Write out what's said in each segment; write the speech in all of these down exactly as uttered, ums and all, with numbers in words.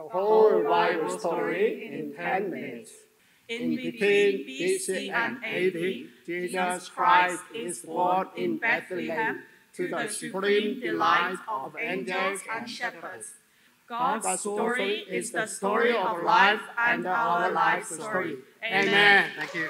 the whole Bible story in ten minutes. In between B C and A D, Jesus Christ is born in Bethlehem to the supreme delight of angels and shepherds. God's story is the story of life and our life story. Amen. Thank you.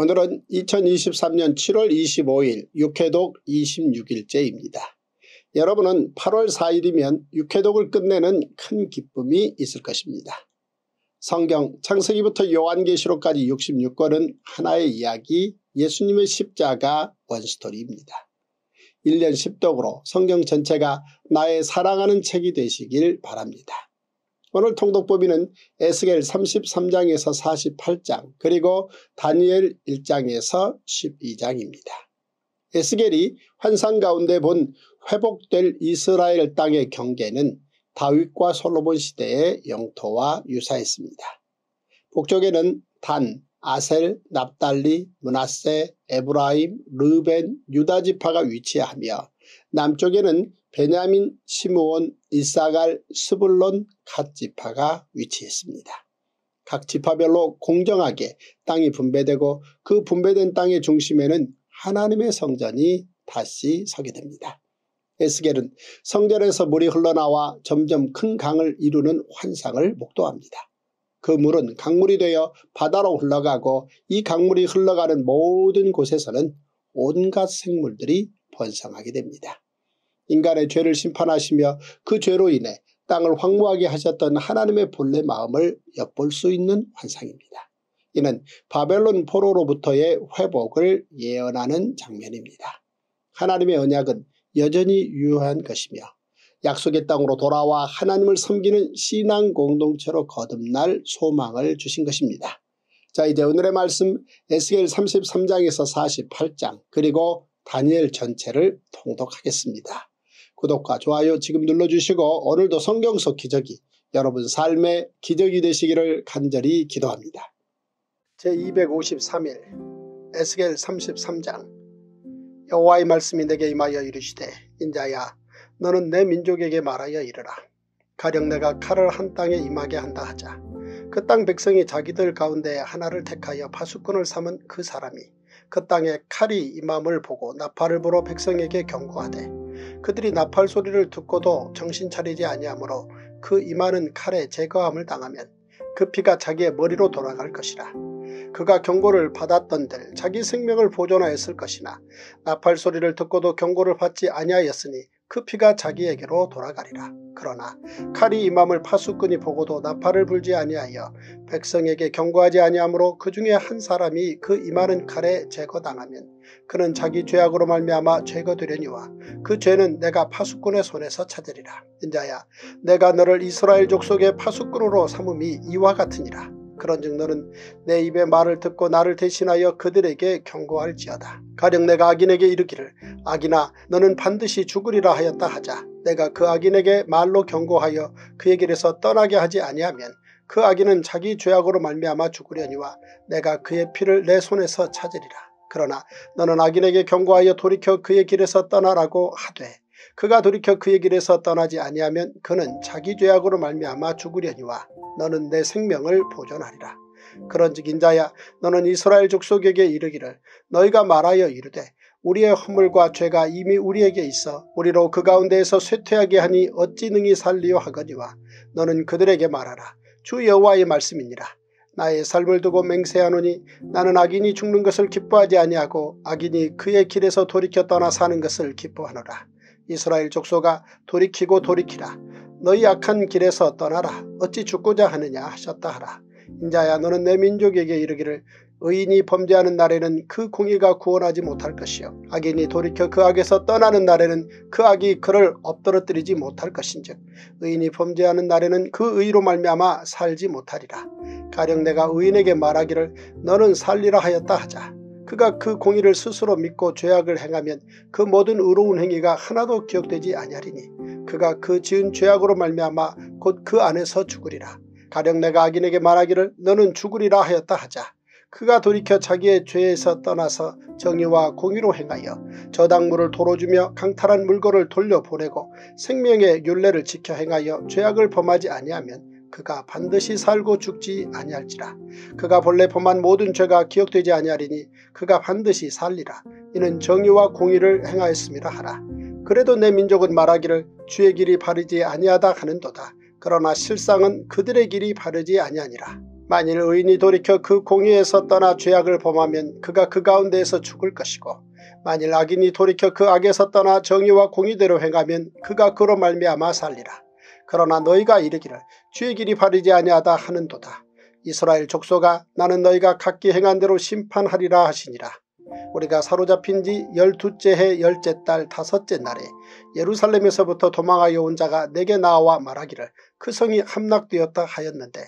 오늘은 이천이십삼 년 칠월 이십오 일 육회독 이십육 일째입니다. 여러분은 팔월 사 일이면 육회독을 끝내는 큰 기쁨이 있을 것입니다. 성경 창세기부터 요한계시록까지 육십육 권은 하나의 이야기, 예수님의 십자가 원스토리입니다. 일 년 십 독으로 성경 전체가 나의 사랑하는 책이 되시길 바랍니다. 오늘 통독법인은 에스겔 삼십삼 장에서 사십팔 장 그리고 다니엘 일 장에서 십이 장입니다. 에스겔이 환상 가운데 본 회복될 이스라엘 땅의 경계는 다윗과 솔로몬 시대의 영토와 유사했습니다. 북쪽에는 단, 아셀, 납달리, 므낫세, 에브라임, 르벤, 유다 지파가 위치하며 남쪽에는 베냐민, 시므온, 이사갈, 스불론, 갓 지파가 위치했습니다. 각 지파별로 공정하게 땅이 분배되고 그 분배된 땅의 중심에는 하나님의 성전이 다시 서게 됩니다. 에스겔은 성전에서 물이 흘러나와 점점 큰 강을 이루는 환상을 목도합니다. 그 물은 강물이 되어 바다로 흘러가고 이 강물이 흘러가는 모든 곳에서는 온갖 생물들이 번성하게 됩니다. 인간의 죄를 심판하시며 그 죄로 인해 땅을 황무하게 하셨던 하나님의 본래 마음을 엿볼 수 있는 환상입니다. 이는 바벨론 포로로부터의 회복을 예언하는 장면입니다. 하나님의 언약은 여전히 유효한 것이며 약속의 땅으로 돌아와 하나님을 섬기는 신앙 공동체로 거듭날 소망을 주신 것입니다. 자, 이제 오늘의 말씀 에스겔 삼십삼 장에서 사십팔 장 그리고 다니엘 전체를 통독하겠습니다. 구독과 좋아요 지금 눌러주시고 오늘도 성경 속 기적이 여러분 삶의 기적이 되시기를 간절히 기도합니다. 제이백오십삼 일 에스겔 삼십삼 장 여호와의 말씀이 내게 임하여 이르시되 인자야 너는 내 민족에게 말하여 이르라. 가령 내가 칼을 한 땅에 임하게 한다 하자. 그 땅 백성이 자기들 가운데 하나를 택하여 파수꾼을 삼은 그 사람이 그 땅에 칼이 임함을 보고 나팔을 불어 백성에게 경고하되 그들이 나팔 소리를 듣고도 정신 차리지 아니하므로 그 임하는 칼에 제거함을 당하면 그 피가 자기의 머리로 돌아갈 것이라. 그가 경고를 받았던들 자기 생명을 보존하였을 것이나 나팔 소리를 듣고도 경고를 받지 아니하였으니 그 피가 자기에게로 돌아가리라. 그러나 칼이 임함을 파수꾼이 보고도 나팔을 불지 아니하여 백성에게 경고하지 아니하므로 그 중에 한 사람이 그 임하는 칼에 제거당하면 그는 자기 죄악으로 말미암아 제거되려니와 그 죄는 내가 파수꾼의 손에서 찾으리라. 인자야 내가 너를 이스라엘 족속의 파수꾼으로 삼음이 이와 같으니라. 그런즉 너는 내 입의 말을 듣고 나를 대신하여 그들에게 경고할지어다. 가령 내가 악인에게 이르기를 악인아 너는 반드시 죽으리라 하였다 하자. 내가 그 악인에게 말로 경고하여 그의 길에서 떠나게 하지 아니하면 그 악인은 자기 죄악으로 말미암아 죽으려니와 내가 그의 피를 내 손에서 찾으리라. 그러나 너는 악인에게 경고하여 돌이켜 그의 길에서 떠나라고 하되 그가 돌이켜 그의 길에서 떠나지 아니하면 그는 자기 죄악으로 말미암아 죽으려니와 너는 내 생명을 보존하리라. 그런즉 인자야 너는 이스라엘 족속에게 이르기를 너희가 말하여 이르되 우리의 허물과 죄가 이미 우리에게 있어 우리로 그 가운데에서 쇠퇴하게 하니 어찌 능히 살리오 하거니와 너는 그들에게 말하라. 주 여호와의 말씀이니라. 나의 삶을 두고 맹세하노니 나는 악인이 죽는 것을 기뻐하지 아니하고 악인이 그의 길에서 돌이켜 떠나 사는 것을 기뻐하노라. 이스라엘 족속아 돌이키고 돌이키라. 너희 악한 길에서 떠나라. 어찌 죽고자 하느냐 하셨다 하라. 인자야 너는 내 민족에게 이르기를 의인이 범죄하는 날에는 그 공의가 구원하지 못할 것이요 악인이 돌이켜 그 악에서 떠나는 날에는 그 악이 그를 엎드러뜨리지 못할 것인즉 의인이 범죄하는 날에는 그 의로 말미암아 살지 못하리라. 가령 내가 의인에게 말하기를 너는 살리라 하였다 하자. 그가 그 공의를 스스로 믿고 죄악을 행하면 그 모든 의로운 행위가 하나도 기억되지 아니하리니 그가 그 지은 죄악으로 말미암아 곧 그 안에서 죽으리라. 가령 내가 악인에게 말하기를 너는 죽으리라 하였다 하자. 그가 돌이켜 자기의 죄에서 떠나서 정의와 공의로 행하여 저당물을 도로 주며 강탈한 물건을 돌려보내고 생명의 율례를 지켜 행하여 죄악을 범하지 아니하면 그가 반드시 살고 죽지 아니할지라. 그가 본래 범한 모든 죄가 기억되지 아니하리니 그가 반드시 살리라. 이는 정의와 공의를 행하였음이라 하라. 그래도 내 민족은 말하기를 주의 길이 바르지 아니하다 하는도다. 그러나 실상은 그들의 길이 바르지 아니하니라. 만일 의인이 돌이켜 그 공의에서 떠나 죄악을 범하면 그가 그 가운데에서 죽을 것이고 만일 악인이 돌이켜 그 악에서 떠나 정의와 공의대로 행하면 그가 그로 말미암아 살리라. 그러나 너희가 이르기를 주의 길이 바르지 아니하다 하는도다. 이스라엘 족속아, 나는 너희가 각기 행한 대로 심판하리라 하시니라. 우리가 사로잡힌 지 열두째 해 열째 달 다섯째 날에 예루살렘에서부터 도망하여 온 자가 내게 나와 말하기를 그 성이 함락되었다 하였는데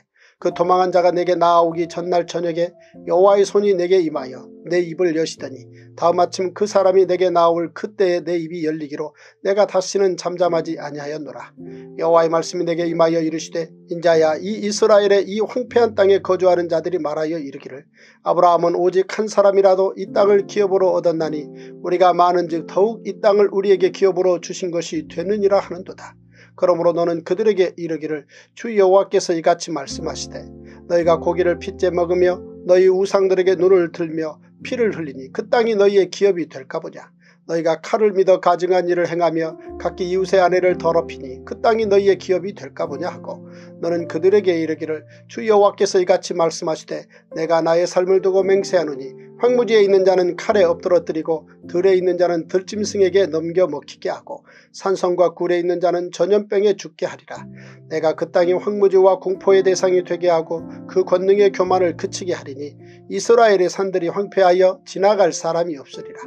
그 도망한 자가 내게 나아오기 전날 저녁에 여호와의 손이 내게 임하여 내 입을 여시더니 다음 아침 그 사람이 내게 나아올 그때에 내 입이 열리기로 내가 다시는 잠잠하지 아니하였노라. 여호와의 말씀이 내게 임하여 이르시되 인자야, 이 이스라엘의 이 황폐한 땅에 거주하는 자들이 말하여 이르기를 아브라함은 오직 한 사람이라도 이 땅을 기업으로 얻었나니 우리가 많은즉 더욱 이 땅을 우리에게 기업으로 주신 것이 되느니라 하는도다. 그러므로 너는 그들에게 이르기를 주 여호와께서 이같이 말씀하시되 너희가 고기를 핏째 먹으며 너희 우상들에게 눈을 들며 피를 흘리니 그 땅이 너희의 기업이 될까 보냐. 너희가 칼을 믿어 가증한 일을 행하며 각기 이웃의 아내를 더럽히니 그 땅이 너희의 기업이 될까 보냐 하고 너는 그들에게 이르기를 주 여호와께서 이같이 말씀하시되 내가 나의 삶을 두고 맹세하노니 황무지에 있는 자는 칼에 엎드러뜨리고 들에 있는 자는 들짐승에게 넘겨 먹히게 하고 산성과 굴에 있는 자는 전염병에 죽게 하리라. 내가 그 땅이 황무지와 공포의 대상이 되게 하고 그 권능의 교만을 그치게 하리니 이스라엘의 산들이 황폐하여 지나갈 사람이 없으리라.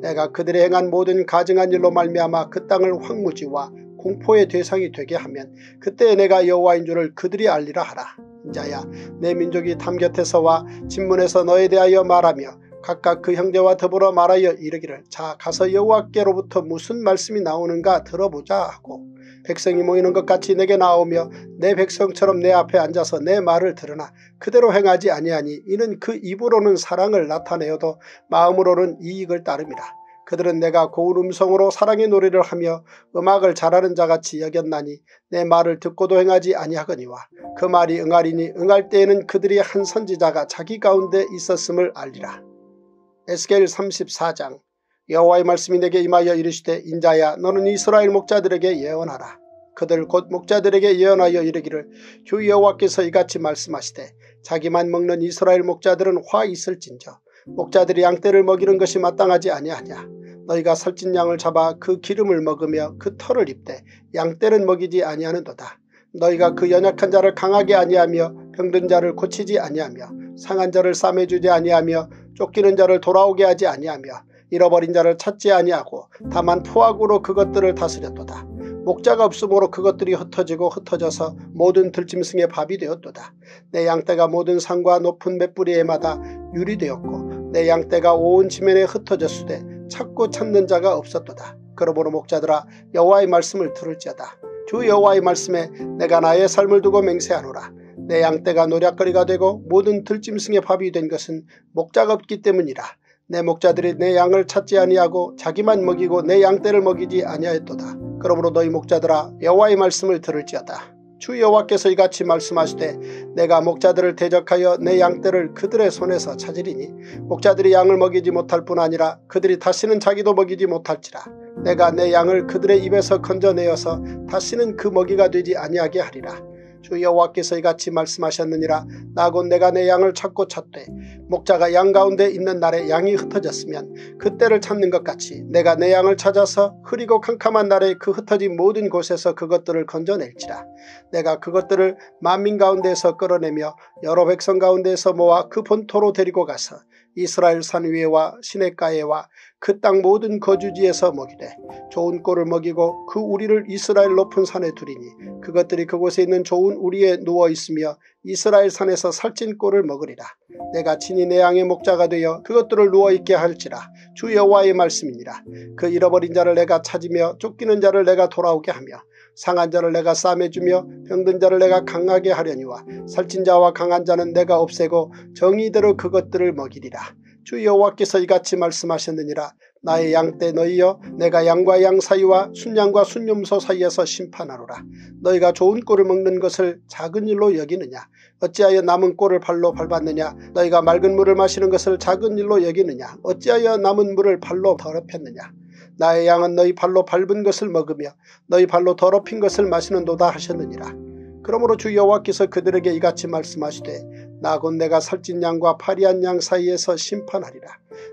내가 그들의 행한 모든 가증한 일로 말미암아 그 땅을 황무지와 공포의 대상이 되게 하면 그때 내가 여호와인 줄을 그들이 알리라 하라. 인자야, 내 민족이 담곁에서와 진문에서 너에 대하여 말하며 각각 그 형제와 더불어 말하여 이르기를 자, 가서 여호와께로부터 무슨 말씀이 나오는가 들어보자 하고 백성이 모이는 것 같이 내게 나오며 내 백성처럼 내 앞에 앉아서 내 말을 들으나 그대로 행하지 아니하니 이는 그 입으로는 사랑을 나타내어도 마음으로는 이익을 따름이라. 그들은 내가 고운 음성으로 사랑의 노래를 하며 음악을 잘하는 자같이 여겼나니 내 말을 듣고도 행하지 아니하거니와 그 말이 응하리니 응할 때에는 그들이 한 선지자가 자기 가운데 있었음을 알리라. 에스겔 삼십사 장. 여호와의 말씀이 내게 임하여 이르시되 인자야, 너는 이스라엘 목자들에게 예언하라. 그들 곧 목자들에게 예언하여 이르기를 주 여호와께서 이같이 말씀하시되 자기만 먹는 이스라엘 목자들은 화 있을진저 목자들이 양떼를 먹이는 것이 마땅하지 아니하냐. 너희가 살찐 양을 잡아 그 기름을 먹으며 그 털을 입되 양떼는 먹이지 아니하는도다. 너희가 그 연약한 자를 강하게 아니하며 병든 자를 고치지 아니하며 상한 자를 싸매주지 아니하며 쫓기는 자를 돌아오게 하지 아니하며 잃어버린 자를 찾지 아니하고 다만 포악으로 그것들을 다스렸도다. 목자가 없으므로 그것들이 흩어지고 흩어져서 모든 들짐승의 밥이 되었도다. 내 양떼가 모든 산과 높은 맷뿌리에마다 유리 되었고 내 양떼가 온 지면에 흩어졌으되 찾고 찾는 자가 없었도다. 그러므로 목자들아, 여호와의 말씀을 들을지어다. 주 여호와의 말씀에 내가 나의 삶을 두고 맹세하노라. 내 양떼가 노략거리가 되고 모든 들짐승의 밥이 된 것은 목자가 없기 때문이라. 내 목자들이 내 양을 찾지 아니하고 자기만 먹이고 내 양떼를 먹이지 아니하였도다. 그러므로 너희 목자들아, 여호와의 말씀을 들을지어다. 주 여호와께서 이같이 말씀하시되 내가 목자들을 대적하여 내 양떼를 그들의 손에서 찾으리니 목자들이 양을 먹이지 못할 뿐 아니라 그들이 다시는 자기도 먹이지 못할지라. 내가 내 양을 그들의 입에서 건져내어서 다시는 그 먹이가 되지 아니하게 하리라. 주 여호와께서 이같이 말씀하셨느니라. 나곧 내가 내 양을 찾고 찾되 목자가 양 가운데 있는 날에 양이 흩어졌으면 그때를 찾는 것 같이 내가 내 양을 찾아서 흐리고 캄캄한 날에 그 흩어진 모든 곳에서 그것들을 건져낼지라. 내가 그것들을 만민 가운데에서 끌어내며 여러 백성 가운데에서 모아 그 본토로 데리고 가서 이스라엘 산 위에와 시내가에와 그 땅 모든 거주지에서 먹이되 좋은 꼴을 먹이고 그 우리를 이스라엘 높은 산에 두리니 그것들이 그곳에 있는 좋은 우리에 누워 있으며 이스라엘 산에서 살찐 꼴을 먹으리라. 내가 친히 내 양의 목자가 되어 그것들을 누워있게 할지라. 주 여호와의 말씀이니라. 그 잃어버린 자를 내가 찾으며 쫓기는 자를 내가 돌아오게 하며 상한 자를 내가 싸매주며 병든 자를 내가 강하게 하려니와 살찐 자와 강한 자는 내가 없애고 정의대로 그것들을 먹이리라. 주 여호와께서 이같이 말씀하셨느니라. 나의 양떼 너희여, 내가 양과 양 사이와 순양과 순염소 사이에서 심판하노라. 너희가 좋은 꼴을 먹는 것을 작은 일로 여기느냐? 어찌하여 남은 꼴을 발로 밟았느냐? 너희가 맑은 물을 마시는 것을 작은 일로 여기느냐? 어찌하여 남은 물을 발로 더럽혔느냐? 나의 양은 너희 발로 밟은 것을 먹으며 너희 발로 더럽힌 것을 마시는도다 하셨느니라. 그러므로 주 여호와께서 그들에게 이같이 말씀하시되 나 곧 내가 살찐 양과 파리한 양 사이에서 심판하리라.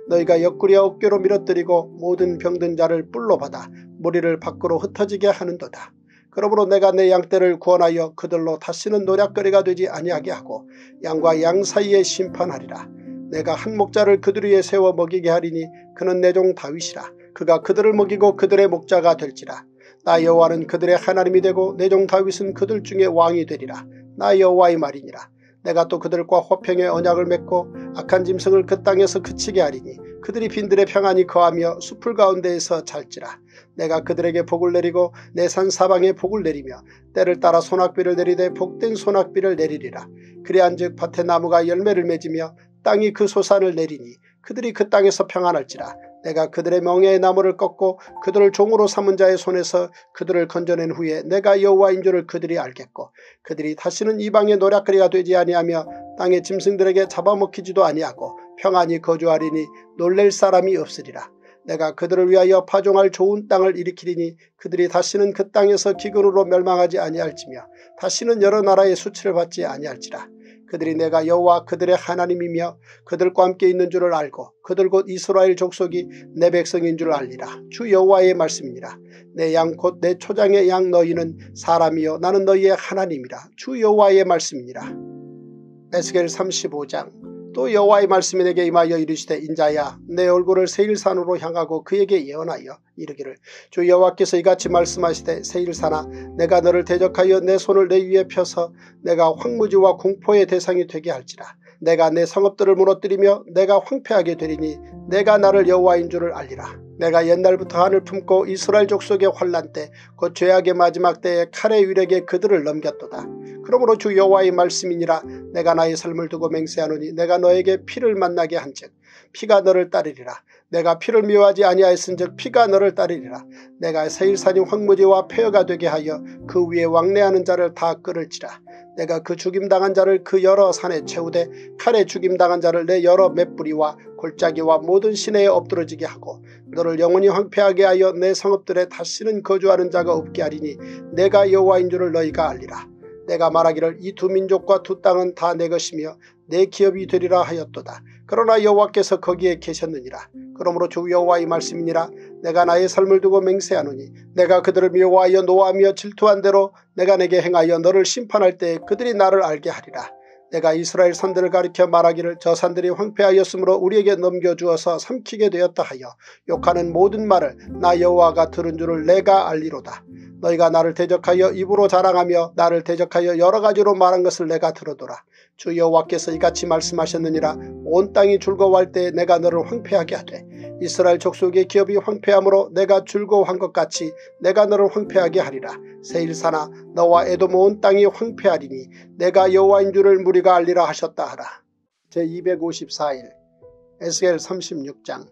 너희가 옆구리와 어깨로 밀어뜨리고 모든 병든 자를 뿔로 받아 머리를 밖으로 흩어지게 하는도다. 그러므로 내가 내 양떼를 구원하여 그들로 다시는 노략거리가 되지 아니하게 하고 양과 양 사이에 심판하리라. 내가 한 목자를 그들 위에 세워 먹이게 하리니 그는 내 종 다윗이라. 그가 그들을 먹이고 그들의 목자가 될지라. 나 여호와는 그들의 하나님이 되고 내 종 다윗은 그들 중에 왕이 되리라. 나 여호와의 말이니라. 내가 또 그들과 화평의 언약을 맺고 악한 짐승을 그 땅에서 그치게 하리니 그들이 빈들의 평안히 거하며 수풀 가운데에서 잘지라. 내가 그들에게 복을 내리고 내 산 사방에 복을 내리며 때를 따라 소낙비를 내리되 복된 소낙비를 내리리라. 그리한즉 밭에 나무가 열매를 맺으며 땅이 그 소산을 내리니 그들이 그 땅에서 평안할지라. 내가 그들의 멍에의 나무를 꺾고 그들을 종으로 삼은 자의 손에서 그들을 건져낸 후에 내가 여호와인 줄을 그들이 알겠고 그들이 다시는 이방의 노략거리가 되지 아니하며 땅의 짐승들에게 잡아먹히지도 아니하고 평안히 거주하리니 놀랄 사람이 없으리라. 내가 그들을 위하여 파종할 좋은 땅을 일으키리니 그들이 다시는 그 땅에서 기근으로 멸망하지 아니할지며 다시는 여러 나라의 수치를 받지 아니할지라. 그들이 내가 여호와 그들의 하나님이며 그들과 함께 있는 줄을 알고 그들 곧 이스라엘 족속이 내 백성인 줄 알리라. 주 여호와의 말씀이니라. 내 양 곧 내 초장의 양 너희는 사람이요 나는 너희의 하나님이라. 주 여호와의 말씀이니라. 에스겔 삼십오 장. 또 여호와의 말씀이 내게 임하여 이르시되 인자야, 내 얼굴을 세일산으로 향하고 그에게 예언하여 이르기를 주 여호와께서 이같이 말씀하시되 세일산아, 내가 너를 대적하여 내 손을 내 위에 펴서 내가 황무지와 공포의 대상이 되게 할지라. 내가 내 성읍들을 무너뜨리며 내가 황폐하게 되리니 내가 나를 여호와인 줄을 알리라. 내가 옛날부터 한을 품고 이스라엘 족속의 환란 때 곧 죄악의 마지막 때에 칼의 위력에 그들을 넘겼도다. 그러므로 주 여호와의 말씀이니라. 내가 나의 삶을 두고 맹세하노니 내가 너에게 피를 만나게 한즉 피가 너를 따르리라. 내가 피를 미워하지 아니하였은즉 피가 너를 따르리라. 내가 세일산이 황무지와 폐허가 되게 하여 그 위에 왕래하는 자를 다 끊을지라. 내가 그 죽임당한 자를 그 여러 산에 채우되 칼에 죽임당한 자를 내 여러 맷뿌리와 골짜기와 모든 시내에 엎드러지게 하고 너를 영원히 황폐하게 하여 내 성읍들에 다시는 거주하는 자가 없게 하리니 내가 여호와인 줄을 너희가 알리라. 내가 말하기를 이 두 민족과 두 땅은 다 내 것이며 내 기업이 되리라 하였도다. 그러나 여호와께서 거기에 계셨느니라. 그러므로 주 여호와의 말씀이니라. 내가 나의 삶을 두고 맹세하노니 내가 그들을 미워하여 노하며 질투한 대로 내가 내게 행하여 너를 심판할 때에 그들이 나를 알게 하리라. 내가 이스라엘 산들을 가리켜 말하기를 저 산들이 황폐하였으므로 우리에게 넘겨주어서 삼키게 되었다 하여 욕하는 모든 말을 나 여호와가 들은 줄을 내가 알리로다. 너희가 나를 대적하여 입으로 자랑하며 나를 대적하여 여러 가지로 말한 것을 내가 들어도라. 주 여호와께서 이같이 말씀하셨느니라. 온 땅이 즐거워할 때에 내가 너를 황폐하게 하되 이스라엘 족속의 기업이 황폐함으로 내가 즐거워한 것 같이 내가 너를 황폐하게 하리라. 세일산아, 너와 에돔 온 땅이 황폐하리니 내가 여호와인 줄을 무리가 알리라 하셨다 하라. 제이백오십사 일 에스겔 삼십육 장.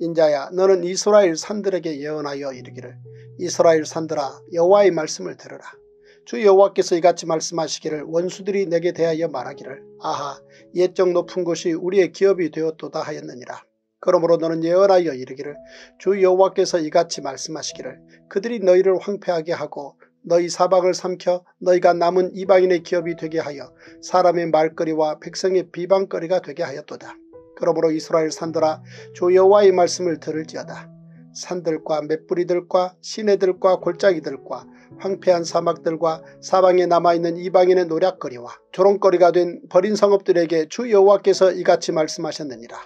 인자야, 너는 이스라엘 산들에게 예언하여 이르기를 이스라엘 산들아, 여호와의 말씀을 들으라. 주 여호와께서 이같이 말씀하시기를 원수들이 내게 대하여 말하기를 아하, 옛적 높은 곳이 우리의 기업이 되었도다 하였느니라. 그러므로 너는 예언하여 이르기를 주 여호와께서 이같이 말씀하시기를 그들이 너희를 황폐하게 하고 너희 사방을 삼켜 너희가 남은 이방인의 기업이 되게 하여 사람의 말거리와 백성의 비방거리가 되게 하였도다. 그러므로 이스라엘 산들아, 주 여호와의 말씀을 들을지어다. 산들과 맷뿌리들과 시내들과 골짜기들과 황폐한 사막들과 사방에 남아있는 이방인의 노략거리와 조롱거리가 된 버린 성읍들에게 주 여호와께서 이같이 말씀하셨느니라.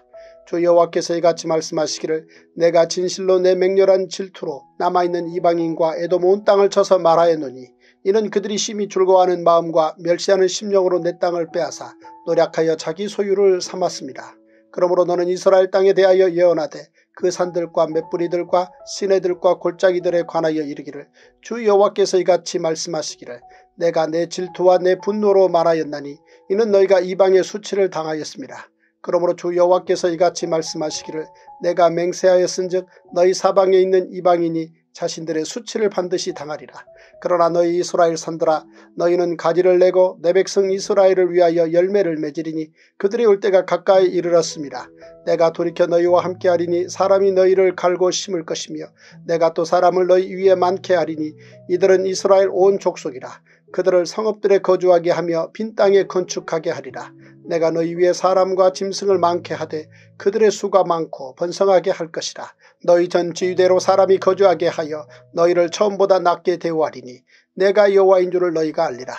주 여호와께서 이같이 말씀하시기를 내가 진실로 내 맹렬한 질투로 남아있는 이방인과 에돔 온 땅을 쳐서 말하였노니 이는 그들이 심히 즐거워하는 마음과 멸시하는 심령으로 내 땅을 빼앗아 노략하여 자기 소유를 삼았습니다. 그러므로 너는 이스라엘 땅에 대하여 예언하되 그 산들과 맷뿌리들과 시내들과 골짜기들에 관하여 이르기를 주 여호와께서 이같이 말씀하시기를 내가 내 질투와 내 분노로 말하였나니 이는 너희가 이방의 수치를 당하였습니다. 그러므로 주 여호와께서 이같이 말씀하시기를 내가 맹세하였은즉 너희 사방에 있는 이방인이 자신들의 수치를 반드시 당하리라. 그러나 너희 이스라엘 산들아 너희는 가지를 내고 내 백성 이스라엘을 위하여 열매를 맺으리니 그들이 올 때가 가까이 이르렀습니다. 내가 돌이켜 너희와 함께 하리니 사람이 너희를 갈고 심을 것이며 내가 또 사람을 너희 위에 많게 하리니 이들은 이스라엘 온 족속이라. 그들을 성읍들에 거주하게 하며 빈 땅에 건축하게 하리라. 내가 너희 위에 사람과 짐승을 많게 하되 그들의 수가 많고 번성하게 할 것이라. 너희 전 지위대로 사람이 거주하게 하여 너희를 처음보다 낮게 대우하리니 내가 여호와인 줄을 너희가 알리라.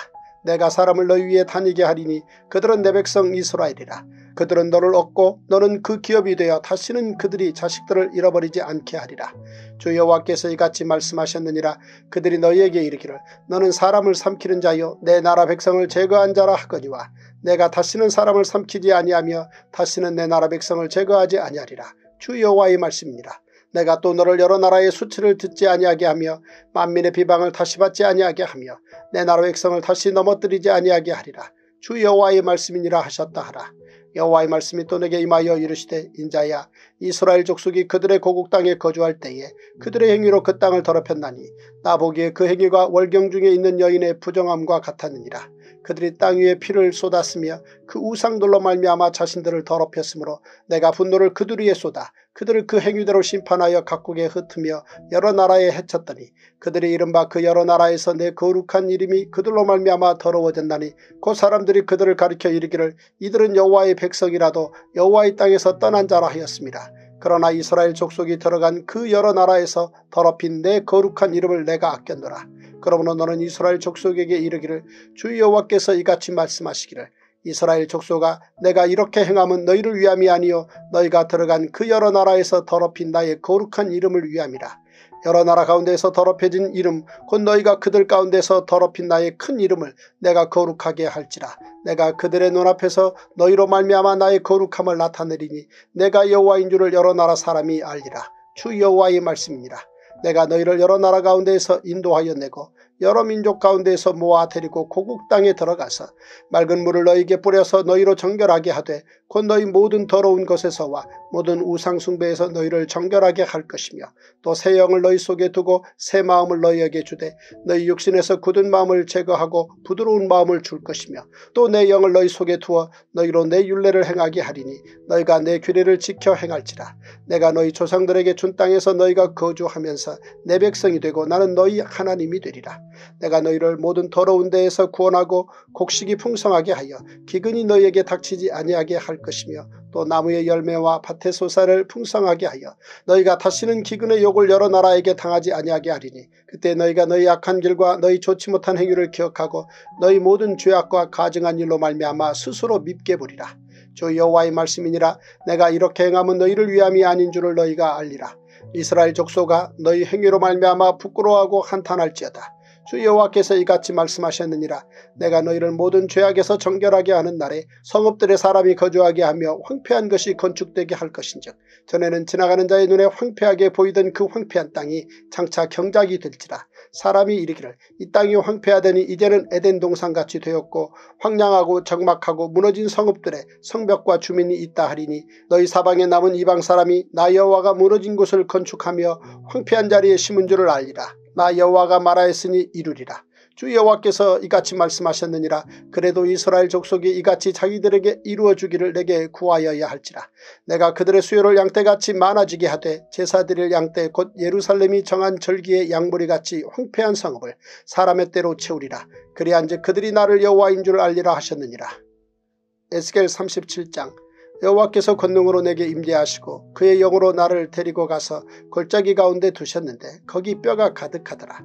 내가 사람을 너희 위에 다니게 하리니 그들은 내 백성 이스라엘이라. 그들은 너를 얻고 너는 그 기업이 되어 다시는 그들이 자식들을 잃어버리지 않게 하리라. 주 여호와께서 이같이 말씀하셨느니라. 그들이 너희에게 이르기를 너는 사람을 삼키는 자여 내 나라 백성을 제거한 자라 하거니와 내가 다시는 사람을 삼키지 아니하며 다시는 내 나라 백성을 제거하지 아니하리라. 주 여호와의 말씀이니라. 내가 또 너를 여러 나라의 수치를 듣지 아니하게 하며 만민의 비방을 다시 받지 아니하게 하며 내 나라 백성을 다시 넘어뜨리지 아니하게 하리라. 주 여호와의 말씀이니라 하셨다 하라. 여호와의 말씀이 또 내게 임하여 이르시되 인자야 이스라엘 족속이 그들의 고국 땅에 거주할 때에 그들의 행위로 그 땅을 더럽혔나니 나 보기에 그 행위가 월경 중에 있는 여인의 부정함과 같았느니라. 그들이 땅 위에 피를 쏟았으며 그 우상들로 말미암아 자신들을 더럽혔으므로 내가 분노를 그들 위에 쏟아 그들을 그 행위대로 심판하여 각국에 흩으며 여러 나라에 헤쳤더니 그들이 이른바 그 여러 나라에서 내 거룩한 이름이 그들로 말미암아 더러워졌나니 곧 사람들이 그들을 가리켜 이르기를 이들은 여호와의 백성이라도 여호와의 땅에서 떠난 자라 하였습니다. 그러나 이스라엘 족속이 들어간 그 여러 나라에서 더럽힌 내 거룩한 이름을 내가 아꼈노라. 그러므로 너는 이스라엘 족속에게 이르기를 주 여호와께서 이같이 말씀하시기를 이스라엘 족속아 내가 이렇게 행함은 너희를 위함이 아니요 너희가 들어간 그 여러 나라에서 더럽힌 나의 거룩한 이름을 위함이라. 여러 나라 가운데에서 더럽혀진 이름 곧 너희가 그들 가운데서 더럽힌 나의 큰 이름을 내가 거룩하게 할지라. 내가 그들의 눈앞에서 너희로 말미암아 나의 거룩함을 나타내리니 내가 여호와인 줄을 여러 나라 사람이 알리라. 주 여호와의 말씀이니라. 내가 너희를 여러 나라 가운데에서 인도하여 내고 여러 민족 가운데에서 모아 데리고 고국 땅에 들어가서 맑은 물을 너희에게 뿌려서 너희로 정결하게 하되 곧 너희 모든 더러운 것에서와 모든 우상 숭배에서 너희를 정결하게 할 것이며 또 새 영을 너희 속에 두고 새 마음을 너희에게 주되 너희 육신에서 굳은 마음을 제거하고 부드러운 마음을 줄 것이며 또 내 영을 너희 속에 두어 너희로 내 율례를 행하게 하리니 너희가 내 규례를 지켜 행할지라. 내가 너희 조상들에게 준 땅에서 너희가 거주하면서 내 백성이 되고 나는 너희 하나님이 되리라. 내가 너희를 모든 더러운 데에서 구원하고 곡식이 풍성하게 하여 기근이 너희에게 닥치지 아니하게 할 것이며 또 나무의 열매와 밭의 소산을 풍성하게 하여 너희가 다시는 기근의 욕을 여러 나라에게 당하지 아니하게 하리니 그때 너희가 너희 악한 길과 너희 좋지 못한 행위를 기억하고 너희 모든 죄악과 가증한 일로 말미암아 스스로 밉게 부리라. 주 여호와의 말씀이니라. 내가 이렇게 행함은 너희를 위함이 아닌 줄을 너희가 알리라. 이스라엘 족속아 너희 행위로 말미암아 부끄러워하고 한탄할지어다. 주 여호와께서 이같이 말씀하셨느니라. 내가 너희를 모든 죄악에서 정결하게 하는 날에 성읍들의 사람이 거주하게 하며 황폐한 것이 건축되게 할 것인즉 전에는 지나가는 자의 눈에 황폐하게 보이던 그 황폐한 땅이 장차 경작이 될지라. 사람이 이르기를 이 땅이 황폐하더니 이제는 에덴 동산같이 되었고 황량하고 적막하고 무너진 성읍들에 성벽과 주민이 있다 하리니 너희 사방에 남은 이방 사람이 나 여호와가 무너진 곳을 건축하며 황폐한 자리에 심은 줄을 알리라. 나 여호와가 말하였으니 이루리라. 주 여호와께서 이같이 말씀하셨느니라. 그래도 이스라엘 족속이 이같이 자기들에게 이루어주기를 내게 구하여야 할지라. 내가 그들의 수요를 양떼같이 많아지게 하되 제사드릴 양떼 곧 예루살렘이 정한 절기의 양무리같이 황폐한 성읍을 사람의 때로 채우리라. 그리한즉 그들이 나를 여호와인 줄 알리라 하셨느니라. 에스겔 삼십칠 장. 여호와께서 권능으로 내게 임재하시고 그의 영으로 나를 데리고 가서 골짜기 가운데 두셨는데 거기 뼈가 가득하더라.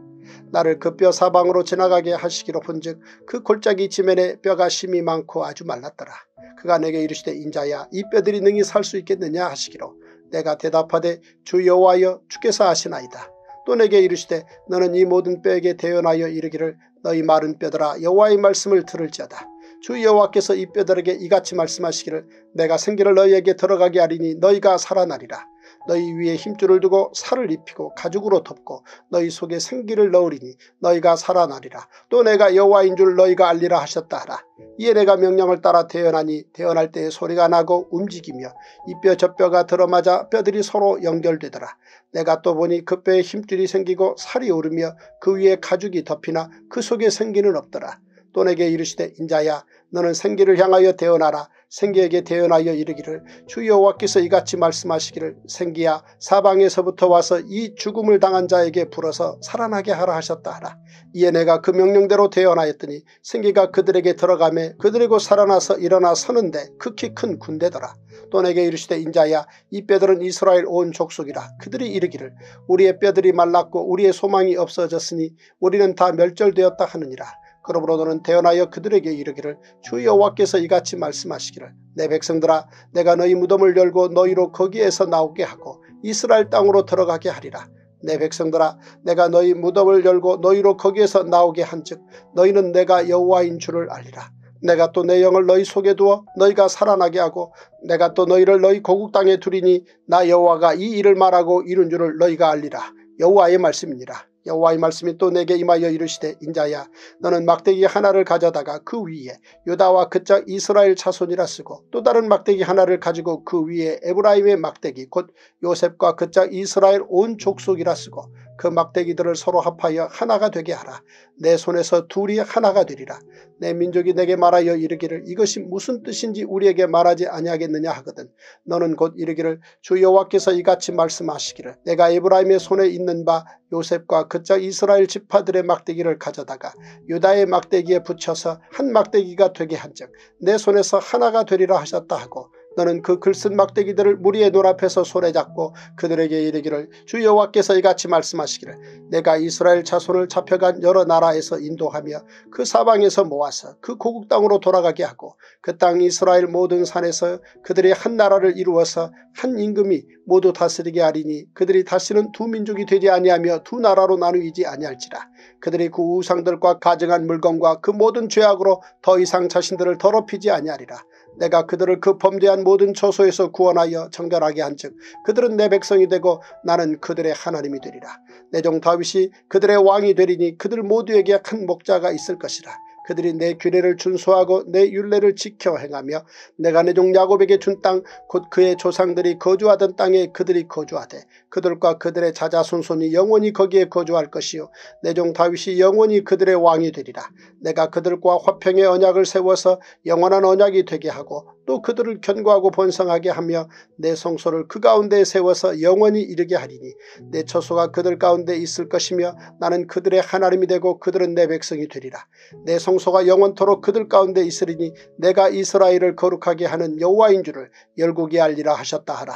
나를 그 뼈 사방으로 지나가게 하시기로 본즉 그 골짜기 지면에 뼈가 심이 많고 아주 말랐더라. 그가 내게 이르시되 인자야 이 뼈들이 능히 살 수 있겠느냐 하시기로 내가 대답하되 주 여호와여 주께서 아시나이다. 또 내게 이르시되 너는 이 모든 뼈에게 대언하여 이르기를 너희 마른 뼈들아 여호와의 말씀을 들을지어다. 주 여호와께서 이 뼈들에게 이같이 말씀하시기를 내가 생기를 너희에게 들어가게 하리니 너희가 살아나리라. 너희 위에 힘줄을 두고 살을 입히고 가죽으로 덮고 너희 속에 생기를 넣으리니 너희가 살아나리라. 또 내가 여호와인 줄 너희가 알리라 하셨다 하라. 이에 내가 명령을 따라 대언하니 대언할 때에 소리가 나고 움직이며 이 뼈 저 뼈가 들어맞아 뼈들이 서로 연결되더라. 내가 또 보니 그 뼈에 힘줄이 생기고 살이 오르며 그 위에 가죽이 덮이나 그 속에 생기는 없더라. 또 내게 이르시되 인자야 너는 생기를 향하여 대언하라. 생기에게 대언하여 이르기를 주 여호와께서 이같이 말씀하시기를 생기야 사방에서부터 와서 이 죽음을 당한 자에게 불어서 살아나게 하라 하셨다 하라. 이에 내가 그 명령대로 대언하였더니 생기가 그들에게 들어가매 그들이 곧 살아나서 일어나 서는데 극히 큰 군대더라. 또 내게 이르시되 인자야 이 뼈들은 이스라엘 온 족속이라. 그들이 이르기를 우리의 뼈들이 말랐고 우리의 소망이 없어졌으니 우리는 다 멸절되었다 하느니라. 그러므로 너는 대언하여 그들에게 이르기를 주 여호와께서 이같이 말씀하시기를 내 백성들아 내가 너희 무덤을 열고 너희로 거기에서 나오게 하고 이스라엘 땅으로 들어가게 하리라. 내 백성들아 내가 너희 무덤을 열고 너희로 거기에서 나오게 한즉 너희는 내가 여호와인 줄을 알리라. 내가 또 내 영을 너희 속에 두어 너희가 살아나게 하고 내가 또 너희를 너희 고국 땅에 두리니 나 여호와가 이 일을 말하고 이룬 줄을 너희가 알리라. 여호와의 말씀이니라. 여호와의 말씀이 또 내게 임하여 이르시되 인자야 너는 막대기 하나를 가져다가 그 위에 유다와 그짝 이스라엘 자손이라 쓰고 또 다른 막대기 하나를 가지고 그 위에 에브라임의 막대기 곧 요셉과 그짝 이스라엘 온 족속이라 쓰고 그 막대기들을 서로 합하여 하나가 되게 하라. 내 손에서 둘이 하나가 되리라. 내 민족이 내게 말하여 이르기를 이것이 무슨 뜻인지 우리에게 말하지 아니하겠느냐 하거든. 너는 곧 이르기를 주 여호와께서 이같이 말씀하시기를 내가 에브라임의 손에 있는 바 요셉과 그짝 이스라엘 지파들의 막대기를 가져다가 유다의 막대기에 붙여서 한 막대기가 되게 한즉 내 손에서 하나가 되리라 하셨다 하고 너는 그 글쓴 막대기들을 무리의 눈앞에서 손에 잡고 그들에게 이르기를 주 여호와께서 이같이 말씀하시기를 내가 이스라엘 자손을 잡혀간 여러 나라에서 인도하며 그 사방에서 모아서 그 고국 땅으로 돌아가게 하고 그 땅 이스라엘 모든 산에서 그들의 한 나라를 이루어서 한 임금이 모두 다스리게 하리니 그들이 다시는 두 민족이 되지 아니하며 두 나라로 나누이지 아니할지라. 그들이 그 우상들과 가증한 물건과 그 모든 죄악으로 더 이상 자신들을 더럽히지 아니하리라. 내가 그들을 그 범죄한 모든 처소에서 구원하여 정결하게 한즉 그들은 내 백성이 되고 나는 그들의 하나님이 되리라. 내 종 다윗이 그들의 왕이 되리니 그들 모두에게 한 목자가 있을 것이라. 그들이 내 규례를 준수하고 내 율례를 지켜 행하며 내가 내 종 야곱에게 준 땅 곧 그의 조상들이 거주하던 땅에 그들이 거주하되 그들과 그들의 자자손손이 영원히 거기에 거주할 것이요 내 종 다윗이 영원히 그들의 왕이 되리라. 내가 그들과 화평의 언약을 세워서 영원한 언약이 되게 하고 또 그들을 견고하고 번성하게 하며 내 성소를 그 가운데에 세워서 영원히 이르게 하리니 내 처소가 그들 가운데 있을 것이며 나는 그들의 하나님이 되고 그들은 내 백성이 되리라. 내 성소가 영원토록 그들 가운데 있으리니 내가 이스라엘을 거룩하게 하는 여호와인 줄을 열국이 알리라 하셨다 하라.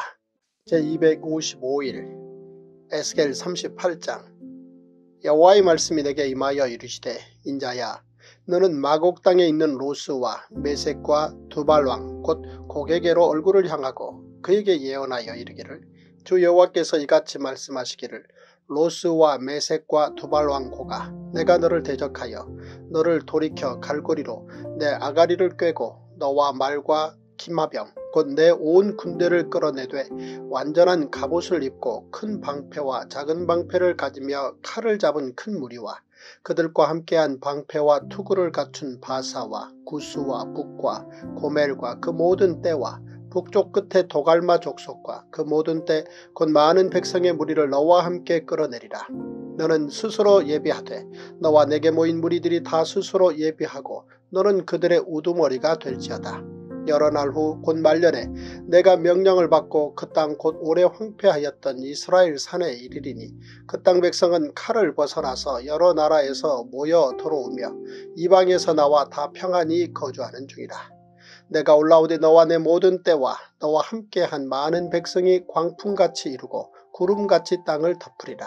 제이백오십오일 에스겔 삼십팔장 여호와의 말씀이 내게 임하여 이르시되 인자야 너는 마곡 땅에 있는 로스와 메섹과 두발왕 곧 고개개로 얼굴을 향하고 그에게 예언하여 이르기를 주 여호와께서 이같이 말씀하시기를 로스와 메섹과 두발왕 고가 내가 너를 대적하여 너를 돌이켜 갈고리로 내 아가리를 꿰고 너와 말과 기마병 곧 내 온 군대를 끌어내되 완전한 갑옷을 입고 큰 방패와 작은 방패를 가지며 칼을 잡은 큰 무리와 그들과 함께한 방패와 투구를 갖춘 바사와 구스와 북과 고멜과 그 모든 떼와 북쪽 끝에 도갈마 족속과 그 모든 때 곧 많은 백성의 무리를 너와 함께 끌어내리라. 너는 스스로 예비하되 너와 내게 모인 무리들이 다 스스로 예비하고 너는 그들의 우두머리가 될지어다. 여러 날 후 곧 말년에 내가 명령을 받고 그 땅 곧 오래 황폐하였던 이스라엘 산에 이르리니 그 땅 백성은 칼을 벗어나서 여러 나라에서 모여 들어오며 이방에서 나와 다 평안히 거주하는 중이라. 내가 올라오되 너와 내 모든 때와 너와 함께한 많은 백성이 광풍같이 이루고 구름같이 땅을 덮으리라.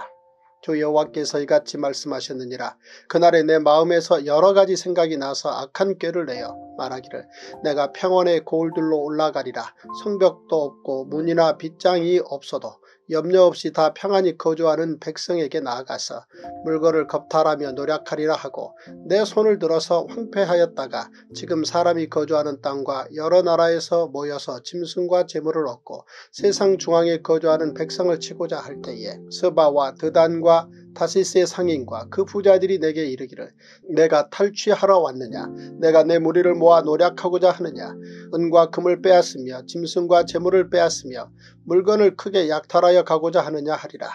주 여호와께서 이같이 말씀하셨느니라. 그날에 내 마음에서 여러가지 생각이 나서 악한 꾀를 내어 말하기를 내가 평원의 고울들로 올라가리라. 성벽도 없고 문이나 빗장이 없어도 염려 없이 다 평안히 거주하는 백성에게 나아가서 물건을 겁탈하며 노략하리라 하고, 내 손을 들어서 황폐하였다가 지금 사람이 거주하는 땅과 여러 나라에서 모여서 짐승과 재물을 얻고 세상 중앙에 거주하는 백성을 치고자 할 때에 스바와 드단과 다시스의 상인과 그 부자들이 내게 이르기를 내가 탈취하러 왔느냐, 내가 내 무리를 모아 노략하고자 하느냐, 은과 금을 빼앗으며 짐승과 재물을 빼앗으며 물건을 크게 약탈하여 가고자 하느냐 하리라.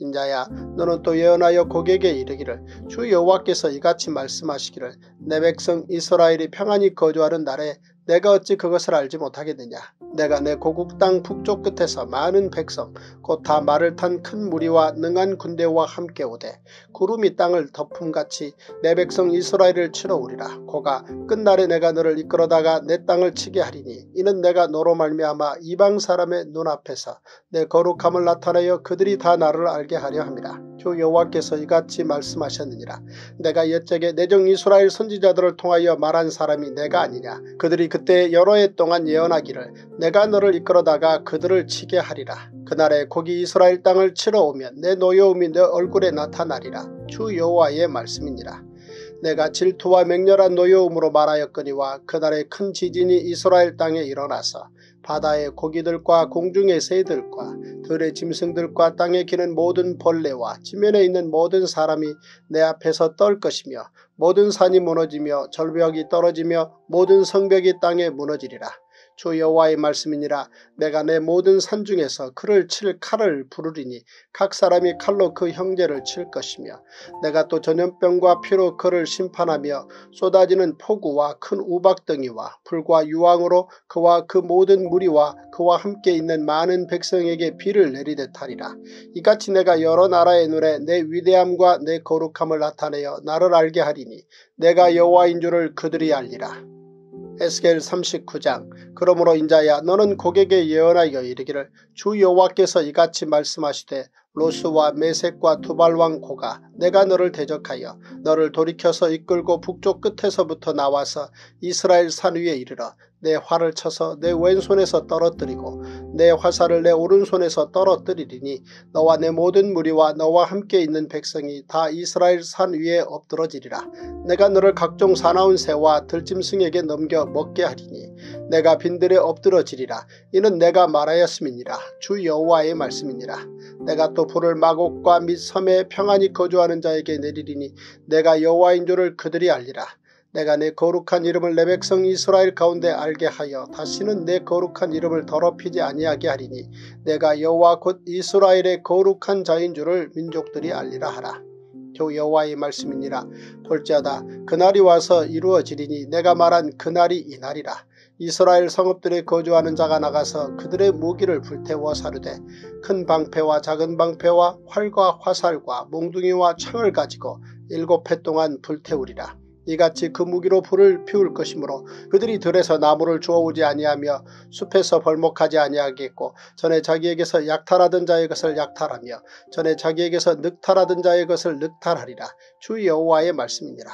인자야, 너는 또 예언하여 고객에게 이르기를 주 여호와께서 이같이 말씀하시기를 내 백성 이스라엘이 평안히 거주하는 날에 내가 어찌 그것을 알지 못하겠느냐. 내가 내 고국 땅 북쪽 끝에서 많은 백성 곧 다 말을 탄 큰 무리와 능한 군대와 함께 오되 구름이 땅을 덮음같이 내 백성 이스라엘을 치러 오리라. 고가 끝날에 내가 너를 이끌어다가 내 땅을 치게 하리니 이는 내가 너로 말미암아 이방 사람의 눈앞에서 내 거룩함을 나타내어 그들이 다 나를 알게 하려 함이라. 주 여호와께서 이같이 말씀하셨느니라. 내가 옛적에 내종 이스라엘 선지자들을 통하여 말한 사람이 내가 아니냐. 그들이 그때 여러 해 동안 예언하기를 내가 너를 이끌어다가 그들을 치게 하리라. 그날에 고기 이스라엘 땅을 치러 오면 내 노여움이 내 얼굴에 나타나리라. 주 여호와의 말씀이니라. 내가 질투와 맹렬한 노여움으로 말하였거니와 그날에 큰 지진이 이스라엘 땅에 일어나서 바다의 고기들과 공중의 새들과 들의 짐승들과 땅에 기는 모든 벌레와 지면에 있는 모든 사람이 내 앞에서 떨 것이며 모든 산이 무너지며 절벽이 떨어지며 모든 성벽이 땅에 무너지리라. 주 여호와의 말씀이니라. 내가 내 모든 산 중에서 그를 칠 칼을 부르리니 각 사람이 칼로 그 형제를 칠 것이며 내가 또 전염병과 피로 그를 심판하며 쏟아지는 폭우와 큰 우박덩이와 불과 유황으로 그와 그 모든 무리와 그와 함께 있는 많은 백성에게 비를 내리듯 하리라. 이같이 내가 여러 나라의 눈에 내 위대함과 내 거룩함을 나타내어 나를 알게 하리니 내가 여호와인 줄을 그들이 알리라. 에스겔 삼십구 장. 그러므로 인자야, 너는 고객에 예언하여 이르기를 주 여호와께서 이같이 말씀하시되 로스와 메섹과 두발왕 고가 내가 너를 대적하여 너를 돌이켜서 이끌고 북쪽 끝에서부터 나와서 이스라엘 산 위에 이르러 내 활을 쳐서 내 왼손에서 떨어뜨리고 내 화살을 내 오른손에서 떨어뜨리리니 너와 내 모든 무리와 너와 함께 있는 백성이 다 이스라엘 산 위에 엎드러지리라. 내가 너를 각종 사나운 새와 들짐승에게 넘겨 먹게 하리니 내가 빈들에 엎드러지리라. 이는 내가 말하였음이니라. 주 여호와의 말씀이니라. 내가 또 불을 마곡과 및 섬에 평안히 거주하는 자에게 내리리니 내가 여호와인 줄을 그들이 알리라. 내가 내 거룩한 이름을 내 백성 이스라엘 가운데 알게 하여 다시는 내 거룩한 이름을 더럽히지 아니하게 하리니 내가 여호와 곧 이스라엘의 거룩한 자인 줄을 민족들이 알리라 하라. 주 여호와의 말씀이니라. 볼지어다 그날이 와서 이루어지리니 내가 말한 그날이 이날이라. 이스라엘 성읍들에 거주하는 자가 나가서 그들의 무기를 불태워 사르되 큰 방패와 작은 방패와 활과 화살과 몽둥이와 창을 가지고 일곱 해 동안 불태우리라. 이같이 그 무기로 불을 피울 것이므로 그들이 들에서 나무를 주워오지 아니하며 숲에서 벌목하지 아니하겠고 전에 자기에게서 약탈하던 자의 것을 약탈하며 전에 자기에게서 늑탈하던 자의 것을 늑탈하리라. 주 여호와의 말씀이니라.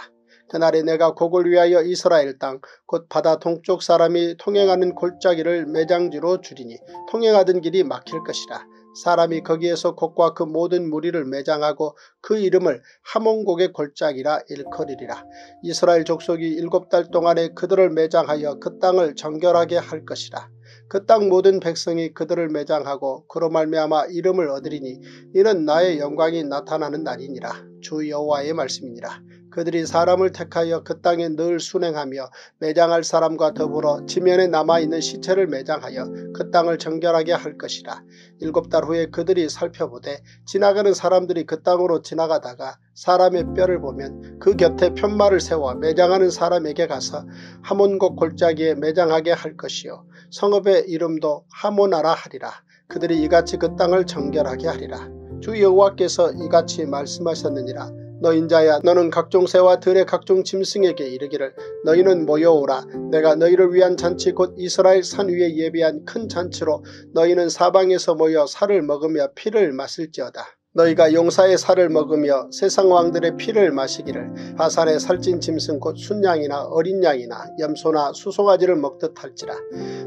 그날에 내가 곡을 위하여 이스라엘 땅 곧 바다 동쪽 사람이 통행하는 골짜기를 매장지로 줄이니 통행하던 길이 막힐 것이라. 사람이 거기에서 곡과 그 모든 무리를 매장하고 그 이름을 하몬곡의 골짜기라 일컬으리라. 이스라엘 족속이 일곱 달 동안에 그들을 매장하여 그 땅을 정결하게 할 것이라. 그 땅 모든 백성이 그들을 매장하고 그로 말미암아 이름을 얻으리니 이는 나의 영광이 나타나는 날이니라. 주 여호와의 말씀이니라. 그들이 사람을 택하여 그 땅에 늘 순행하며 매장할 사람과 더불어 지면에 남아있는 시체를 매장하여 그 땅을 정결하게 할 것이라. 일곱 달 후에 그들이 살펴보되 지나가는 사람들이 그 땅으로 지나가다가 사람의 뼈를 보면 그 곁에 편마를 세워 매장하는 사람에게 가서 하몬곡 골짜기에 매장하게 할 것이요 성읍의 이름도 하모나라 하리라. 그들이 이같이 그 땅을 정결하게 하리라. 주 여호와께서 이같이 말씀하셨느니라. 너 인자야, 너는 각종 새와 들의 각종 짐승에게 이르기를 너희는 모여오라. 내가 너희를 위한 잔치 곧 이스라엘 산 위에 예비한 큰 잔치로 너희는 사방에서 모여 살을 먹으며 피를 마실지어다. 너희가 용사의 살을 먹으며 세상 왕들의 피를 마시기를 바산의 살찐 짐승 곧 순양이나 어린 양이나 염소나 수송아지를 먹듯 할지라.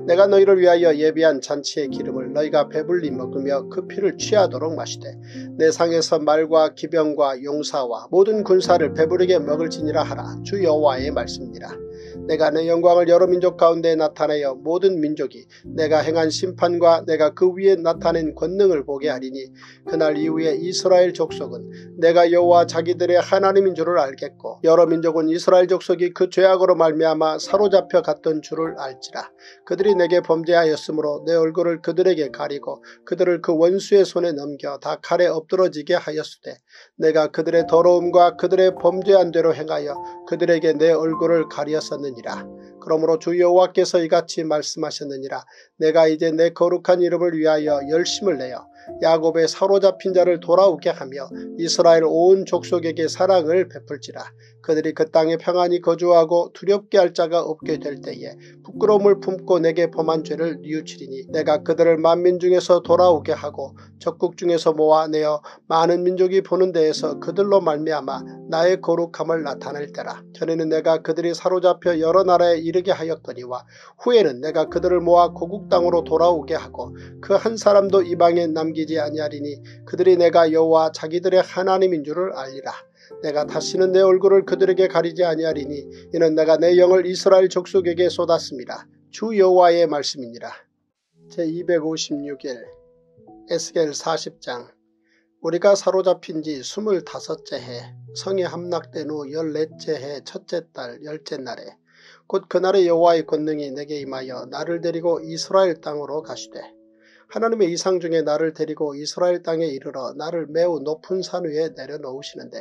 내가 너희를 위하여 예비한 잔치의 기름을 너희가 배불리 먹으며 그 피를 취하도록 마시되 내 상에서 말과 기병과 용사와 모든 군사를 배부르게 먹을지니라 하라. 주 여호와의 말씀이니라. 내가 내 영광을 여러 민족 가운데 나타내어 모든 민족이 내가 행한 심판과 내가 그 위에 나타낸 권능을 보게 하리니 그날 이후에 이스라엘 족속은 내가 여호와 자기들의 하나님인 줄을 알겠고 여러 민족은 이스라엘 족속이 그 죄악으로 말미암아 사로잡혀 갔던 줄을 알지라. 그들이 내게 범죄하였으므로 내 얼굴을 그들에게 가리고 그들을 그 원수의 손에 넘겨 다 칼에 엎드러지게 하였으되 내가 그들의 더러움과 그들의 범죄한 대로 행하여 그들에게 내 얼굴을 가리었었느니라. 그러므로 주 여호와께서 이같이 말씀하셨느니라. 내가 이제 내 거룩한 이름을 위하여 열심을 내어 야곱의 사로잡힌 자를 돌아오게 하며 이스라엘 온 족속에게 사랑을 베풀지라. 그들이 그 땅에 평안히 거주하고 두렵게 할 자가 없게 될 때에 부끄러움을 품고 내게 범한 죄를 뉘우치리니 내가 그들을 만민 중에서 돌아오게 하고 적국 중에서 모아내어 많은 민족이 보는 데에서 그들로 말미암아 나의 거룩함을 나타낼 때라. 전에는 내가 그들이 사로잡혀 여러 나라에 이르게 하였거니와 후에는 내가 그들을 모아 고국 땅으로 돌아오게 하고 그 한 사람도 이방에 남기지 아니하리니 그들이 내가 여호와 자기들의 하나님인 줄을 알리라. 내가 다시는 내 얼굴을 그들에게 가리지 아니하리니 이는 내가 내 영을 이스라엘 족속에게 쏟았습니다. 주 여호와의 말씀이니라. 제이백오십육 일 에스겔 사십 장. 우리가 사로잡힌 지 스물다섯째 해 성에 함락된 후 열넷째 해 첫째 달 열째 날에 곧 그날의 여호와의 권능이 내게 임하여 나를 데리고 이스라엘 땅으로 가시되 하나님의 이상 중에 나를 데리고 이스라엘 땅에 이르러 나를 매우 높은 산 위에 내려놓으시는데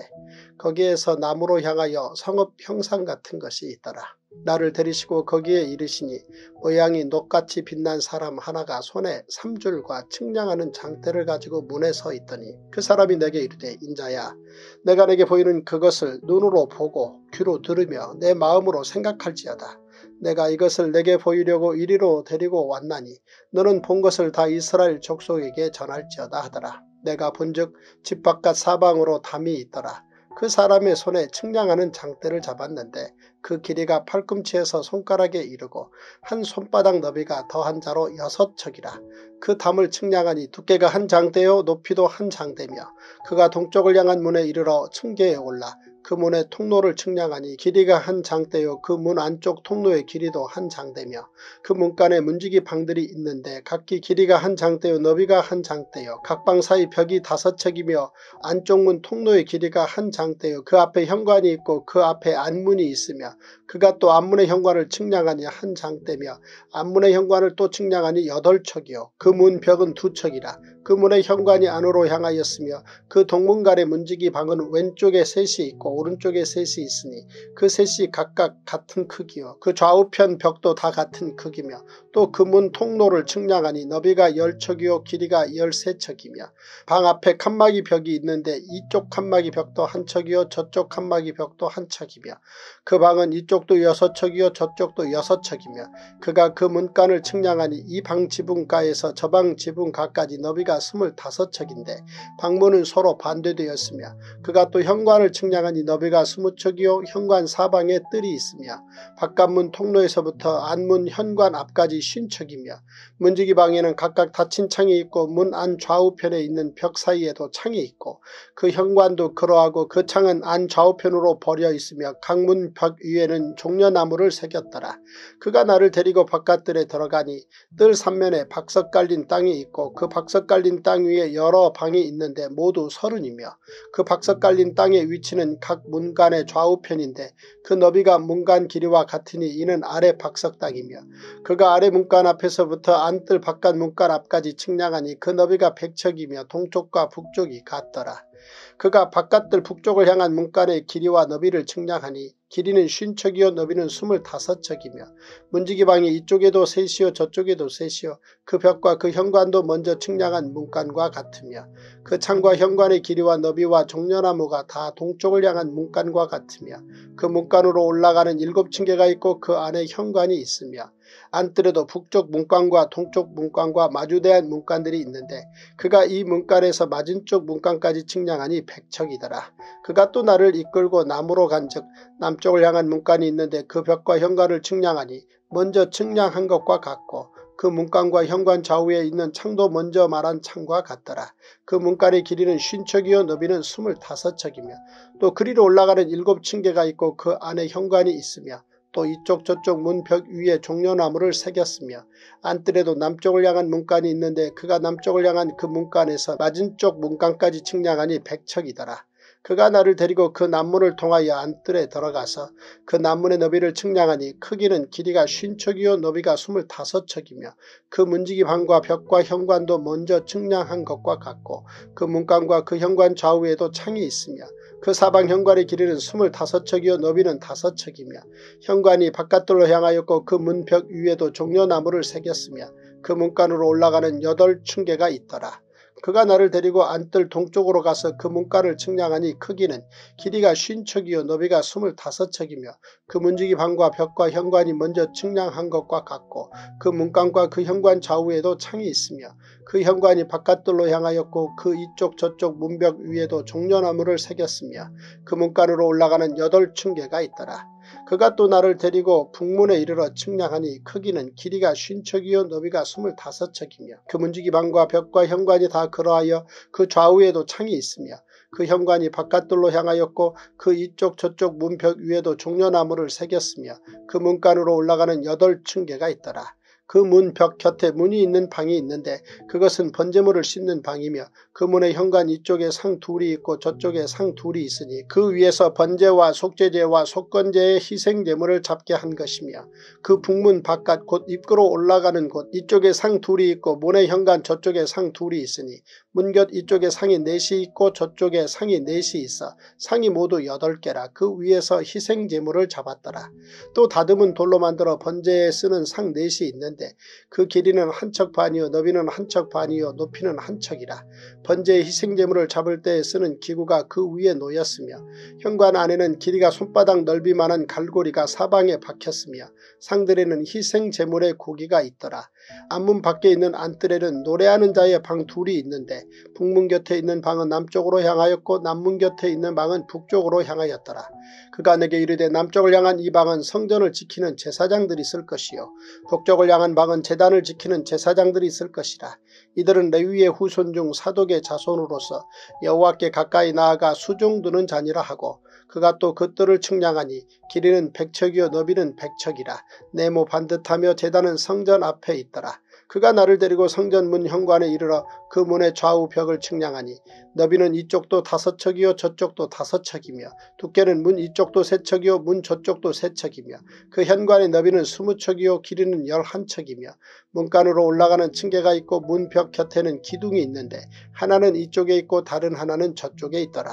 거기에서 남으로 향하여 성읍 형상 같은 것이 있더라. 나를 데리시고 거기에 이르시니 모양이 녹같이 빛난 사람 하나가 손에 삼줄과 측량하는 장대를 가지고 문에 서 있더니 그 사람이 내게 이르되 인자야 내가 내게 보이는 그것을 눈으로 보고 귀로 들으며 내 마음으로 생각할지어다. 내가 이것을 내게 보이려고 이리로 데리고 왔나니 너는 본 것을 다 이스라엘 족속에게 전할지어다 하더라. 내가 본즉 집 바깥 사방으로 담이 있더라. 그 사람의 손에 측량하는 장대를 잡았는데 그 길이가 팔꿈치에서 손가락에 이르고 한 손바닥 너비가 더한 자로 여섯 척이라. 그 담을 측량하니 두께가 한 장대요 높이도 한 장대며 그가 동쪽을 향한 문에 이르러 층계에 올라 그 문의 통로를 측량하니 길이가 한 장대요 그 문 안쪽 통로의 길이도 한 장대며 그 문간에 문지기 방들이 있는데 각기 길이가 한 장대요 너비가 한 장대요 각 방 사이 벽이 다섯 척이며 안쪽 문 통로의 길이가 한 장대요 그 앞에 현관이 있고 그 앞에 안문이 있으며 그가 또 안문의 현관을 측량하니 한 장대며 안문의 현관을 또 측량하니 여덟 척이요 그 문 벽은 두 척이라. 그 문의 현관이 안으로 향하였으며 그 동문간의 문지기 방은 왼쪽에 셋이 있고 오른쪽에 셋이 있으니 그 셋이 각각 같은 크기요 그 좌우편 벽도 다 같은 크기며 또 그 문 통로를 측량하니 너비가 열 척이요 길이가 열세 척이며 방 앞에 칸막이 벽이 있는데 이쪽 칸막이 벽도 한 척이요 저쪽 칸막이 벽도 한 척이며 그 방은 이쪽도 여섯 척이요 저쪽도 여섯 척이며 그가 그 문간을 측량하니 이 방 지붕가에서 저 방 지붕가까지 너비가 스물다섯 척인데 방문은 서로 반대되었으며 그가 또 현관을 측량하니 너비가 스무척이요 현관 사방에 뜰이 있으며 바깥문 통로에서부터 안문 현관 앞까지 쉰척이며 문지기 방에는 각각 닫힌 창이 있고 문 안 좌우편에 있는 벽 사이에도 창이 있고 그 현관도 그러하고 그 창은 안 좌우편으로 벌여 있으며 각 문 벽 위에는 종려나무를 새겼더라. 그가 나를 데리고 바깥뜰에 들어가니 뜰 삼면에 박석 깔린 땅이 있고 그 박석 깔린 땅 위에 여러 방이 있는데 모두 서른이며 그 박석 깔린 땅의 위치는 각 문간의 좌우편인데 그 너비가 문간 길이와 같으니 이는 아래 박석 땅이며 그가 아래 문간 앞에서부터 안뜰 바깥 문간 앞까지 측량하니 그 너비가 백척이며 동쪽과 북쪽이 같더라. 그가 바깥뜰 북쪽을 향한 문간의 길이와 너비를 측량하니 길이는 쉰 척이요 너비는 스물다섯 척이며 문지기방이 이쪽에도 셋이요 저쪽에도 셋이요 그 벽과 그 현관도 먼저 측량한 문간과 같으며 그 창과 현관의 길이와 너비와 종려나무가 다 동쪽을 향한 문간과 같으며 그 문간으로 올라가는 일곱 층계가 있고 그 안에 현관이 있으며 안뜰에도 북쪽 문간과 동쪽 문간과 마주대한 문간들이 있는데 그가 이 문간에서 맞은쪽 문간까지 측량하니 백척이더라. 그가 또 나를 이끌고 남으로 간즉 남쪽을 향한 문간이 있는데 그 벽과 현관을 측량하니 먼저 측량한 것과 같고 그 문간과 현관 좌우에 있는 창도 먼저 말한 창과 같더라. 그 문간의 길이는 쉰척이요 너비는 스물다섯척이며 또 그리로 올라가는 일곱 층계가 있고 그 안에 현관이 있으며 또 이쪽 저쪽 문 벽 위에 종려나무를 새겼으며 안뜰에도 남쪽을 향한 문간이 있는데 그가 남쪽을 향한 그 문간에서 맞은쪽 문간까지 측량하니 백척이더라. 그가 나를 데리고 그 남문을 통하여 안뜰에 들어가서 그 남문의 너비를 측량하니 크기는 길이가 쉰척이요 너비가 스물다섯척이며 그 문지기 방과 벽과 현관도 먼저 측량한 것과 같고 그 문간과 그 현관 좌우에도 창이 있으며 그 사방 현관의 길이는 스물다섯척이요 너비는 다섯척이며 현관이 바깥으로 향하였고 그 문벽 위에도 종려나무를 새겼으며 그 문간으로 올라가는 여덟 층계가 있더라. 그가 나를 데리고 안뜰 동쪽으로 가서 그 문간을 측량하니 크기는 길이가 쉰척이요 너비가 스물다섯척이며 그 문지기 방과 벽과 현관이 먼저 측량한 것과 같고 그 문간과 그 현관 좌우에도 창이 있으며 그 현관이 바깥들로 향하였고 그 이쪽 저쪽 문벽 위에도 종려나무를 새겼으며 그 문간으로 올라가는 여덟 층계가 있더라. 그가 또 나를 데리고 북문에 이르러 측량하니 크기는 길이가 쉰척이요 너비가 스물다섯척이며 그 문지기 방과 벽과 현관이 다 그러하여 그 좌우에도 창이 있으며 그 현관이 바깥들로 향하였고 그 이쪽 저쪽 문벽 위에도 종려나무를 새겼으며 그 문간으로 올라가는 여덟 층계가 있더라. 그 문 벽 곁에 문이 있는 방이 있는데 그것은 번제물을 씻는 방이며 그 문의 현관 이쪽에 상 둘이 있고 저쪽에 상 둘이 있으니 그 위에서 번제와 속죄제와 속건제의 희생제물을 잡게 한 것이며 그 북문 바깥 곧 입구로 올라가는 곳 이쪽에 상 둘이 있고 문의 현관 저쪽에 상 둘이 있으니 문곁 이쪽에 상이 넷이 있고 저쪽에 상이 넷이 있어 상이 모두 여덟 개라 그 위에서 희생제물을 잡았더라. 또 다듬은 돌로 만들어 번제에 쓰는 상 넷이 있는데 그 길이는 한 척 반이요 너비는 한 척 반이요 높이는 한 척이라. 번제의 희생제물을 잡을 때에 쓰는 기구가 그 위에 놓였으며 현관 안에는 길이가 손바닥 넓이만한 갈고리가 사방에 박혔으며 상들에는 희생제물의 고기가 있더라. 안문 밖에 있는 안뜰에는 노래하는 자의 방 둘이 있는데 북문 곁에 있는 방은 남쪽으로 향하였고 남문 곁에 있는 방은 북쪽으로 향하였더라. 그가 내게 이르되 남쪽을 향한 이 방은 성전을 지키는 제사장들이 있을 것이요 북쪽을 향한 방은 제단을 지키는 제사장들이 있을 것이라. 이들은 레위의 후손 중 사독의 자손으로서 여호와께 가까이 나아가 수종두는 자니라 하고 그가 또 그들을 측량하니 길이는 백척이요 너비는 백척이라 네모 반듯하며 제단은 성전 앞에 있더라. 그가 나를 데리고 성전 문 현관에 이르러 그 문의 좌우 벽을 측량하니 너비는 이쪽도 다섯척이요 저쪽도 다섯척이며 두께는 문 이쪽도 세척이요 문 저쪽도 세척이며 그 현관의 너비는 스무척이요 길이는 열한척이며 문간으로 올라가는 층계가 있고 문 벽 곁에는 기둥이 있는데 하나는 이쪽에 있고 다른 하나는 저쪽에 있더라.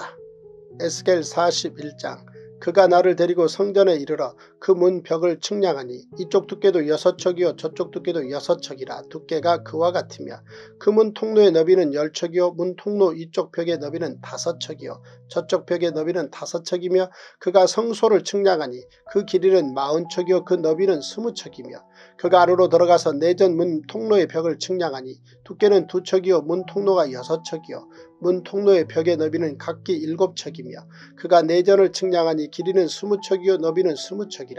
에스겔 사십일장. 그가 나를 데리고 성전에 이르러 그 문 벽을 측량하니 이쪽 두께도 여섯척이요 저쪽 두께도 여섯척이라 두께가 그와 같으며 그 문 통로의 너비는 열척이요 문 통로 이쪽 벽의 너비는 다섯척이요 저쪽 벽의 너비는 다섯척이며 그가 성소를 측량하니 그 길이는 마흔척이요 그 너비는 스무척이며 그가 안으로 들어가서 내전 문 통로의 벽을 측량하니 두께는 두척이요 문 통로가 여섯척이요 문 통로의 벽의 너비는 각기 일곱척이며 그가 내전을 측량하니 길이는 스무척이요 너비는 스무척이라.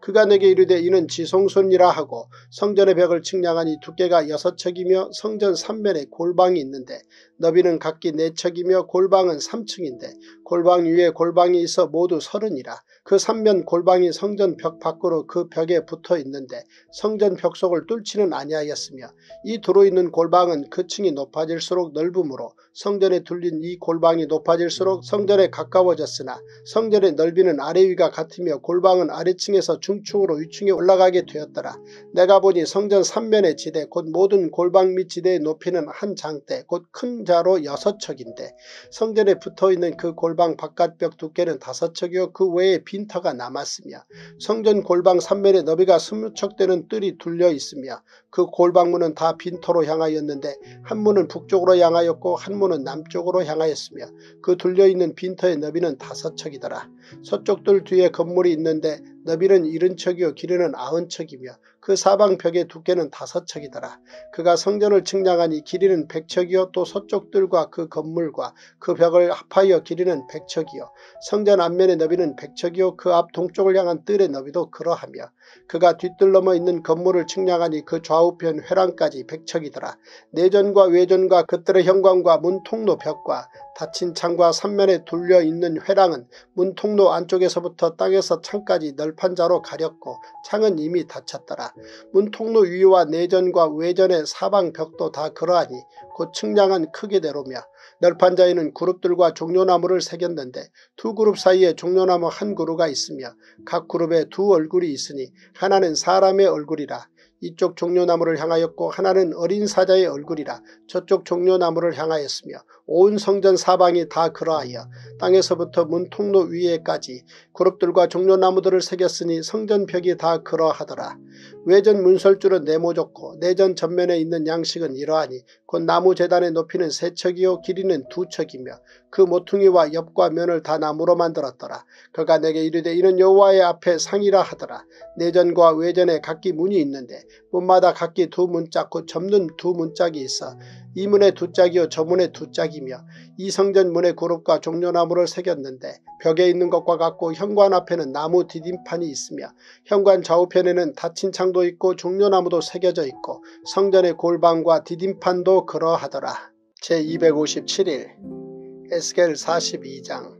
그가 내게 이르되 이는 지송손이라 하고 성전의 벽을 측량하니 두께가 여섯척이며 성전 삼면에 골방이 있는데 너비는 각기 네척이며 골방은 삼층인데 골방 위에 골방이 있어 모두 서른이라. 그 삼면 골방이 성전 벽 밖으로 그 벽에 붙어 있는데 성전 벽 속을 뚫지는 아니하였으며 이 들어있는 골방은 그 층이 높아질수록 넓음으로 성전에 둘린 이 골방이 높아질수록 성전에 가까워졌으나 성전의 넓이는 아래 위가 같으며 골방은 아래층에서 중층으로 위층에 올라가게 되었더라. 내가 보니 성전 삼면의 지대 곧 모든 골방 및 지대의 높이는 한 장대 곧 큰 자로 여섯척인데 성전에 붙어있는 그 골방 바깥벽 두께는 다섯척이요 그 외에 빈터가 남았으며 성전 골방 삼면의 너비가 스무척 되는 뜰이 둘려 있으며 그 골방문은 다 빈터로 향하였는데 한 문은 북쪽으로 향하였고 한 문은 남쪽으로 향하였으며 그 둘려있는 빈터의 너비는 다섯척이더라. 서쪽 뜰 뒤에 건물이 있는데 너비는 일흔척이요 길이는 아흔척이며 그 사방벽의 두께는 다섯 척이더라. 그가 성전을 측량하니 길이는 백척이요 또 서쪽들과 그 건물과 그 벽을 합하여 길이는 백척이요 성전 앞면의 너비는 백척이요 그 앞 동쪽을 향한 뜰의 너비도 그러하며 그가 뒤뜰넘어 있는 건물을 측량하니 그 좌우편 회랑까지 백척이더라. 내전과 외전과 그들의 현관과 문통로 벽과 닫힌 창과 삼면에 둘려 있는 회랑은 문통로 안쪽에서부터 땅에서 창까지 널판 자로 가렸고 창은 이미 닫혔더라. 문통로 위와 내전과 외전의 사방 벽도 다 그러하니 곧 측량한 크기대로며 널판 자에는 그룹들과 종려나무를 새겼는데 두 그룹 사이에 종려나무 한 그루가 있으며 각 그룹에 두 얼굴이 있으니 하나는 사람의 얼굴이라 이쪽 종려나무를 향하였고 하나는 어린 사자의 얼굴이라 저쪽 종려나무를 향하였으며 온 성전 사방이 다 그러하여 땅에서부터 문통로 위에까지 그룹들과 종려나무들을 새겼으니 성전 벽이 다 그러하더라. 외전 문설줄은 네모졌고 내전 전면에 있는 양식은 이러하니 곧 나무 재단의 높이는 세 척이요 길이는 두 척이며 그 모퉁이와 옆과 면을 다 나무로 만들었더라. 그가 내게 이르되 이는 여호와의 앞에 상이라 하더라. 내전과 외전에 각기 문이 있는데 문마다 각기 두 문짝고 접는 두 문짝이 있어 이 문에 두 짝이요 저 문에 두 짝이며 이 성전 문의 그룹과 종려나무를 새겼는데 벽에 있는 것과 같고 현관 앞에는 나무 디딤판이 있으며 현관 좌우편에는 닫힌 창도 있고 종려나무도 새겨져 있고 성전의 골방과 디딤판도 그러하더라. 제이백오십칠일 에스겔 사십이장.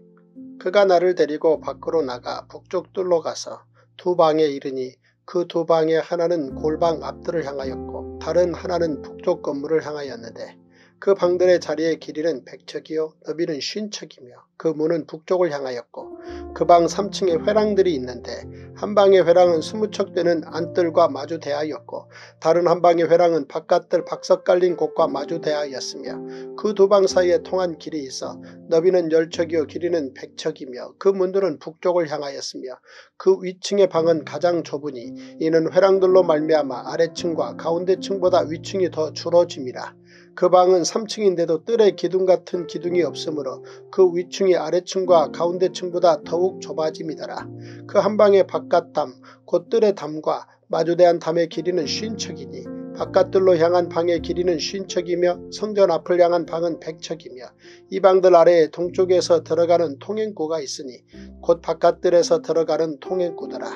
그가 나를 데리고 밖으로 나가 북쪽 뚫로 가서 두 방에 이르니 그 두 방의 하나는 골방 앞뜰을 향하였고 다른 하나는 북쪽 건물을 향하였는데 그 방들의 자리의 길이는 백척이요 너비는 쉰척이며 그 문은 북쪽을 향하였고 그 방 삼층에 회랑들이 있는데 한 방의 회랑은 스무척 되는 안뜰과 마주대하였고 다른 한 방의 회랑은 바깥뜰 박석 깔린 곳과 마주대하였으며 그 두 방 사이에 통한 길이 있어 너비는 열척이요 길이는 백척이며 그 문들은 북쪽을 향하였으며 그 위층의 방은 가장 좁으니 이는 회랑들로 말미암아 아래층과 가운데층보다 위층이 더 줄어짐이라. 그 방은 삼층인데도 뜰에 기둥 같은 기둥이 없으므로 그 위층이 아래층과 가운데층보다 더욱 좁아짐이더라. 그 한 방의 바깥담 곧 뜰의 담과 마주대한 담의 길이는 쉰척이니 바깥뜰로 향한 방의 길이는 쉰척이며 성전 앞을 향한 방은 백척이며 이 방들 아래에 동쪽에서 들어가는 통행구가 있으니 곧 바깥뜰에서 들어가는 통행구더라.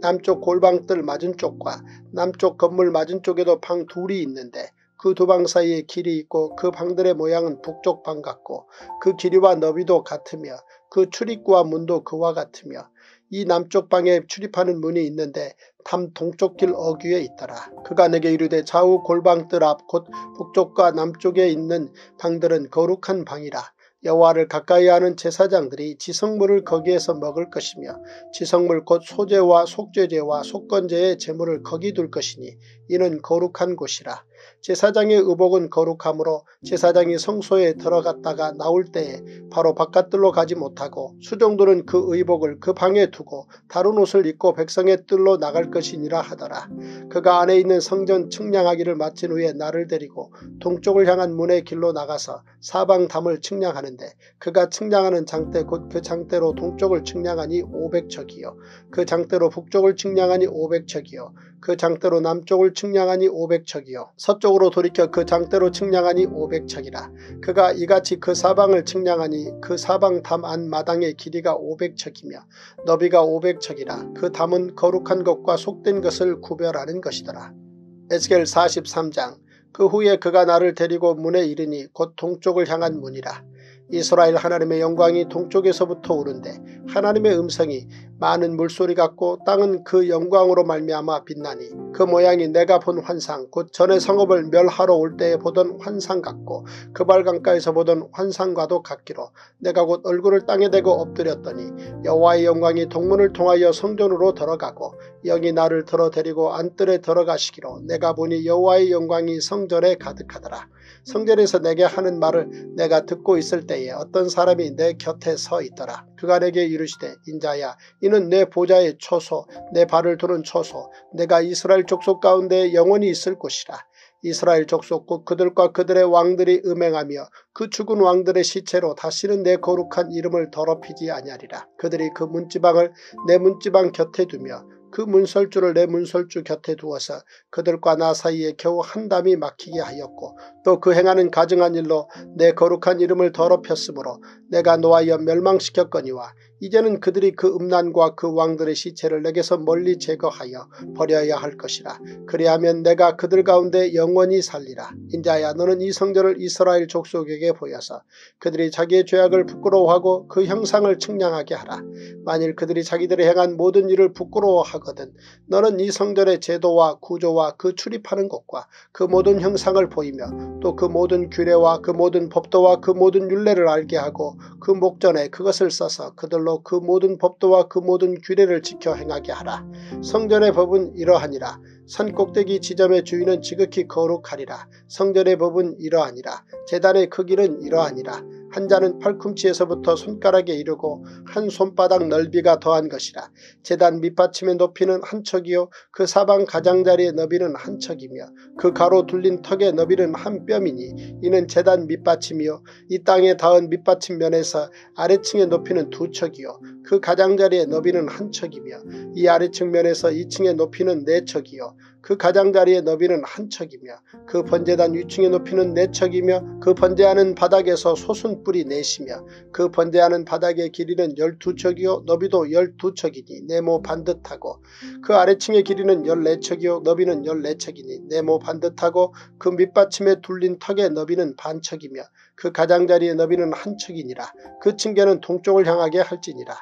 남쪽 골방뜰 맞은쪽과 남쪽 건물 맞은쪽에도 방 둘이 있는데 그 두 방 사이에 길이 있고 그 방들의 모양은 북쪽 방 같고 그 길이와 너비도 같으며 그 출입구와 문도 그와 같으며 이 남쪽 방에 출입하는 문이 있는데 담 동쪽 길 어귀에 있더라. 그가 내게 이르되 좌우 골방뜰 앞 곧 북쪽과 남쪽에 있는 방들은 거룩한 방이라. 여호와를 가까이 하는 제사장들이 지성물을 거기에서 먹을 것이며 지성물 곧 소제와 속죄제와 속건제의 제물을 거기 둘 것이니 이는 거룩한 곳이라. 제사장의 의복은 거룩하므로 제사장이 성소에 들어갔다가 나올 때에 바로 바깥뜰로 가지 못하고 수종들은 그 의복을 그 방에 두고 다른 옷을 입고 백성의 뜰로 나갈 것이니라 하더라. 그가 안에 있는 성전 측량하기를 마친 후에 나를 데리고 동쪽을 향한 문의 길로 나가서 사방 담을 측량하는데 그가 측량하는 장대 곧 그 장대로 동쪽을 측량하니 오백척이요 그 장대로 북쪽을 측량하니 오백척이요 그 장대로 남쪽을 측량하니 오백척이요 서쪽으로 돌이켜 그 장대로 측량하니 오백척이라. 그가 이같이 그 사방을 측량하니 그 사방 담 안 마당의 길이가 오백척이며 너비가 오백척이라. 그 담은 거룩한 것과 속된 것을 구별하는 것이더라. 에스겔 사십삼장. 그 후에 그가 나를 데리고 문에 이르니 곧 동쪽을 향한 문이라. 이스라엘 하나님의 영광이 동쪽에서부터 오른데 하나님의 음성이 많은 물소리 같고 땅은 그 영광으로 말미암아 빛나니 그 모양이 내가 본 환상 곧 전에 성읍을 멸하러 올 때에 보던 환상 같고 그발강가에서 보던 환상과도 같기로 내가 곧 얼굴을 땅에 대고 엎드렸더니 여호와의 영광이 동문을 통하여 성전으로 들어가고 영이 나를 들어 데리고 안뜰에 들어가시기로 내가 보니 여호와의 영광이 성전에 가득하더라. 성전에서 내게 하는 말을 내가 듣고 있을 때에 어떤 사람이 내 곁에 서 있더라. 그가 내게 이르시되 인자야 이는 내 보좌의 초소 내 발을 두는 초소 내가 이스라엘 족속 가운데 영원히 있을 곳이라. 이스라엘 족속 곧 그들과 그들의 왕들이 음행하며 그 죽은 왕들의 시체로 다시는 내 거룩한 이름을 더럽히지 아니하리라. 그들이 그 문지방을 내 문지방 곁에 두며 그 문설주를 내 문설주 곁에 두어서 그들과 나 사이에 겨우 한 담이 막히게 하였고 또 그 행하는 가증한 일로 내 거룩한 이름을 더럽혔으므로 내가 노하여 멸망시켰거니와 이제는 그들이 그 음란과 그 왕들의 시체를 내게서 멀리 제거하여 버려야 할 것이라. 그리하면 내가 그들 가운데 영원히 살리라. 인자야, 너는 이 성전을 이스라엘 족속에게 보여서 그들이 자기의 죄악을 부끄러워하고 그 형상을 측량하게 하라. 만일 그들이 자기들이 행한 모든 일을 부끄러워하거든 너는 이 성전의 제도와 구조와 그 출입하는 것과 그 모든 형상을 보이며 또 그 모든 규례와 그 모든 법도와 그 모든 율례를 알게 하고 그 목전에 그것을 써서 그들로 그 모든 법도와 그 모든 규례를 지켜 행하게 하라. 성전의 법은 이러하니라. 산 꼭대기 지점의 주인은 지극히 거룩하리라. 성전의 법은 이러하니라. 제단의 크기는 이러하니라. 한 자는 팔꿈치에서부터 손가락에 이르고 한 손바닥 넓이가 더한 것이라. 제단 밑받침의 높이는 한 척이요 그 사방 가장자리의 너비는 한 척이며 그 가로 둘린 턱의 너비는 한 뼘이니 이는 제단 밑받침이요 이 땅에 닿은 밑받침 면에서 아래층의 높이는 두 척이요 그 가장자리의 너비는 한 척이며 이 아래층 면에서 이 층의 높이는 네 척이요 그 가장자리의 너비는 한 척이며 그 번제단 위층의 높이는 네 척이며 그 번제하는 바닥에서 소순 뿌리 넷이며 그 번제하는 바닥의 길이는 열두 척이요 너비도 열두 척이니 네모 반듯하고 그 아래층의 길이는 열네 척이요 너비는 열네 척이니 네모 반듯하고 그 밑받침에 둘린 턱의 너비는 반 척이며 그 가장자리의 너비는 한 척이니라. 그 층계는 동쪽을 향하게 할지니라.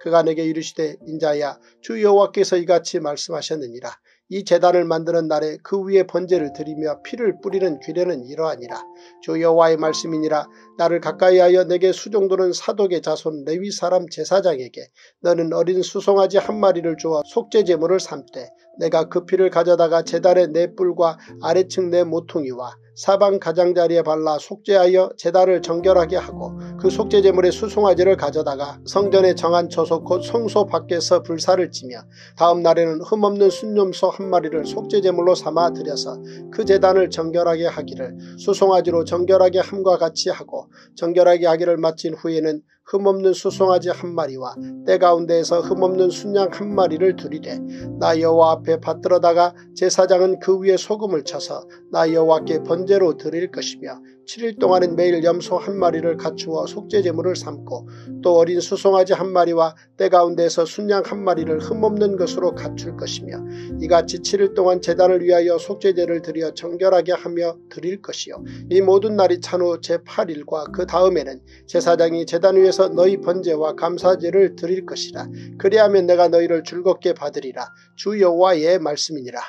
그가 내게 이르시되 인자야, 주 여호와께서 이같이 말씀하셨느니라. 이 제단을 만드는 날에 그 위에 번제를 드리며 피를 뿌리는 규례는 이러하니라. 주 여호와의 말씀이니라. 나를 가까이하여 내게 수종도는 사독의 자손 레위 사람 제사장에게 너는 어린 수송아지 한 마리를 주어 속죄 제물을 삼되 내가 그 피를 가져다가 제단의 내 뿔과 아래층 내 모퉁이와 사방 가장자리에 발라 속죄하여 제단을 정결하게 하고 그 속죄 제물의 수송아지를 가져다가 성전에 정한 처소 곧 성소 밖에서 불사를 지며 다음 날에는 흠없는 순념소 한 마리를 속죄 제물로 삼아 드려서 그 제단을 정결하게 하기를 수송아지로 정결하게 함과 같이 하고 정결하게 하기를 마친 후에는 흠없는 수송아지 한 마리와 때 가운데에서 흠없는 순양 한 마리를 드리되 나 여호와 앞에 받들어다가 제사장은 그 위에 소금을 쳐서 나 여호와께 번제로 드릴 것이며 칠 일 동안은 매일 염소 한 마리를 갖추어 속죄제물을 삼고 또 어린 수송아지 한 마리와 때 가운데에서 순양 한 마리를 흠없는 것으로 갖출 것이며 이같이 칠 일 동안 제단을 위하여 속죄제를 드려 정결하게 하며 드릴 것이요 이 모든 날이 찬 후 제팔 일과 그 다음에는 제사장이 제단 위에서 너희 번제와 감사제를 드릴 것이라. 그리하면 내가 너희를 즐겁게 받으리라. 주 여호와의 말씀이니라.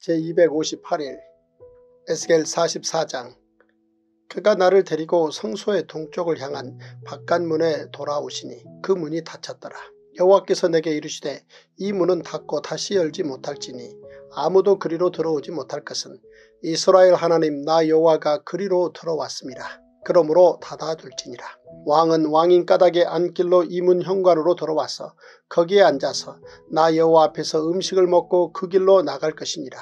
제 이백오십팔 일 에스겔 사십사 장. 그가 나를 데리고 성소의 동쪽을 향한 바깥문에 돌아오시니 그 문이 닫혔더라. 여호와께서 내게 이르시되 이 문은 닫고 다시 열지 못할지니 아무도 그리로 들어오지 못할 것은 이스라엘 하나님 나 여호와가 그리로 들어왔습니다. 그러므로 닫아둘지니라. 왕은 왕인 까닭에 안길로 이 문 현관으로 들어와서 거기에 앉아서 나 여호와 앞에서 음식을 먹고 그 길로 나갈 것이니라.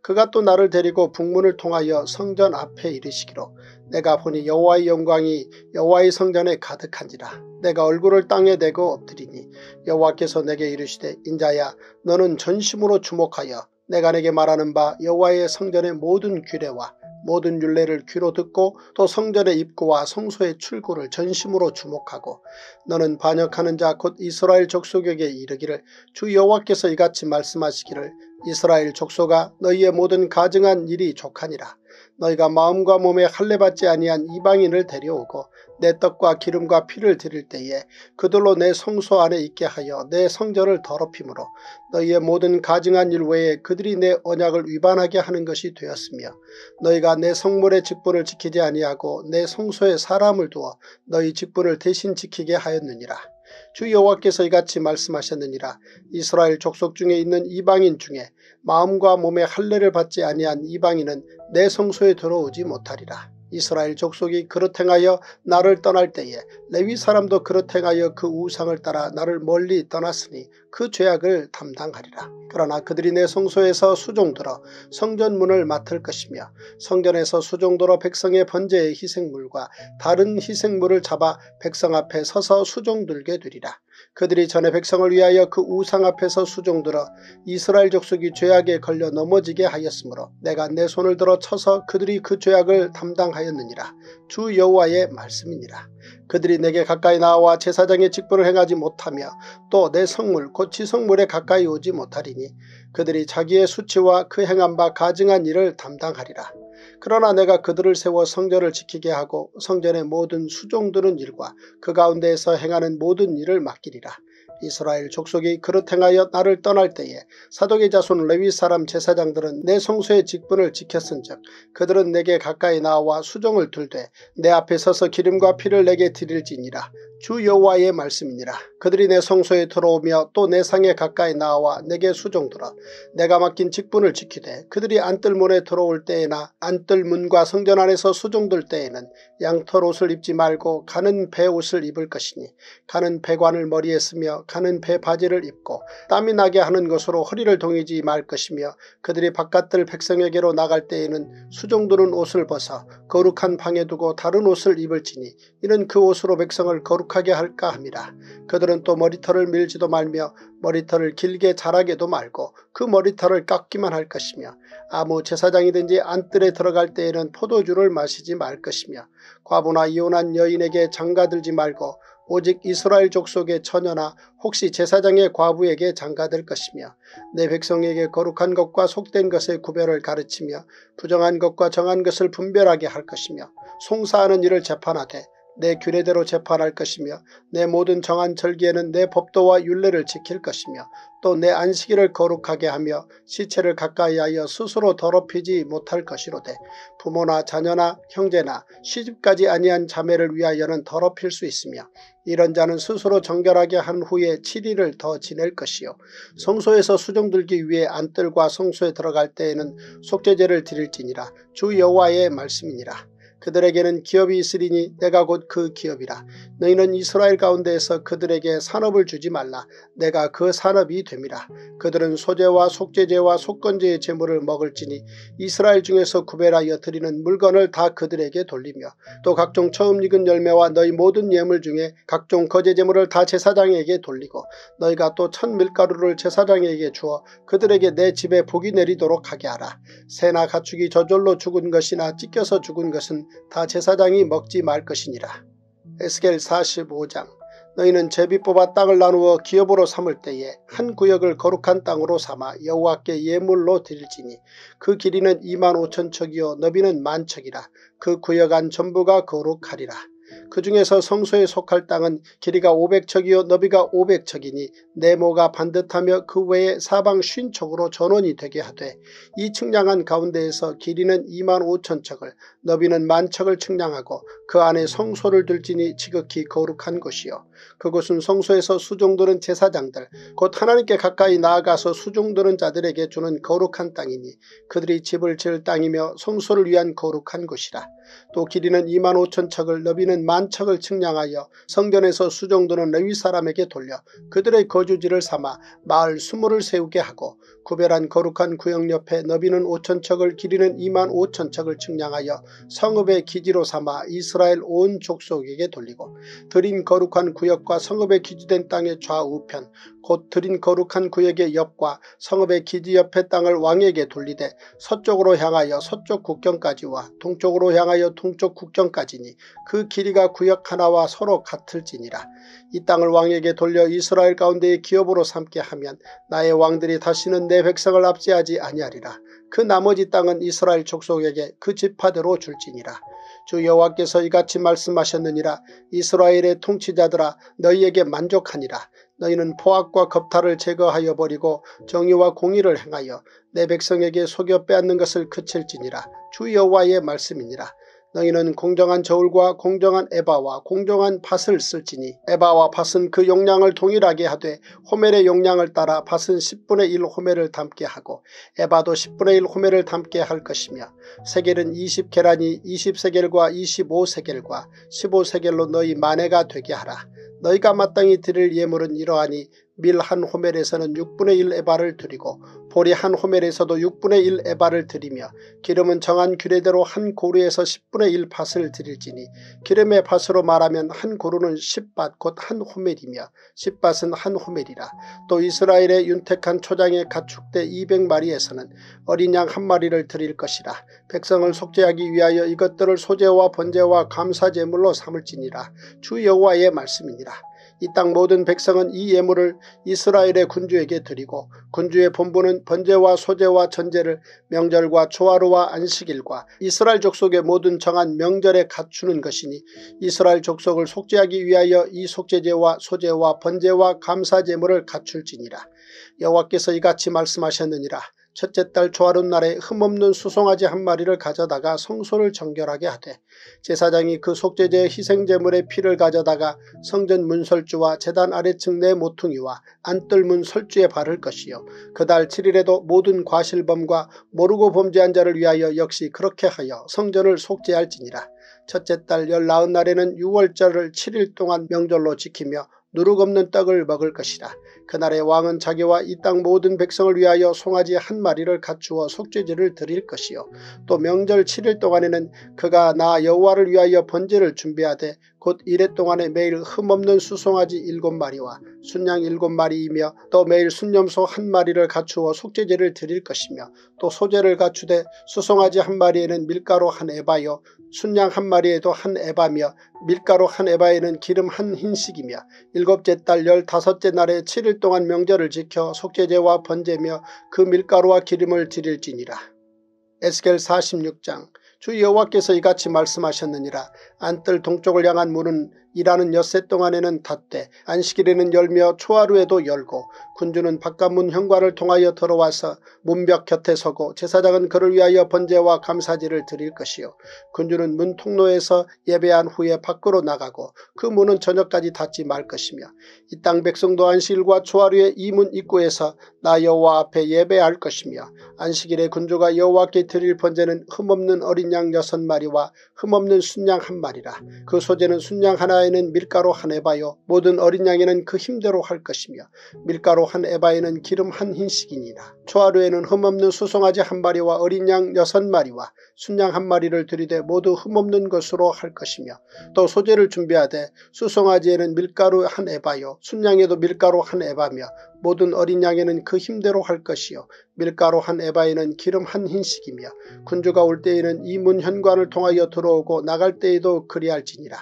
그가 또 나를 데리고 북문을 통하여 성전 앞에 이르시기로 내가 보니 여호와의 영광이 여호와의 성전에 가득한지라. 내가 얼굴을 땅에 대고 엎드리니 여호와께서 내게 이르시되 인자야, 너는 전심으로 주목하여 내가 네게 말하는 바 여호와의 성전의 모든 규례와 모든 율례를 귀로 듣고 또 성전의 입구와 성소의 출구를 전심으로 주목하고 너는 반역하는 자 곧 이스라엘 족속에게 이르기를 주 여호와께서 이같이 말씀하시기를 이스라엘 족속아, 너희의 모든 가증한 일이 족하니라. 너희가 마음과 몸에 할례받지 아니한 이방인을 데려오고 내 떡과 기름과 피를 드릴 때에 그들로 내 성소 안에 있게 하여 내 성전을 더럽힘으로 너희의 모든 가증한 일 외에 그들이 내 언약을 위반하게 하는 것이 되었으며 너희가 내 성물의 직분을 지키지 아니하고 내 성소에 사람을 두어 너희 직분을 대신 지키게 하였느니라. 주 여호와께서 이같이 말씀하셨느니라. 이스라엘 족속 중에 있는 이방인 중에 마음과 몸에 할례를 받지 아니한 이방인은 내 성소에 들어오지 못하리라. 이스라엘 족속이 그릇 행하여 나를 떠날 때에 레위 사람도 그릇 행하여 그 우상을 따라 나를 멀리 떠났으니 그 죄악을 담당하리라. 그러나 그들이 내 성소에서 수종들어 성전문을 맡을 것이며 성전에서 수종들어 백성의 번제의 희생물과 다른 희생물을 잡아 백성 앞에 서서 수종들게 되리라. 그들이 전에 백성을 위하여 그 우상 앞에서 수종들어 이스라엘 족속이 죄악에 걸려 넘어지게 하였으므로 내가 내 손을 들어 쳐서 그들이 그 죄악을 담당하였느니라. 주 여호와의 말씀이니라. 그들이 내게 가까이 나와 제사장의 직분을 행하지 못하며 또 내 성물 곧 지성물에 가까이 오지 못하리니 그들이 자기의 수치와 그 행한 바 가증한 일을 담당하리라. 그러나 내가 그들을 세워 성전을 지키게 하고 성전의 모든 수종드는 일과 그 가운데에서 행하는 모든 일을 맡기리라. 이스라엘 족속이 그릇 행하여 나를 떠날 때에 사독의 자손 레위 사람 제사장들은 내 성소의 직분을 지켰은즉 그들은 내게 가까이 나와 수종을 들되 내 앞에 서서 기름과 피를 내게 드릴지니라. 주 여호와의 말씀이니라. 그들이 내 성소에 들어오며 또 내 상에 가까이 나와 내게 수종들어 내가 맡긴 직분을 지키되 그들이 안뜰문에 들어올 때에나 안뜰문과 성전 안에서 수종들 때에는 양털옷을 입지 말고 가는 배옷을 입을 것이니 가는 배관을 머리에 쓰며 가는 배 바지를 입고 땀이 나게 하는 것으로 허리를 동이지 말 것이며 그들이 바깥들 백성에게로 나갈 때에는 수종들은 옷을 벗어 거룩한 방에 두고 다른 옷을 입을지니 이는 그 옷으로 백성을 거룩하게 할까 함이라. 그들은 또 머리털을 밀지도 말며 머리털을 길게 자라게도 말고 그 머리털을 깎기만 할 것이며 아무 제사장이든지 안뜰에 들어갈 때에는 포도주를 마시지 말 것이며 과부나 이혼한 여인에게 장가들지 말고 오직 이스라엘 족속의 처녀나 혹시 제사장의 과부에게 장가들 것이며 내 백성에게 거룩한 것과 속된 것의 구별을 가르치며 부정한 것과 정한 것을 분별하게 할 것이며 송사하는 일을 재판하되 내 규례대로 재판할 것이며 내 모든 정한 절기에는 내 법도와 율례를 지킬 것이며 또 내 안식일을 거룩하게 하며 시체를 가까이하여 스스로 더럽히지 못할 것이로되 부모나 자녀나 형제나 시집까지 아니한 자매를 위하여는 더럽힐 수 있으며 이런 자는 스스로 정결하게 한 후에 칠 일을 더 지낼 것이요 성소에서 수종들기 위해 안뜰과 성소에 들어갈 때에는 속죄제를 드릴지니라. 주 여호와의 말씀이니라. 그들에게는 기업이 있으리니 내가 곧 그 기업이라. 너희는 이스라엘 가운데에서 그들에게 산업을 주지 말라. 내가 그 산업이 됨이라. 그들은 소제와 속제제와 속건제의 제물을 먹을지니 이스라엘 중에서 구별하여 드리는 물건을 다 그들에게 돌리며 또 각종 처음 익은 열매와 너희 모든 예물 중에 각종 거제 제물을 다 제사장에게 돌리고 너희가 또 천 밀가루를 제사장에게 주어 그들에게 내 집에 복이 내리도록 하게 하라. 새나 가축이 저절로 죽은 것이나 찢겨서 죽은 것은 다 제사장이 먹지 말 것이니라. 에스겔 사십오 장. 너희는 제비 뽑아 땅을 나누어 기업으로 삼을 때에 한 구역을 거룩한 땅으로 삼아 여호와께 예물로 드릴지니 그 길이는 이만 오천 척이요 너비는 만 척이라. 그 구역 안 전부가 거룩하리라. 그 중에서 성소에 속할 땅은 길이가 오백 척이요 너비가 오백 척이니 네모가 반듯하며 그 외에 사방 쉰 척으로 전원이 되게 하되 이 측량한 가운데에서 길이는 이만 오천 척을 너비는 만 척을 측량하고 그 안에 성소를 둘지니 지극히 거룩한 곳이요 그곳은 성소에서 수종드는 제사장들 곧 하나님께 가까이 나아가서 수종드는 자들에게 주는 거룩한 땅이니 그들이 집을 지을 땅이며 성소를 위한 거룩한 곳이라. 또 길이는 이만 오천 척을 너비는 만 척을 측량하여 성전에서 수종드는 레위 사람에게 돌려 그들의 거주지를 삼아 마을 스물을 세우게 하고 구별한 거룩한 구역 옆에 너비는 오천 척을 길이는 이만 오천 척을 측량하여 성읍의 기지로 삼아 이스라엘 온 족속에게 돌리고 드린 거룩한 구역과 성읍의 기지된 땅의 좌우편 곧 드린 거룩한 구역의 옆과 성읍의 기지 옆의 땅을 왕에게 돌리되 서쪽으로 향하여 서쪽 국경까지와 동쪽으로 향하여 동쪽 국경까지니 그 길이가 구역 하나와 서로 같을지니라. 이 땅을 왕에게 돌려 이스라엘 가운데의 기업으로 삼게 하면 나의 왕들이 다시는 내 백성을 압제하지 아니하리라. 그 나머지 땅은 이스라엘 족속에게 그 지파대로 줄지니라. 주 여호와께서 이같이 말씀하셨느니라. 이스라엘의 통치자들아 너희에게 만족하니라. 너희는 포악과 겁탈을 제거하여 버리고 정의와 공의를 행하여 내 백성에게 속여 빼앗는 것을 그칠지니라. 주 여호와의 말씀이니라. 너희는 공정한 저울과 공정한 에바와 공정한 밭을 쓸지니 에바와 밭은 그 용량을 동일하게 하되 호멜의 용량을 따라 밭은 십분의 일 호멜을 담게 하고 에바도 십분의 일 호멜을 담게 할 것이며 세겔은 이십 계란이 이십 세겔과 이십오 세겔과 십오 세겔로 너희 만회가 되게 하라. 너희가 마땅히 드릴 예물은 이러하니 밀 한 호멜에서는 육분의 일 에바를 드리고 보리 한 호멜에서도 육분의 일 에바를 드리며 기름은 정한 규례대로 한 고루에서 십분의 일 밭을 드릴지니 기름의 밭으로 말하면 한 고루는 십 밭 곧 한 호멜이며 십 밭은 한 호멜이라. 또 이스라엘의 윤택한 초장의 가축대 이백 마리에서는 어린 양 한 마리를 드릴 것이라. 백성을 속죄하기 위하여 이것들을 소제와 번제와 감사제물로 삼을지니라. 주 여호와의 말씀이니라. 이 땅 모든 백성은 이 예물을 이스라엘의 군주에게 드리고 군주의 본부는 번제와 소제와 전제를 명절과 초하루와 안식일과 이스라엘 족속의 모든 정한 명절에 갖추는 것이니 이스라엘 족속을 속죄하기 위하여 이 속죄제와 소제와 번제와 감사제물을 갖출지니라. 여호와께서 이같이 말씀하셨느니라. 첫째 달 초하루 날에 흠없는 수송아지 한 마리를 가져다가 성소를 정결하게 하되 제사장이 그 속죄제의 희생제물의 피를 가져다가 성전 문설주와 제단 아래층 내 모퉁이와 안뜰문 설주에 바를 것이요. 그달 칠 일에도 모든 과실범과 모르고 범죄한 자를 위하여 역시 그렇게 하여 성전을 속죄할지니라. 첫째 달 열나흔 날에는 유월절을 칠 일 동안 명절로 지키며 누룩 없는 떡을 먹을 것이라. 그날의 왕은 자기와 이 땅 모든 백성을 위하여 송아지 한 마리를 갖추어 속죄제를 드릴 것이요. 또 명절 칠 일 동안에는 그가 나 여호와를 위하여 번제를 준비하되 곧 이레 동안에 매일 흠없는 수송아지 일곱 마리와 순양 일곱 마리이며 또 매일 순염소 한 마리를 갖추어 속죄제를 드릴 것이며 또 소제를 갖추되 수송아지 한 마리에는 밀가루 한 에바요 순양 한 마리에도 한 에바며 밀가루 한 에바에는 기름 한 흰식이며 일곱째 달 열다섯째 날에 칠 일 동안 명절을 지켜 속죄제와 번제며 그 밀가루와 기름을 드릴지니라. 에스겔 사십육 장. 주 여호와께서 이같이 말씀하셨느니라. 안뜰 동쪽을 향한 문은 일하는 엿새 동안에는 닫되 안식일에는 열며 초하루에도 열고 군주는 바깥문 현관을 통하여 들어와서 문벽 곁에 서고 제사장은 그를 위하여 번제와 감사제를 드릴 것이요. 군주는 문 통로에서 예배한 후에 밖으로 나가고 그 문은 저녁까지 닫지 말 것이며 이 땅 백성도 안식일과 초하루에 이 문 입구에서 나 여호와 앞에 예배할 것이며 안식일에 군주가 여호와께 드릴 번제는 흠없는 어린 양 여섯 마리와 흠없는 순양 한 마리라. 그 소제는 순양 하나에 는 밀가루 한 에바요 모든 어린 양에는 그 힘대로 할 것이며 밀가루 한 에바에는 기름 한 흰식이니라. 초하루에는 흠없는 수송아지 한 마리와 어린 양 여섯 마리와 순양 한 마리를 들이되 모두 흠없는 것으로 할 것이며 또 소제를 준비하되 수송아지에는 밀가루 한 에바요 순양에도 밀가루 한 에바며 모든 어린 양에는 그 힘대로 할 것이요. 밀가루 한 에바에는 기름 한 흰식이며 군주가 올 때에는 이 문 현관을 통하여 들어오고 나갈 때에도 그리할지니라.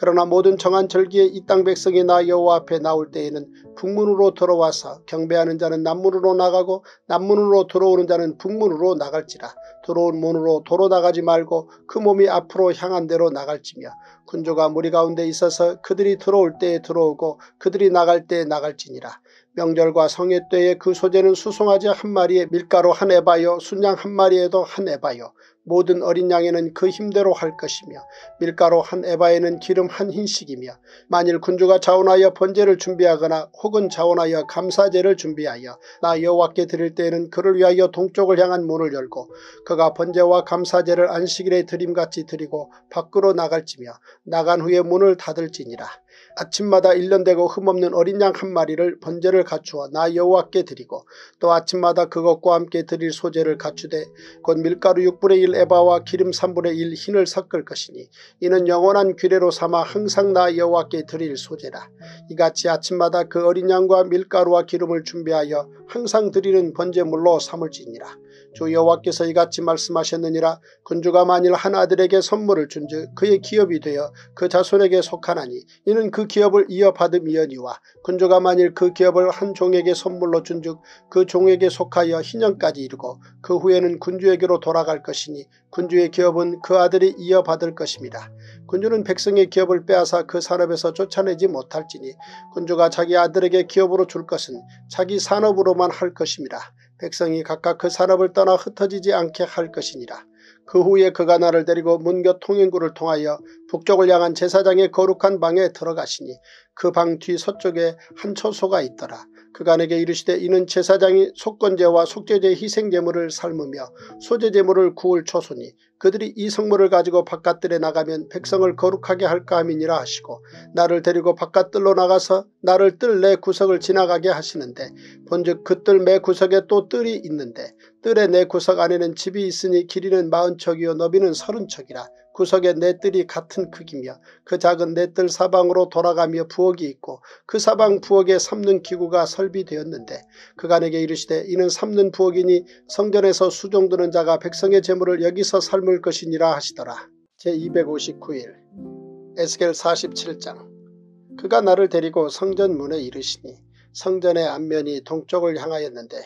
그러나 모든 정한 절기에 이 땅 백성이 나 여호와 앞에 나올 때에는 북문으로 들어와서 경배하는 자는 남문으로 나가고 남문으로 들어오는 자는 북문으로 나갈지라. 들어온 문으로 도로 나가지 말고 그 몸이 앞으로 향한 대로 나갈지며 군주가 무리 가운데 있어서 그들이 들어올 때에 들어오고 그들이 나갈 때에 나갈지니라. 명절과 성회 때에 그 소제는 수송아지 한 마리에 밀가루 한 에바요 순양 한 마리에도 한 에바요 모든 어린 양에는 그 힘대로 할 것이며 밀가루 한 에바에는 기름 한 흰식이며 만일 군주가 자원하여 번제를 준비하거나 혹은 자원하여 감사제를 준비하여 나 여호와께 드릴 때에는 그를 위하여 동쪽을 향한 문을 열고 그가 번제와 감사제를 안식일에 드림같이 드리고 밖으로 나갈지며 나간 후에 문을 닫을지니라. 아침마다 일년되고 흠없는 어린 양 한 마리를 번제를 갖추어 나 여호와께 드리고 또 아침마다 그것과 함께 드릴 소제를 갖추되 곧 밀가루 육분의 일 에바와 기름 삼분의 일 흰을 섞을 것이니 이는 영원한 규례로 삼아 항상 나 여호와께 드릴 소제라. 이같이 아침마다 그 어린 양과 밀가루와 기름을 준비하여 항상 드리는 번제물로 삼을지니라. 주 여호와께서 이같이 말씀하셨느니라. 군주가 만일 한 아들에게 선물을 준즉 그의 기업이 되어 그 자손에게 속하나니 이는 그 기업을 이어받음이여니와 군주가 만일 그 기업을 한 종에게 선물로 준즉 그 종에게 속하여 희년까지 이르고 그 후에는 군주에게로 돌아갈 것이니 군주의 기업은 그 아들이 이어받을 것입니다. 군주는 백성의 기업을 빼앗아 그 산업에서 쫓아내지 못할지니 군주가 자기 아들에게 기업으로 줄 것은 자기 산업으로만 할 것입니다. 백성이 각각 그 산업을 떠나 흩어지지 않게 할 것이니라. 그 후에 그가 나를 데리고 문곁 통행구를 통하여 북쪽을 향한 제사장의 거룩한 방에 들어가시니 그 방 뒤 서쪽에 한 초소가 있더라. 그간에게 이르시되 이는 제사장이 속건제와 속죄제 희생제물을 삶으며 소제제물을 구울 초소니 그들이 이 성물을 가지고 바깥들에 나가면 백성을 거룩하게 할까 함이니라 하시고 나를 데리고 바깥들로 나가서 나를 뜰 내 구석을 지나가게 하시는데 본즉 그 뜰 매 구석에 또 뜰이 있는데 뜰의 내 구석 안에는 집이 있으니 길이는 마흔 척이요 너비는 서른 척이라 구석에 내 뜰이 같은 크기며 그 작은 내 뜰 사방으로 돌아가며 부엌이 있고 그 사방 부엌에 삶는 기구가 설비되었는데 그간에게 이르시되 이는 삶는 부엌이니 성전에서 수종드는 자가 백성의 재물을 여기서 삶을 것이니라 하시더라. 제 이백오십구 일 에스겔 사십칠 장 그가 나를 데리고 성전 문에 이르시니 성전의 앞면이 동쪽을 향하였는데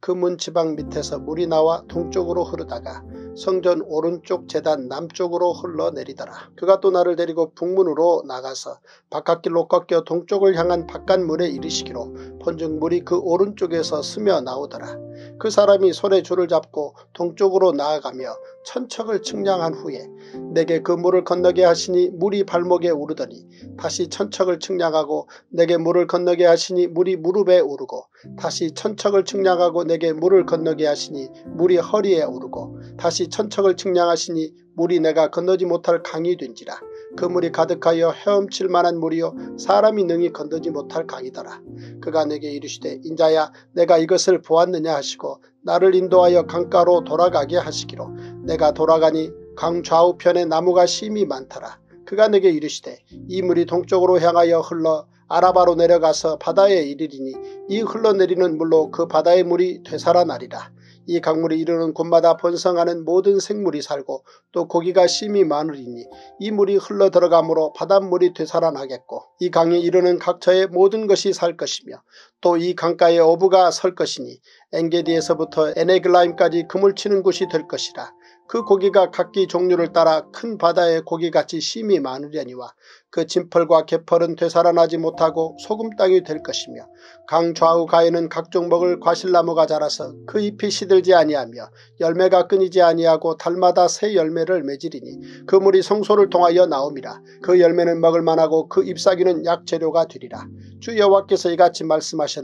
그 문 지방 밑에서 물이 나와 동쪽으로 흐르다가 성전 오른쪽 제단 남쪽으로 흘러내리더라. 그가 또 나를 데리고 북문으로 나가서 바깥길로 꺾여 동쪽을 향한 바깥문에 이르시기로 본즉 물이 그 오른쪽에서 스며 나오더라. 그 사람이 손에 줄을 잡고 동쪽으로 나아가며 천척을 측량한 후에 내게 그 물을 건너게 하시니 물이 발목에 오르더니 다시 천척을 측량하고 내게 물을 건너게 하시니 물이 무릎에 오르고 다시 천척을 측량하고 내게 물을 건너게 하시니 물이 허리에 오르고 다시 천척을 측량하시니 물이 내가 건너지 못할 강이 된지라. 그 물이 가득하여 헤엄칠 만한 물이요 사람이 능히 건너지 못할 강이더라. 그가 내게 이르시되 인자야 내가 이것을 보았느냐 하시고 나를 인도하여 강가로 돌아가게 하시기로 내가 돌아가니 강 좌우편에 나무가 심이 많더라. 그가 내게 이르시되 이 물이 동쪽으로 향하여 흘러 아라바로 내려가서 바다에 이르리니 이 흘러내리는 물로 그 바다의 물이 되살아나리라. 이 강물이 이르는 곳마다 번성하는 모든 생물이 살고 또 고기가 심히 많으리니 이 물이 흘러들어가므로 바닷물이 되살아나겠고 이 강이 이르는 각처의 모든 것이 살 것이며 또 이 강가에 어부가 설 것이니 엔게디에서부터 에네글라임까지 그물 치는 곳이 될 것이라. 그 고기가 각기 종류를 따라 큰 바다의 고기같이 심히 많으려니와 그 진펄과 개펄은 되살아나지 못하고 소금 땅이 될 것이며 강 좌우 가에는 각종 먹을 과실나무가 자라서 그 잎이 시들지 아니하며 열매가 끊이지 아니하고 달마다 새 열매를 맺으리니 그 물이 성소를 통하여 나옵니다. 그 열매는 먹을 만하고 그 잎사귀는 약재료가 되리라. 주 여호와께서 이같이 말씀하셨느니라.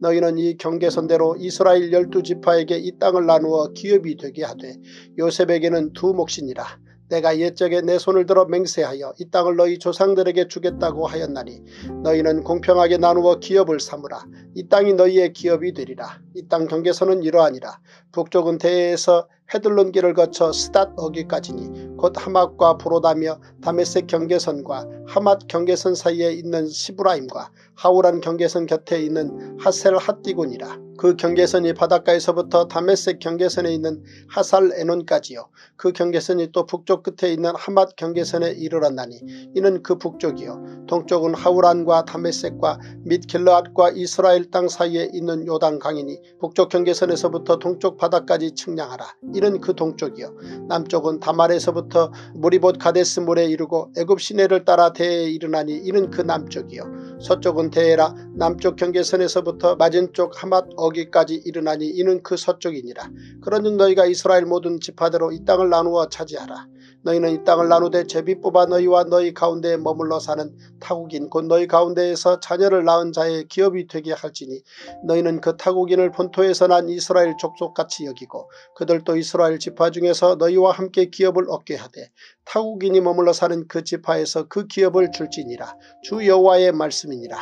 너희는 이 경계선대로 이스라엘 열두 지파에게 이 땅을 나누어 기업이 되게 하되 요셉에게는 두 몫이니라. 내가 옛적에 내 손을 들어 맹세하여 이 땅을 너희 조상들에게 주겠다고 하였나니 너희는 공평하게 나누어 기업을 삼으라. 이 땅이 너희의 기업이 되리라. 이 땅 경계선은 이러하니라. 북쪽은 대해에서 헤들론길을 거쳐 스닷 어귀까지니 곧 하맛과 브로다며 다메섹 경계선과 하맛 경계선 사이에 있는 시브라임과 하우란 경계선 곁에 있는 하셀 핫디곤이라. 그 경계선이 바닷가에서부터 다메섹 경계선에 있는 하살 에논까지요. 그 경계선이 또 북쪽 끝에 있는 하맛 경계선에 이르렀나니 이는 그 북쪽이요. 동쪽은 하우란과 다메섹과 및 길르앗과 이스라엘 땅 사이에 있는 요단강이니 북쪽 경계선에서부터 동쪽 바다까지 측량하라. 이는 그 동쪽이요. 남쪽은 다말에서부터 무리봇 가데스 물에 이르고 애굽 시내를 따라 대해에 이르나니 이는 그 남쪽이요. 서쪽은 대해라. 남쪽 경계선에서부터 맞은쪽 하맛 어귀까지 이르나니 이는 그 서쪽이니라. 그런즉 너희가 이스라엘 모든 지파대로 이 땅을 나누어 차지하라. 너희는 이 땅을 나누되 제비 뽑아 너희와 너희 가운데에 머물러 사는 타국인 곧 너희 가운데에서 자녀를 낳은 자의 기업이 되게 할지니 너희는 그 타국인을 본토에서 난 이스라엘 족속같이 여기고 그들도 이스라엘 지파 중에서 너희와 함께 기업을 얻게 하되 타국인이 머물러 사는 그 지파에서 그 기업을 줄지니라. 주 여호와의 말씀이니라.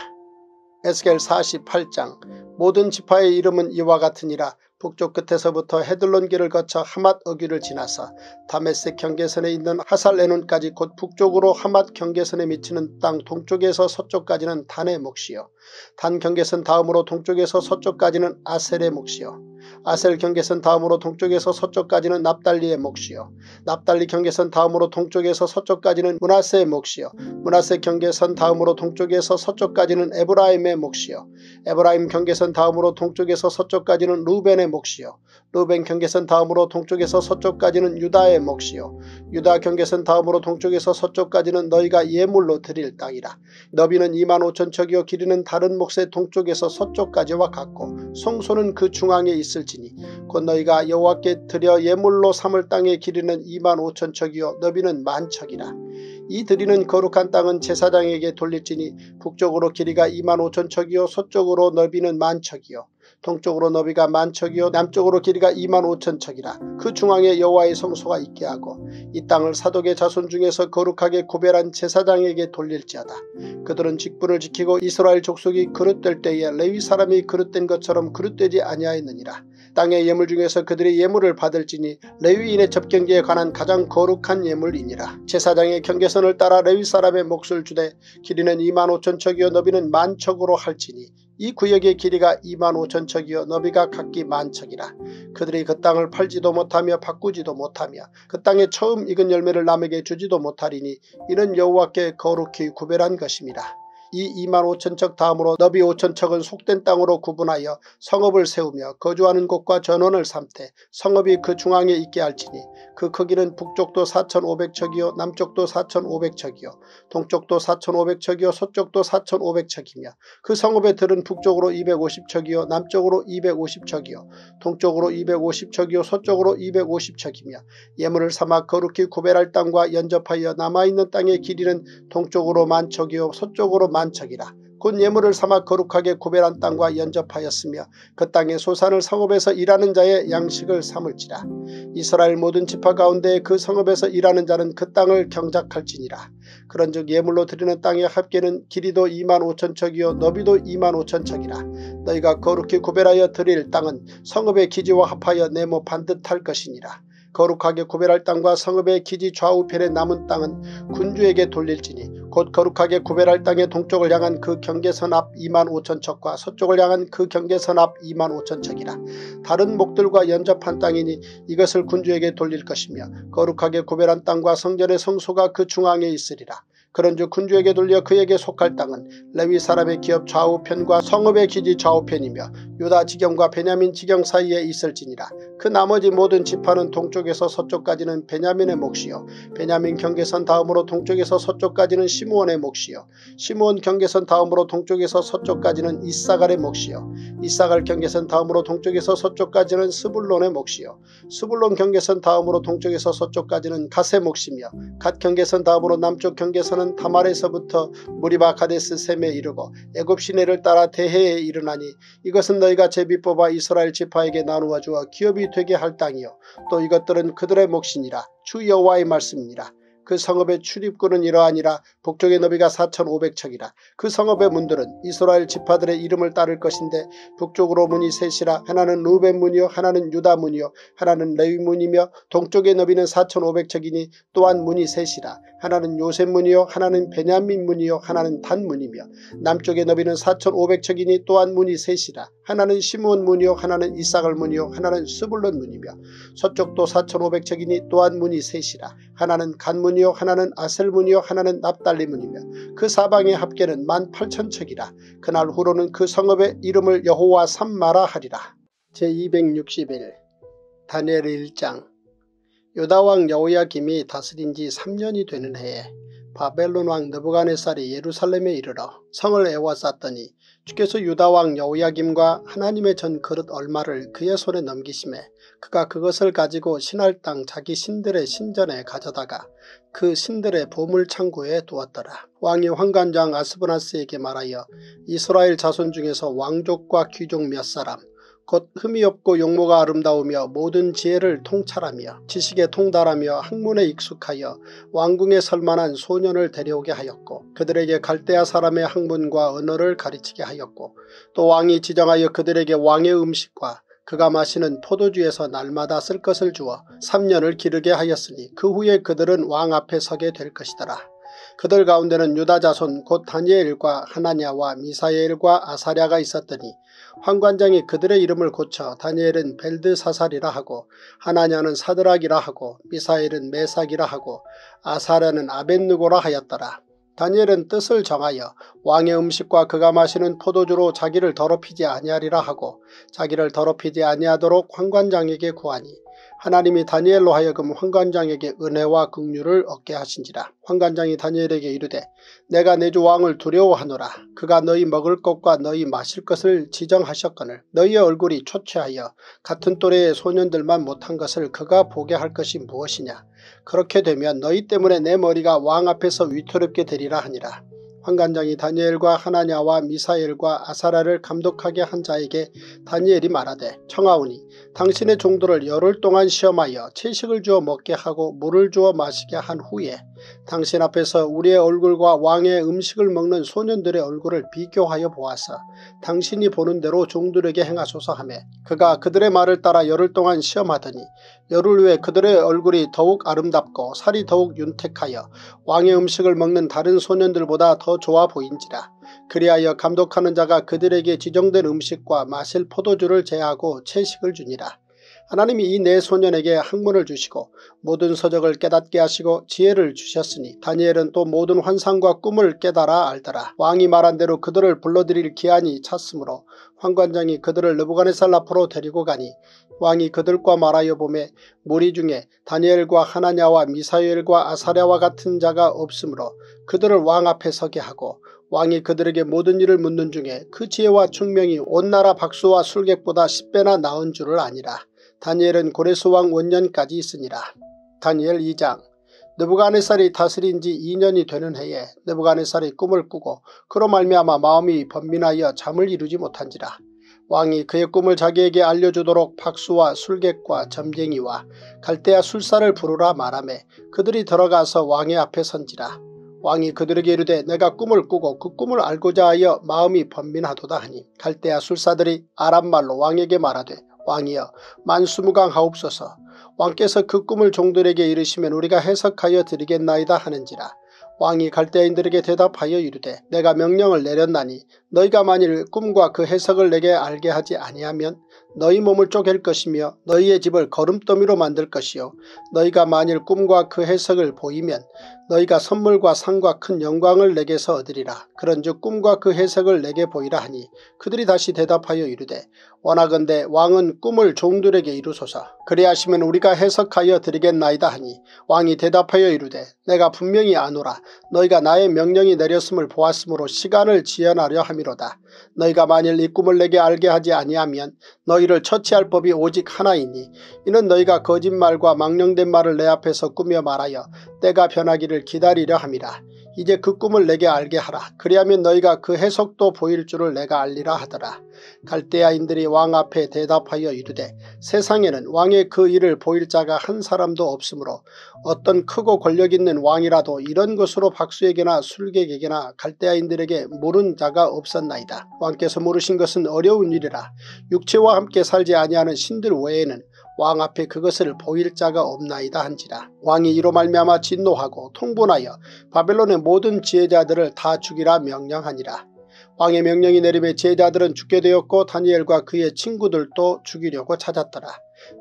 에스겔 사십팔 장 모든 지파의 이름은 이와 같으니라. 북쪽 끝에서부터 헤들론길을 거쳐 하맛 어귀를 지나서 다메섹 경계선에 있는 하살레논까지 곧 북쪽으로 하맛 경계선에 미치는 땅 동쪽에서 서쪽까지는 단의 몫이요. 단 경계선 다음으로 동쪽에서 서쪽까지는 아셀의 몫이요. 아셀 경계선 다음으로 동쪽에서 서쪽까지는 납달리의 몫이요. 납달리 경계선 다음으로 동쪽에서 서쪽까지는 므낫세의 몫이요. 므낫세 경계선 다음으로 동쪽에서 서쪽까지는 에브라임의 몫이요. 에브라임 경계선 다음으로 동쪽에서 서쪽까지는 루벤의 몫이요. 루벤 경계선 다음으로 동쪽에서 서쪽까지는 유다의 몫이요. 유다 경계선 다음으로 동쪽에서 서쪽까지는 너희가 예물로 드릴 땅이라. 너비는 이만 오천 척이요 길이는 다른 몫의 동쪽에서 서쪽까지와 같고 성소는 그 중앙에 있으니 곧 너희가 여호와께 드려 예물로 삼을 땅의 길이는 이만 오천 척이요 너비는 만 척이라. 이 드리는 거룩한 땅은 제사장에게 돌릴지니 북쪽으로 길이가 이만 오천 척이요 서쪽으로 너비는 만 척이요 동쪽으로 너비가 만 척이요 남쪽으로 길이가 이만 오천 척이라 그 중앙에 여호와의 성소가 있게 하고 이 땅을 사독의 자손 중에서 거룩하게 구별한 제사장에게 돌릴지어다. 그들은 직분을 지키고 이스라엘 족속이 그릇될 때에 레위 사람이 그릇된 것처럼 그릇되지 아니하였느니라. 땅의 예물 중에서 그들이 예물을 받을지니 레위인의 접경지에 관한 가장 거룩한 예물이니라. 제사장의 경계선을 따라 레위 사람의 몫을 주되 길이는 이만 오천 척이요 너비는 만 척으로 할지니 이 구역의 길이가 이만 오천 척이요 너비가 각기 만 척이라. 그들이 그 땅을 팔지도 못하며 바꾸지도 못하며 그 땅의 처음 익은 열매를 남에게 주지도 못하리니 이는 여호와께 거룩히 구별한 것임이라. 이 이만 오천 척 다음으로 너비 오천 척은 속된 땅으로 구분하여 성읍을 세우며 거주하는 곳과 전원을 삼되 성읍이 그 중앙에 있게 할지니 그 크기는 북쪽도 사천 오백 척이요 남쪽도 사천 오백 척이요 동쪽도 사천 오백 척이요 서쪽도 사천 오백 척이며 그 성읍의 들은 북쪽으로 이백 오십 척이요 남쪽으로 이백 오십 척이요 동쪽으로 이백 오십 척이요 서쪽으로 이백 오십 척이며 예물을 삼아 거룩히 구별할 땅과 연접하여 남아있는 땅의 길이는 동쪽으로 만 척이요 서쪽으로 만 만척이라. 곧 예물을 삼아 거룩하게 구별한 땅과 연접하였으며 그 땅의 소산을 성읍에서 일하는 자의 양식을 삼을지라. 이스라엘 모든 지파 가운데 그 성읍에서 일하는 자는 그 땅을 경작할지니라. 그런즉 예물로 드리는 땅의 합계는 길이도 이만 오천 척이요 너비도 이만 오천 척이라. 너희가 거룩히 구별하여 드릴 땅은 성읍의 기지와 합하여 네모 반듯할 것이니라. 거룩하게 구별할 땅과 성읍의 기지 좌우편에 남은 땅은 군주에게 돌릴지니 곧 거룩하게 구별할 땅의 동쪽을 향한 그 경계선 앞 이만 오천 척과 서쪽을 향한 그 경계선 앞 이만 오천 척이라. 다른 목들과 연접한 땅이니 이것을 군주에게 돌릴 것이며 거룩하게 구별한 땅과 성전의 성소가 그 중앙에 있으리라. 그런즉 군주에게 돌려 그에게 속할 땅은 레위 사람의 기업 좌우편과 성읍의 기지 좌우편이며 유다 지경과 베냐민 지경 사이에 있을지니라. 그 나머지 모든 지파는 동쪽에서 서쪽까지는 베냐민의 몫이요 베냐민 경계선 다음으로 동쪽에서 서쪽까지는 시므온의 몫이요 시므온 경계선 다음으로 동쪽에서 서쪽까지는 이사갈의 몫이요 이사갈 경계선 다음으로 동쪽에서 서쪽까지는 스불론의 몫이요 스불론 경계선 다음으로 동쪽에서 서쪽까지는 갓의 몫이며 갓 경계선 다음으로 남쪽 경계선은 다말에서부터 무리바 가데스 셈에 이르고 애굽 시내를 따라 대해에 이르나니 이것은 너희가 제비 뽑아 이스라엘 지파에게 나누어 주어 기업이 되게 할 땅이요 또 이것들은 그들의 몫이니라. 주 여호와의 말씀이니라. 그 성읍의 출입구는 이러하니라. 북쪽의 너비가 사천 오백 척이라 그 성읍의 문들은 이스라엘 지파들의 이름을 따를 것인데 북쪽으로 문이 셋이라. 하나는 루벤 문이요 하나는 유다 문이요 하나는 레위 문이며 동쪽의 너비는 사천 오백 척이니 또한 문이 셋이라. 하나는 요셉 문이요 하나는 베냐민 문이요 하나는 단 문이며 남쪽의 너비는 사천 오백 척이니 또한 문이 셋이라. 하나는 시므온 문이요 하나는 이사갈 문이요 하나는 스불론 문이며 서쪽도 사천 오백 척이니 또한 문이 셋이라. 하나는 간 문이요 하나는 아셀 문이요 하나는 납달리 문이며 그 사방의 합계는 만 팔천 척이라 그날 후로는 그 성읍의 이름을 여호와 삼마라 하리라. 제이백육십일 다니엘 일 장. 유다왕 여호야김이 다스린 지 삼 년이 되는 해에 바벨론 왕 느부갓네살이 예루살렘에 이르러 성을 에워쌌더니 주께서 유다왕 여호야김과 하나님의 전 그릇 얼마를 그의 손에 넘기심에 그가 그것을 가지고 신할 땅 자기 신들의 신전에 가져다가 그 신들의 보물창고에 두었더라. 왕이 환관장 아스브나스에게 말하여 이스라엘 자손 중에서 왕족과 귀족 몇 사람 곧 흠이 없고 용모가 아름다우며 모든 지혜를 통찰하며 지식에 통달하며 학문에 익숙하여 왕궁에 설만한 소년을 데려오게 하였고 그들에게 갈대아 사람의 학문과 언어를 가르치게 하였고 또 왕이 지정하여 그들에게 왕의 음식과 그가 마시는 포도주에서 날마다 쓸 것을 주어 삼 년을 기르게 하였으니 그 후에 그들은 왕 앞에 서게 될 것이더라. 그들 가운데는 유다 자손 곧 다니엘과 하나냐와 미사엘과 아사랴가 있었더니 환관장이 그들의 이름을 고쳐 다니엘은 벨드사살이라 하고 하나냐는 사드락이라 하고 미사엘은 메삭이라 하고 아사랴는 아벳누고라 하였더라. 다니엘은 뜻을 정하여 왕의 음식과 그가 마시는 포도주로 자기를 더럽히지 아니하리라 하고 자기를 더럽히지 아니하도록 환관장에게 구하니 하나님이 다니엘로 하여금 환관장에게 은혜와 긍휼을 얻게 하신지라. 환관장이 다니엘에게 이르되 내가 내 주 왕을 두려워하노라. 그가 너희 먹을 것과 너희 마실 것을 지정하셨거늘 너희의 얼굴이 초췌하여 같은 또래의 소년들만 못한 것을 그가 보게 할 것이 무엇이냐. 그렇게 되면 너희 때문에 내 머리가 왕 앞에서 위태롭게 되리라 하니라. 환관장이 다니엘과 하나냐와 미사엘과 아사라를 감독하게 한 자에게 다니엘이 말하되 청하오니 당신의 종들을 열흘 동안 시험하여 채식을 주어 먹게 하고 물을 주어 마시게 한 후에 당신 앞에서 우리의 얼굴과 왕의 음식을 먹는 소년들의 얼굴을 비교하여 보아서 당신이 보는 대로 종들에게 행하소서 하며 그가 그들의 말을 따라 열흘 동안 시험하더니 열흘 후에 그들의 얼굴이 더욱 아름답고 살이 더욱 윤택하여 왕의 음식을 먹는 다른 소년들보다 더 좋아 보인지라. 그리하여 감독하는 자가 그들에게 지정된 음식과 마실 포도주를 제하고 채식을 주니라. 하나님이 이 네 소년에게 학문을 주시고 모든 서적을 깨닫게 하시고 지혜를 주셨으니 다니엘은 또 모든 환상과 꿈을 깨달아 알더라. 왕이 말한 대로 그들을 불러들일 기한이 찼으므로 환관장이 그들을 느부갓네살 앞으로 데리고 가니 왕이 그들과 말하여 보매 무리 중에 다니엘과 하나냐와 미사엘과 아사랴와 같은 자가 없으므로 그들을 왕 앞에 서게 하고 왕이 그들에게 모든 일을 묻는 중에 그 지혜와 총명이 온 나라 박수와 술객보다 십 배나 나은 줄을 아니라. 다니엘은 고레스 왕 원년까지 있으니라. 다니엘 이 장. 느부갓네살이 다스린 지 이 년이 되는 해에 느부갓네살이 꿈을 꾸고 그로 말미암아 마음이 번민하여 잠을 이루지 못한지라. 왕이 그의 꿈을 자기에게 알려주도록 박수와 술객과 점쟁이와 갈대아 술사를 부르라 말하매 그들이 들어가서 왕의 앞에 선지라. 왕이 그들에게 이르되 내가 꿈을 꾸고 그 꿈을 알고자 하여 마음이 번민하도다 하니 갈대아 술사들이 아람말로 왕에게 말하되 왕이여 만수무강하옵소서. 왕께서 그 꿈을 종들에게 이르시면 우리가 해석하여 드리겠나이다 하는지라. 왕이 갈대아인들에게 대답하여 이르되 내가 명령을 내렸나니 너희가 만일 꿈과 그 해석을 내게 알게 하지 아니하면 너희 몸을 쪼갤 것이며 너희의 집을 거름더미로 만들 것이요 너희가 만일 꿈과 그 해석을 보이면 너희가 선물과 상과 큰 영광을 내게서 얻으리라. 그런즉 꿈과 그 해석을 내게 보이라 하니 그들이 다시 대답하여 이르되 원하건대 왕은 꿈을 종들에게 이루소서. 그리하시면 우리가 해석하여 드리겠나이다 하니 왕이 대답하여 이르되 내가 분명히 아노라. 너희가 나의 명령이 내렸음을 보았으므로 시간을 지연하려 함이로다. 너희가 만일 이 꿈을 내게 알게 하지 아니하면 너희를 처치할 법이 오직 하나이니 이는 너희가 거짓말과 망령된 말을 내 앞에서 꾸며 말하여 때가 변하기를 기다리려 함이라. 이제 그 꿈을 내게 알게 하라. 그리하면 너희가 그 해석도 보일 줄을 내가 알리라 하더라. 갈대아인들이 왕 앞에 대답하여 이르되 세상에는 왕의 그 일을 보일 자가 한 사람도 없으므로 어떤 크고 권력 있는 왕이라도 이런 것으로 박수에게나 술객에게나 갈대아인들에게 물은 자가 없었나이다. 왕께서 물으신 것은 어려운 일이라. 육체와 함께 살지 아니하는 신들 외에는 왕 앞에 그것을 보일 자가 없나이다 한지라. 왕이 이로 말미암아 진노하고 통분하여 바벨론의 모든 지혜자들을 다 죽이라 명령하니라. 왕의 명령이 내림에 지혜자들은 죽게 되었고 다니엘과 그의 친구들도 죽이려고 찾았더라.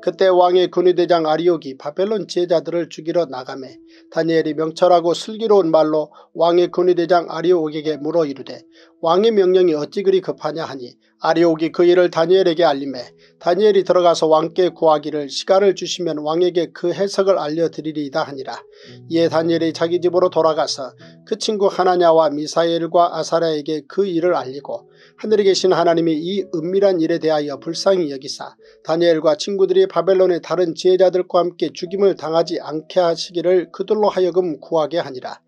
그때 왕의 군의대장 아리옥이 바벨론 지혜자들을 죽이러 나가매 다니엘이 명철하고 슬기로운 말로 왕의 군의대장 아리옥에게 물어 이르되 왕의 명령이 어찌 그리 급하냐 하니 아리옥이 그 일을 다니엘에게 알림해 다니엘이 들어가서 왕께 구하기를 시간을 주시면 왕에게 그 해석을 알려드리리이다 하니라. 이에 다니엘이 자기 집으로 돌아가서 그 친구 하나냐와 미사엘과 아사랴에게 그 일을 알리고 하늘에 계신 하나님이 이 은밀한 일에 대하여 불쌍히 여기사 다니엘과 친구들이 바벨론의 다른 지혜자들과 함께 죽임을 당하지 않게 하시기를 그들로 하여금 구하게 하니라.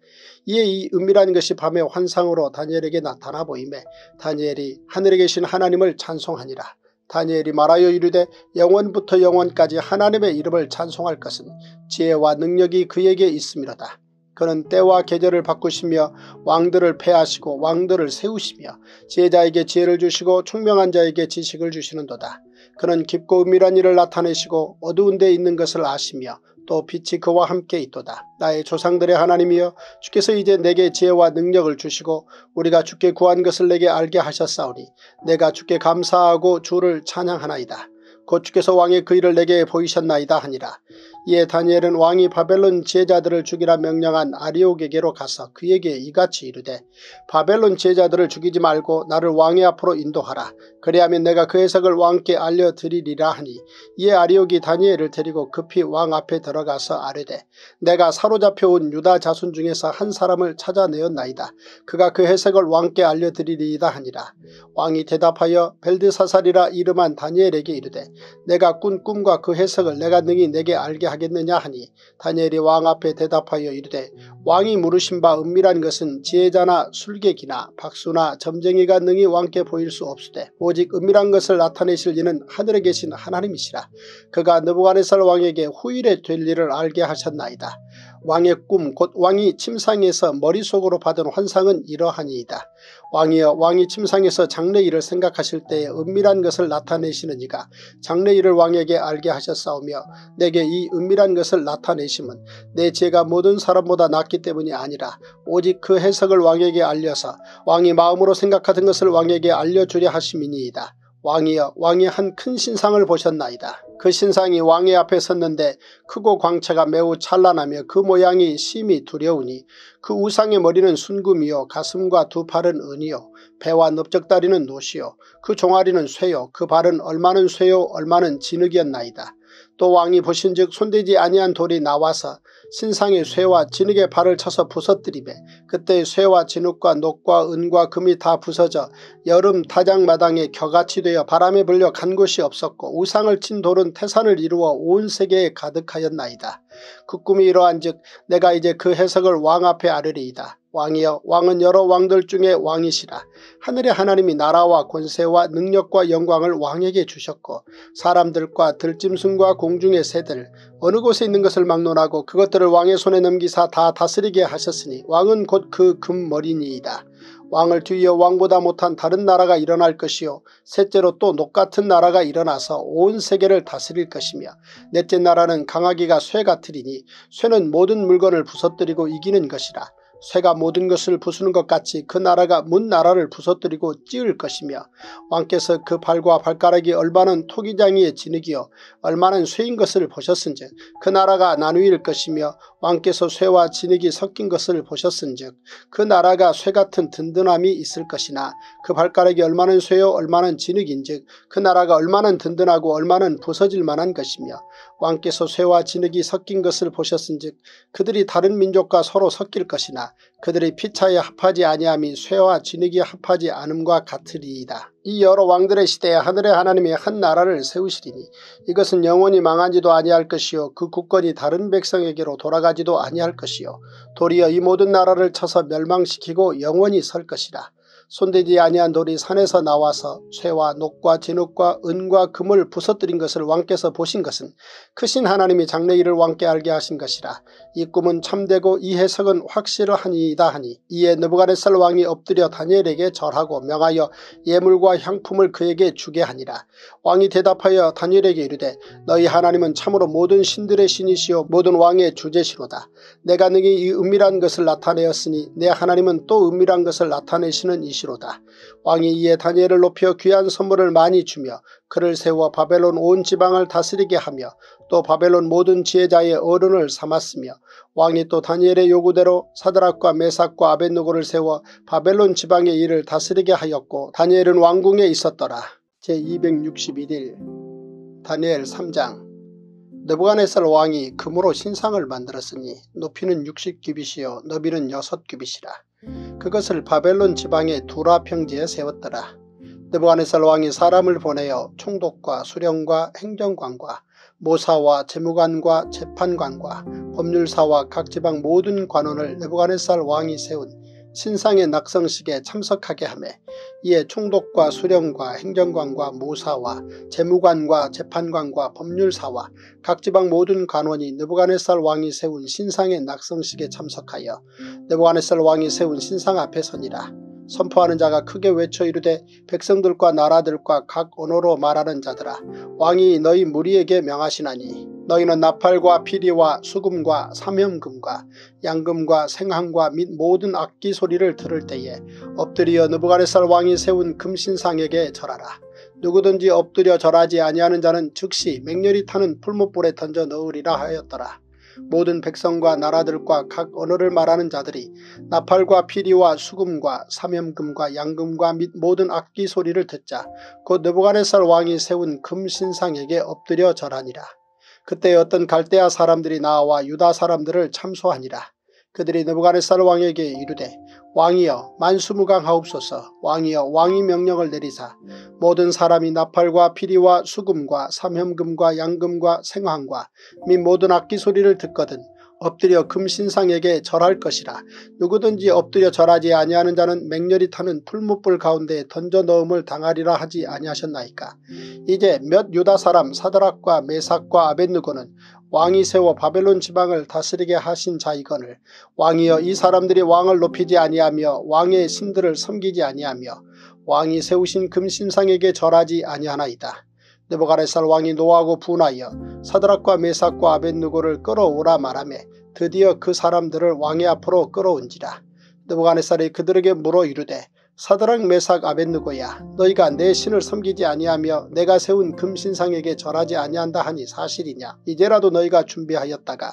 이에 이 은밀한 것이 밤의 환상으로 다니엘에게 나타나 보이매 다니엘이 하늘에 계신 하나님을 찬송하니라. 다니엘이 말하여 이르되 영원부터 영원까지 하나님의 이름을 찬송할 것은 지혜와 능력이 그에게 있음이로다. 그는 때와 계절을 바꾸시며 왕들을 폐하시고 왕들을 세우시며 지혜자에게 지혜를 주시고 총명한 자에게 지식을 주시는도다. 그는 깊고 은밀한 일을 나타내시고 어두운 데 있는 것을 아시며 또 빛이 그와 함께 있도다. 나의 조상들의 하나님이여 주께서 이제 내게 지혜와 능력을 주시고 우리가 주께 구한 것을 내게 알게 하셨사오니 내가 주께 감사하고 주를 찬양하나이다. 곧 주께서 왕의 그 일을 내게 보이셨나이다 하니라. 이에 다니엘은 왕이 바벨론 지혜자들을 죽이라 명령한 아리옥에게로 가서 그에게 이같이 이르되 바벨론 지혜자들을 죽이지 말고 나를 왕의 앞으로 인도하라. 그리하면 내가 그 해석을 왕께 알려드리리라 하니 이에 아리옥이 다니엘을 데리고 급히 왕 앞에 들어가서 아뢰되 내가 사로잡혀온 유다 자손 중에서 한 사람을 찾아내었나이다. 그가 그 해석을 왕께 알려드리리이다 하니라. 왕이 대답하여 벨드사살이라 이름한 다니엘에게 이르되 내가 꾼 꿈과 그 해석을 내가 능히 내게 알게 하겠느냐 하니 다니엘이 왕 앞에 대답하여 이르되 왕이 물으신 바 은밀한 것은 지혜자나 술객이나 박수나 점쟁이가 능히 왕께 보일 수 없으되 오직 은밀한 것을 나타내실 이는 하늘에 계신 하나님이시라. 그가 느부갓네살 왕에게 후일에 될 일을 알게 하셨나이다. 왕의 꿈 곧 왕이 침상에서 머릿속으로 받은 환상은 이러하니이다. 왕이여 왕이 침상에서 장래일을 생각하실 때에 은밀한 것을 나타내시는 이가 장래일을 왕에게 알게 하셨사오며 내게 이 은밀한 것을 나타내심은 내 죄가 모든 사람보다 낫기 때문이 아니라 오직 그 해석을 왕에게 알려서 왕이 마음으로 생각하던 것을 왕에게 알려주려 하심이니이다. 왕이여 왕이 한 큰 신상을 보셨나이다. 그 신상이 왕의 앞에 섰는데 크고 광채가 매우 찬란하며 그 모양이 심히 두려우니 그 우상의 머리는 순금이요 가슴과 두 팔은 은이요 배와 넓적다리는 노시요 그 종아리는 쇠요 그 발은 얼마는 쇠요 얼마는 진흙이었나이다. 또 왕이 보신즉 손대지 아니한 돌이 나와서 신상의 쇠와 진흙의 발을 쳐서 부서뜨리매 그때 쇠와 진흙과 녹과 은과 금이 다 부서져 여름 타작마당에 겨같이 되어 바람에 불려 간 곳이 없었고 우상을 친 돌은 태산을 이루어 온 세계에 가득하였나이다. 그 꿈이 이러한즉 내가 이제 그 해석을 왕 앞에 아뢰리이다. 왕이여 왕은 여러 왕들 중에 왕이시라. 하늘의 하나님이 나라와 권세와 능력과 영광을 왕에게 주셨고 사람들과 들짐승과 공중의 새들 어느 곳에 있는 것을 막론하고 그것들을 왕의 손에 넘기사 다 다스리게 하셨으니 왕은 곧 그 금머리니이다. 왕을 뒤이어 왕보다 못한 다른 나라가 일어날 것이요 셋째로 또 녹같은 나라가 일어나서 온 세계를 다스릴 것이며 넷째 나라는 강하기가 쇠 같으리니 쇠는 모든 물건을 부서뜨리고 이기는 것이라. 쇠가 모든 것을 부수는 것 같이 그 나라가 문 나라를 부서뜨리고 찌을 것이며 왕께서 그 발과 발가락이 얼마는 토기장이의 진흙이요 얼마는 쇠인 것을 보셨은즉 그 나라가 나누일 것이며 왕께서 쇠와 진흙이 섞인 것을 보셨은즉 그 나라가 쇠 같은 든든함이 있을 것이나 그 발가락이 얼마는 쇠요 얼마는 진흙인즉 그 나라가 얼마는 든든하고 얼마는 부서질 만한 것이며 왕께서 쇠와 진흙이 섞인 것을 보셨은즉 그들이 다른 민족과 서로 섞일 것이나 그들의 피차에 합하지 아니함이 쇠와 진흙이 합하지 않음과 같으리이다. 이 여러 왕들의 시대에 하늘의 하나님이 한 나라를 세우시리니 이것은 영원히 망하지도 아니할 것이요 그 국권이 다른 백성에게로 돌아가지도 아니할 것이요 도리어 이 모든 나라를 쳐서 멸망시키고 영원히 설 것이라. 손대지 아니한 돌이 산에서 나와서 쇠와 녹과 진흙과 은과 금을 부서뜨린 것을 왕께서 보신 것은 크신 하나님이 장래일을 왕께 알게 하신 것이라. 이 꿈은 참되고 이 해석은 확실하니이다 하니 이에 느부갓네살 왕이 엎드려 다니엘에게 절하고 명하여 예물과 향품을 그에게 주게 하니라. 왕이 대답하여 다니엘에게 이르되 너희 하나님은 참으로 모든 신들의 신이시요 모든 왕의 주재시로다. 내가 능히 이 은밀한 것을 나타내었으니 내 하나님은 또 은밀한 것을 나타내시는 이시 로다. 왕이 이에 다니엘을 높여 귀한 선물을 많이 주며 그를 세워 바벨론 온 지방을 다스리게 하며 또 바벨론 모든 지혜자의 어른을 삼았으며 왕이 또 다니엘의 요구대로 사드락과 메삭과 아벳느고를 세워 바벨론 지방의 일을 다스리게 하였고 다니엘은 왕궁에 있었더라. 제 이백육십일 일 다니엘 삼 장. 느부갓네살 왕이 금으로 신상을 만들었으니 높이는 육십 규빗이요 너비는 육 규빗이라. 그것을 바벨론 지방의 두라 평지에 세웠더라. 느부갓네살 왕이 사람을 보내어 총독과 수령과 행정관과 모사와 재무관과 재판관과 법률사와 각 지방 모든 관원을 느부갓네살 왕이 세운 신상의 낙성식에 참석하게 하며 이에 총독과 수령과 행정관과 모사와 재무관과 재판관과 법률사와 각 지방 모든 관원이 느부갓네살 왕이 세운 신상의 낙성식에 참석하여 느부갓네살 왕이 세운 신상 앞에 서니라. 선포하는 자가 크게 외쳐 이르되 백성들과 나라들과 각 언어로 말하는 자들아 왕이 너희 무리에게 명하시나니 너희는 나팔과 피리와 수금과 삼현금과 양금과 생황과 및 모든 악기 소리를 들을 때에 엎드려 느부갓네살 왕이 세운 금신상에게 절하라. 누구든지 엎드려 절하지 아니하는 자는 즉시 맹렬히 타는 풀무불에 던져 넣으리라 하였더라. 모든 백성과 나라들과 각 언어를 말하는 자들이 나팔과 피리와 수금과 삼현금과 양금과 및 모든 악기 소리를 듣자 곧 느부갓네살 왕이 세운 금신상에게 엎드려 절하니라. 그때 어떤 갈대아 사람들이 나와 유다 사람들을 참소하니라. 그들이 느부갓네살 왕에게 이르되 왕이여 만수무강하옵소서. 왕이여 왕이 명령을 내리사 모든 사람이 나팔과 피리와 수금과 삼현금과 양금과 생황과 및 모든 악기 소리를 듣거든 엎드려 금신상에게 절할 것이라. 누구든지 엎드려 절하지 아니하는 자는 맹렬히 타는 풀무불 가운데 던져 넣음을 당하리라 하지 아니하셨나이까. 이제 몇 유다 사람 사드락과 메삭과 아벳느고는 왕이 세워 바벨론 지방을 다스리게 하신 자이거늘 왕이여 이 사람들이 왕을 높이지 아니하며 왕의 신들을 섬기지 아니하며 왕이 세우신 금신상에게 절하지 아니하나이다. 느부갓네살 왕이 노하고 분하여 사드락과 메삭과 아벳느고를 끌어오라 말하매 드디어 그 사람들을 왕의 앞으로 끌어온지라. 느부갓네살이 그들에게 물어 이르되 사드락 메삭 아벳느고야 너희가 내 신을 섬기지 아니하며 내가 세운 금신상에게 절하지 아니한다 하니 사실이냐. 이제라도 너희가 준비하였다가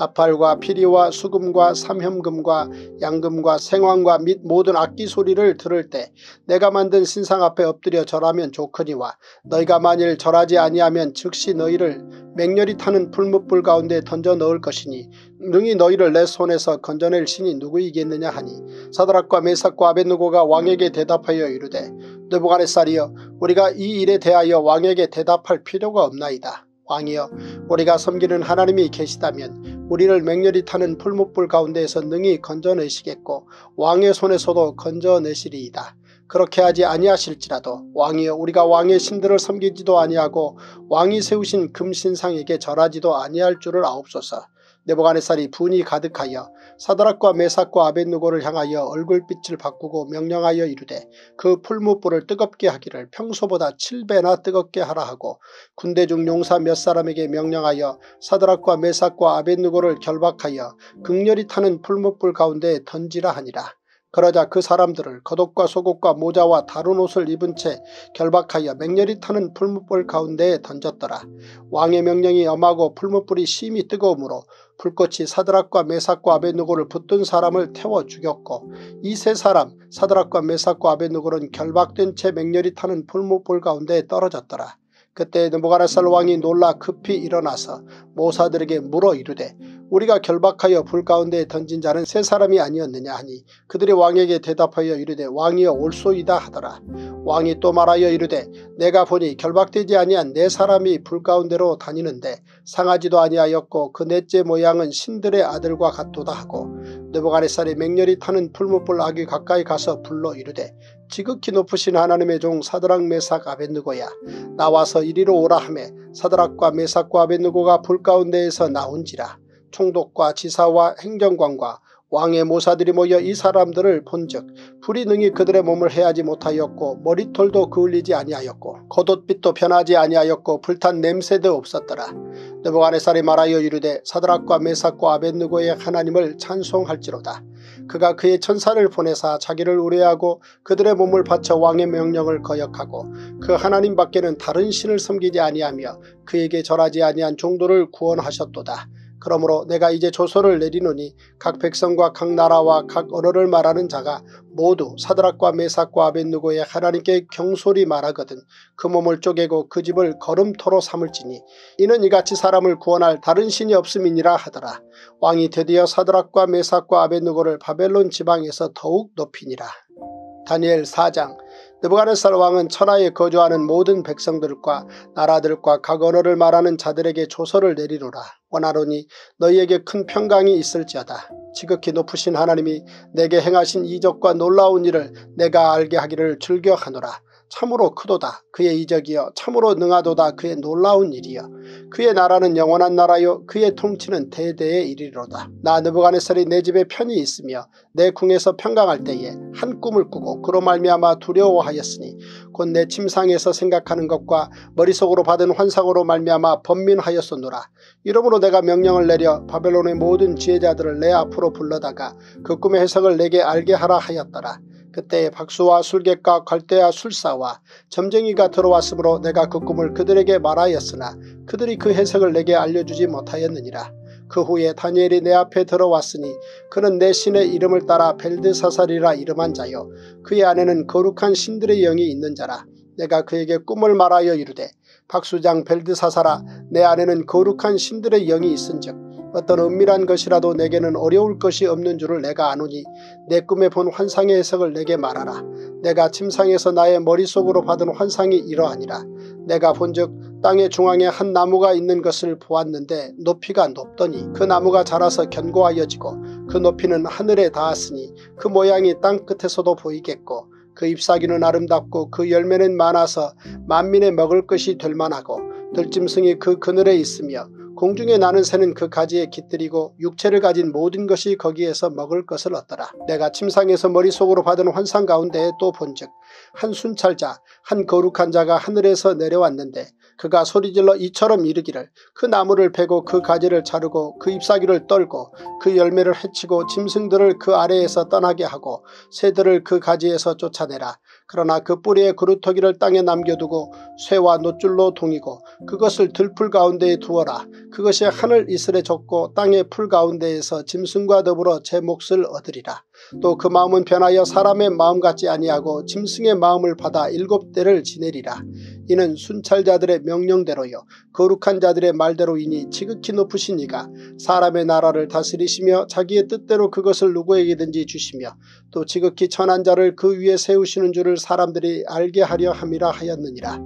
나팔과 피리와 수금과 삼현금과 양금과 생황과 및 모든 악기 소리를 들을 때 내가 만든 신상 앞에 엎드려 절하면 좋거니와 너희가 만일 절하지 아니하면 즉시 너희를 맹렬히 타는 풀무불 가운데 던져 넣을 것이니 능히 너희를 내 손에서 건져낼 신이 누구이겠느냐 하니 사드락과 메삭과 아벳느고가 왕에게 대답하여 이르되 느부갓네살이여 우리가 이 일에 대하여 왕에게 대답할 필요가 없나이다. 왕이여 우리가 섬기는 하나님이 계시다면 우리를 맹렬히 타는 풀무불 가운데에서 능히 건져내시겠고 왕의 손에서도 건져내시리이다. 그렇게 하지 아니하실지라도 왕이여 우리가 왕의 신들을 섬기지도 아니하고 왕이 세우신 금신상에게 절하지도 아니할 줄을 아옵소서. 느부갓네살이 분이 가득하여 사드락과 메삭과 아벳느고를 향하여 얼굴빛을 바꾸고 명령하여 이르되 그 풀무불을 뜨겁게 하기를 평소보다 칠 배나 뜨겁게 하라 하고 군대 중 용사 몇 사람에게 명령하여 사드락과 메삭과 아벳느고를 결박하여 극렬히 타는 풀무불 가운데 던지라 하니라. 그러자 그 사람들을 겉옷과 속옷과 모자와 다른 옷을 입은 채 결박하여 맹렬히 타는 풀무불 가운데에 던졌더라. 왕의 명령이 엄하고 풀무불이 심히 뜨거우므로 불꽃이 사드락과 메삭과 아벳느고를 붙든 사람을 태워 죽였고 이 세 사람 사드락과 메삭과 아벳느고는 결박된 채 맹렬히 타는 풀무불 가운데에 떨어졌더라. 그때 느부갓네살 왕이 놀라 급히 일어나서 모사들에게 물어 이르되 우리가 결박하여 불 가운데에 던진 자는 세 사람이 아니었느냐 하니 그들이 왕에게 대답하여 이르되 왕이여 옳소이다 하더라. 왕이 또 말하여 이르되 내가 보니 결박되지 아니한 네 사람이 불 가운데로 다니는데 상하지도 아니하였고 그 넷째 모양은 신들의 아들과 같도다 하고 느부갓네살이 맹렬히 타는 풀무불 아귀 가까이 가서 불러 이르되 지극히 높으신 하나님의 종 사드락 메삭 아벳느고야 나와서 이리로 오라 하며 사드락과 메삭과 아벳느고가 불 가운데에서 나온지라. 총독과 지사와 행정관과 왕의 모사들이 모여 이 사람들을 본즉 불이 능히 그들의 몸을 해하지 못하였고 머리털도 그을리지 아니하였고 겉옷빛도 변하지 아니하였고 불탄 냄새도 없었더라. 느부갓네살이 말하여 이르되 사드락과 메삭과 아벳느고의 하나님을 찬송할지로다. 그가 그의 천사를 보내사 자기를 우려하고 그들의 몸을 바쳐 왕의 명령을 거역하고 그 하나님 밖에는 다른 신을 섬기지 아니하며 그에게 절하지 아니한 종도를 구원하셨도다. 그러므로 내가 이제 조서를 내리노니 각 백성과 각 나라와 각 언어를 말하는 자가 모두 사드락과 메삭과 아벳느고의 하나님께 경솔히 말하거든 그 몸을 쪼개고 그 집을 거름토로 삼을지니 이는 이같이 사람을 구원할 다른 신이 없음이니라 하더라. 왕이 드디어 사드락과 메삭과 아벳느고를 바벨론 지방에서 더욱 높이니라. 다니엘 사 장. 느부갓네살 왕은 천하에 거주하는 모든 백성들과 나라들과 각 언어를 말하는 자들에게 조서를 내리노라. 원하노니 너희에게 큰 평강이 있을지어다. 지극히 높으신 하나님이 내게 행하신 이적과 놀라운 일을 내가 알게 하기를 즐겨하노라. 참으로 크도다 그의 이적이여 참으로 능하도다 그의 놀라운 일이여 그의 나라는 영원한 나라요 그의 통치는 대대에 이르리로다. 나 느부갓네살이 내 집에 편히 있으며 내 궁에서 평강할 때에 한 꿈을 꾸고 그로 말미암아 두려워하였으니 곧 내 침상에서 생각하는 것과 머릿속으로 받은 환상으로 말미암아 번민하였었노라. 이러므로 내가 명령을 내려 바벨론의 모든 지혜자들을 내 앞으로 불러다가 그 꿈의 해석을 내게 알게 하라 하였더라. 그때 박수와 술객과 갈대아 술사와 점쟁이가 들어왔으므로 내가 그 꿈을 그들에게 말하였으나 그들이 그 해석을 내게 알려주지 못하였느니라. 그 후에 다니엘이 내 앞에 들어왔으니 그는 내 신의 이름을 따라 벨드사살이라 이름한 자요 그의 아내는 거룩한 신들의 영이 있는 자라. 내가 그에게 꿈을 말하여 이르되 박수장 벨드사살아 내 아내는 거룩한 신들의 영이 있은즉 어떤 은밀한 것이라도 내게는 어려울 것이 없는 줄을 내가 아노니 내 꿈에 본 환상의 해석을 내게 말하라. 내가 침상에서 나의 머릿속으로 받은 환상이 이러하니라. 내가 본즉 땅의 중앙에 한 나무가 있는 것을 보았는데 높이가 높더니 그 나무가 자라서 견고하여지고 그 높이는 하늘에 닿았으니 그 모양이 땅끝에서도 보이겠고 그 잎사귀는 아름답고 그 열매는 많아서 만민의 먹을 것이 될 만하고 들짐승이 그 그늘에 있으며 공중에 나는 새는 그 가지에 깃들이고 육체를 가진 모든 것이 거기에서 먹을 것을 얻더라. 내가 침상에서 머릿속으로 받은 환상 가운데에 또 본즉 한 순찰자 한 거룩한 자가 하늘에서 내려왔는데 그가 소리질러 이처럼 이르기를 그 나무를 베고 그 가지를 자르고 그 잎사귀를 떨고 그 열매를 해치고 짐승들을 그 아래에서 떠나게 하고 새들을 그 가지에서 쫓아내라. 그러나 그 뿌리의 그루터기를 땅에 남겨두고 쇠와 노줄로 동이고 그것을 들풀 가운데에 두어라. 그것이 하늘 이슬에 젖고 땅의 풀 가운데에서 짐승과 더불어 제 몫을 얻으리라. 또 그 마음은 변하여 사람의 마음 같지 아니하고 짐승의 마음을 받아 일곱 때를 지내리라. 이는 순찰자들의 명령대로요 거룩한 자들의 말대로이니 지극히 높으신 이가 사람의 나라를 다스리시며 자기의 뜻대로 그것을 누구에게든지 주시며 또 지극히 천한 자를 그 위에 세우시는 줄을 사람들이 알게 하려 함이라 하였느니라.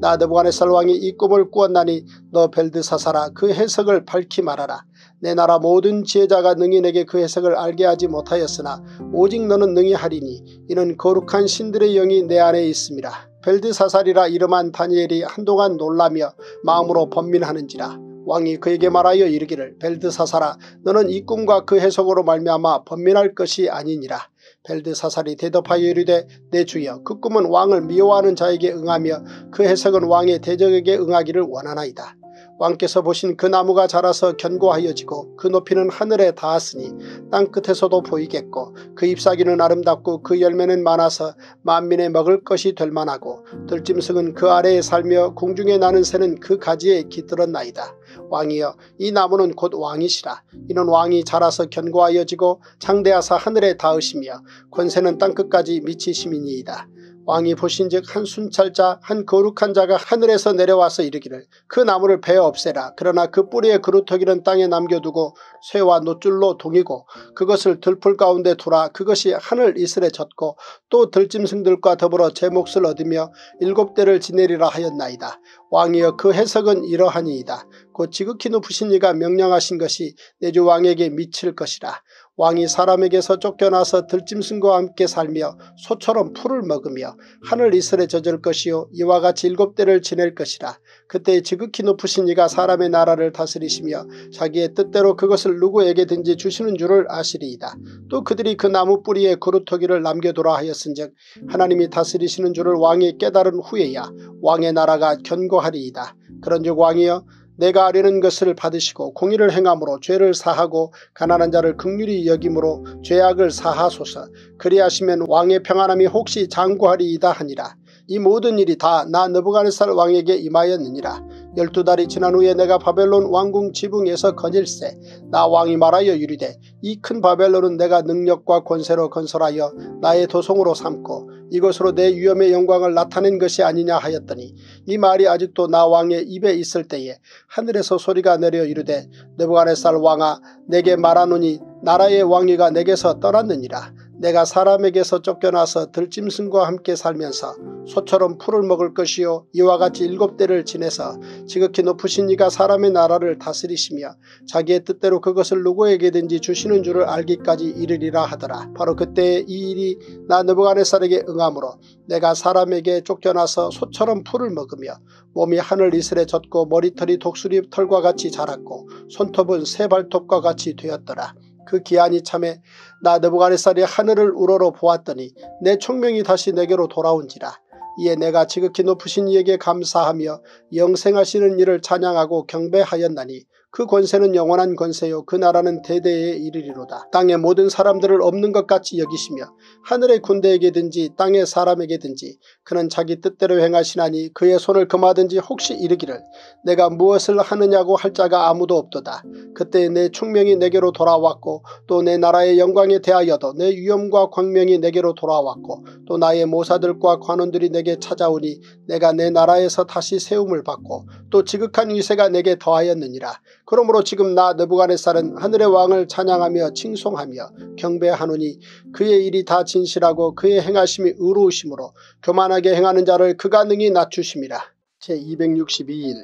나 느부갓네살 왕이 이 꿈을 꾸었나니 너 벨드사사라 그 해석을 밝히 말하라. 내 나라 모든 지혜자가 능히 내게 그 해석을 알게 하지 못하였으나 오직 너는 능히 하리니 이는 거룩한 신들의 영이 내 안에 있음이라. 벨드사살이라 이름한 다니엘이 한동안 놀라며 마음으로 번민하는지라. 왕이 그에게 말하여 이르기를 벨드사살아 너는 이 꿈과 그 해석으로 말미암아 번민할 것이 아니니라. 벨드사살이 대답하여 이르되 내 주여 그 꿈은 왕을 미워하는 자에게 응하며 그 해석은 왕의 대적에게 응하기를 원하나이다. 왕께서 보신 그 나무가 자라서 견고하여지고 그 높이는 하늘에 닿았으니 땅끝에서도 보이겠고 그 잎사귀는 아름답고 그 열매는 많아서 만민의 먹을 것이 될 만하고 들짐승은 그 아래에 살며 공중에 나는 새는 그 가지에 깃들었나이다. 왕이여 이 나무는 곧 왕이시라. 이는 왕이 자라서 견고하여지고 창대하사 하늘에 닿으시며 권세는 땅끝까지 미치심이니이다. 왕이 보신즉 한 순찰자 한 거룩한 자가 하늘에서 내려와서 이르기를 그 나무를 베어 없애라. 그러나 그 뿌리의 그루터기는 땅에 남겨두고 쇠와 노줄로 동이고 그것을 들풀 가운데 두라. 그것이 하늘 이슬에 젖고 또 들짐승들과 더불어 제 몫을 얻으며 일곱 때를 지내리라 하였나이다. 왕이여 그 해석은 이러하니이다. 곧 지극히 높으신 이가 명령하신 것이 내 주 왕에게 미칠 것이라. 왕이 사람에게서 쫓겨나서 들짐승과 함께 살며 소처럼 풀을 먹으며 하늘 이슬에 젖을 것이요 이와 같이 일곱 때를 지낼 것이라. 그때 지극히 높으신 이가 사람의 나라를 다스리시며 자기의 뜻대로 그것을 누구에게든지 주시는 줄을 아시리이다. 또 그들이 그 나무 뿌리에 그루터기를 남겨두라 하였은즉 하나님이 다스리시는 줄을 왕이 깨달은 후에야 왕의 나라가 견고하리이다. 그런즉 왕이여 내가 아뢰는 것을 받으시고 공의를 행함으로 죄를 사하고 가난한 자를 긍휼히 여김으로 죄악을 사하소서. 그리하시면 왕의 평안함이 혹시 장구하리이다 하니라. 이 모든 일이 다 나 느부갓네살 왕에게 임하였느니라. 열두 달이 지난 후에 내가 바벨론 왕궁 지붕에서 거닐세 나 왕이 말하여 이르되 이 큰 바벨론은 내가 능력과 권세로 건설하여 나의 도성으로 삼고 이것으로 내 위엄의 영광을 나타낸 것이 아니냐 하였더니 이 말이 아직도 나 왕의 입에 있을 때에 하늘에서 소리가 내려 이르되 느부갓네살 왕아 내게 말하노니 나라의 왕위가 내게서 떠났느니라. 내가 사람에게서 쫓겨나서 들짐승과 함께 살면서 소처럼 풀을 먹을 것이요 이와 같이 일곱 때를 지내서 지극히 높으신 이가 사람의 나라를 다스리시며 자기의 뜻대로 그것을 누구에게든지 주시는 줄을 알기까지 이르리라 하더라. 바로 그때 이 일이 나 느부갓네살에게 응함으로 내가 사람에게 쫓겨나서 소처럼 풀을 먹으며 몸이 하늘 이슬에 젖고 머리털이 독수리 털과 같이 자랐고 손톱은 새 발톱과 같이 되었더라. 그 기한이 참에 나 느부갓네살이 하늘을 우러러 보았더니 내 총명이 다시 내게로 돌아온지라. 이에 내가 지극히 높으신 이에게 감사하며 영생하시는 이를 찬양하고 경배하였나니 그 권세는 영원한 권세요 그 나라는 대대에 이르리로다. 땅의 모든 사람들을 없는 것 같이 여기시며 하늘의 군대에게든지 땅의 사람에게든지 그는 자기 뜻대로 행하시나니 그의 손을 금하든지 혹시 이르기를 내가 무엇을 하느냐고 할 자가 아무도 없도다. 그때 내 총명이 내게로 돌아왔고 또 내 나라의 영광에 대하여도 내 위엄과 광명이 내게로 돌아왔고 또 나의 모사들과 관원들이 내게 찾아오니 내가 내 나라에서 다시 세움을 받고 또 지극한 위세가 내게 더하였느니라. 그러므로 지금 나 느부갓네살은 하늘의 왕을 찬양하며 칭송하며 경배하노니 그의 일이 다 진실하고 그의 행하심이 의로우심으로 교만하게 행하는 자를 그가 능히 낮추심이라. 제이백육십이일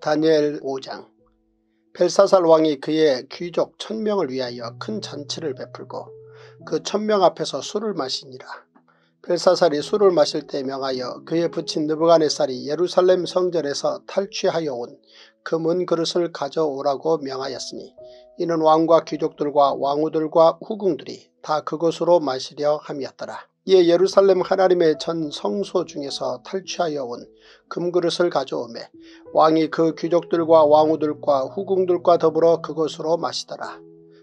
다니엘 오장. 벨사살 왕이 그의 귀족 천명을 위하여 큰 잔치를 베풀고 그 천명 앞에서 술을 마시니라. 벨사살이 술을 마실 때 명하여 그의 부친 느부갓네살이 예루살렘 성전에서 탈취하여 온 금은 그릇을 가져오라고 명하였으니 이는 왕과 귀족들과 왕후들과 후궁들이 다 그것으로 마시려 함이었더라. 이에 예루살렘 하나님의 전 성소 중에서 탈취하여 온 금그릇을 가져오매 왕이 그 귀족들과 왕후들과 후궁들과 더불어 그것으로 마시더라.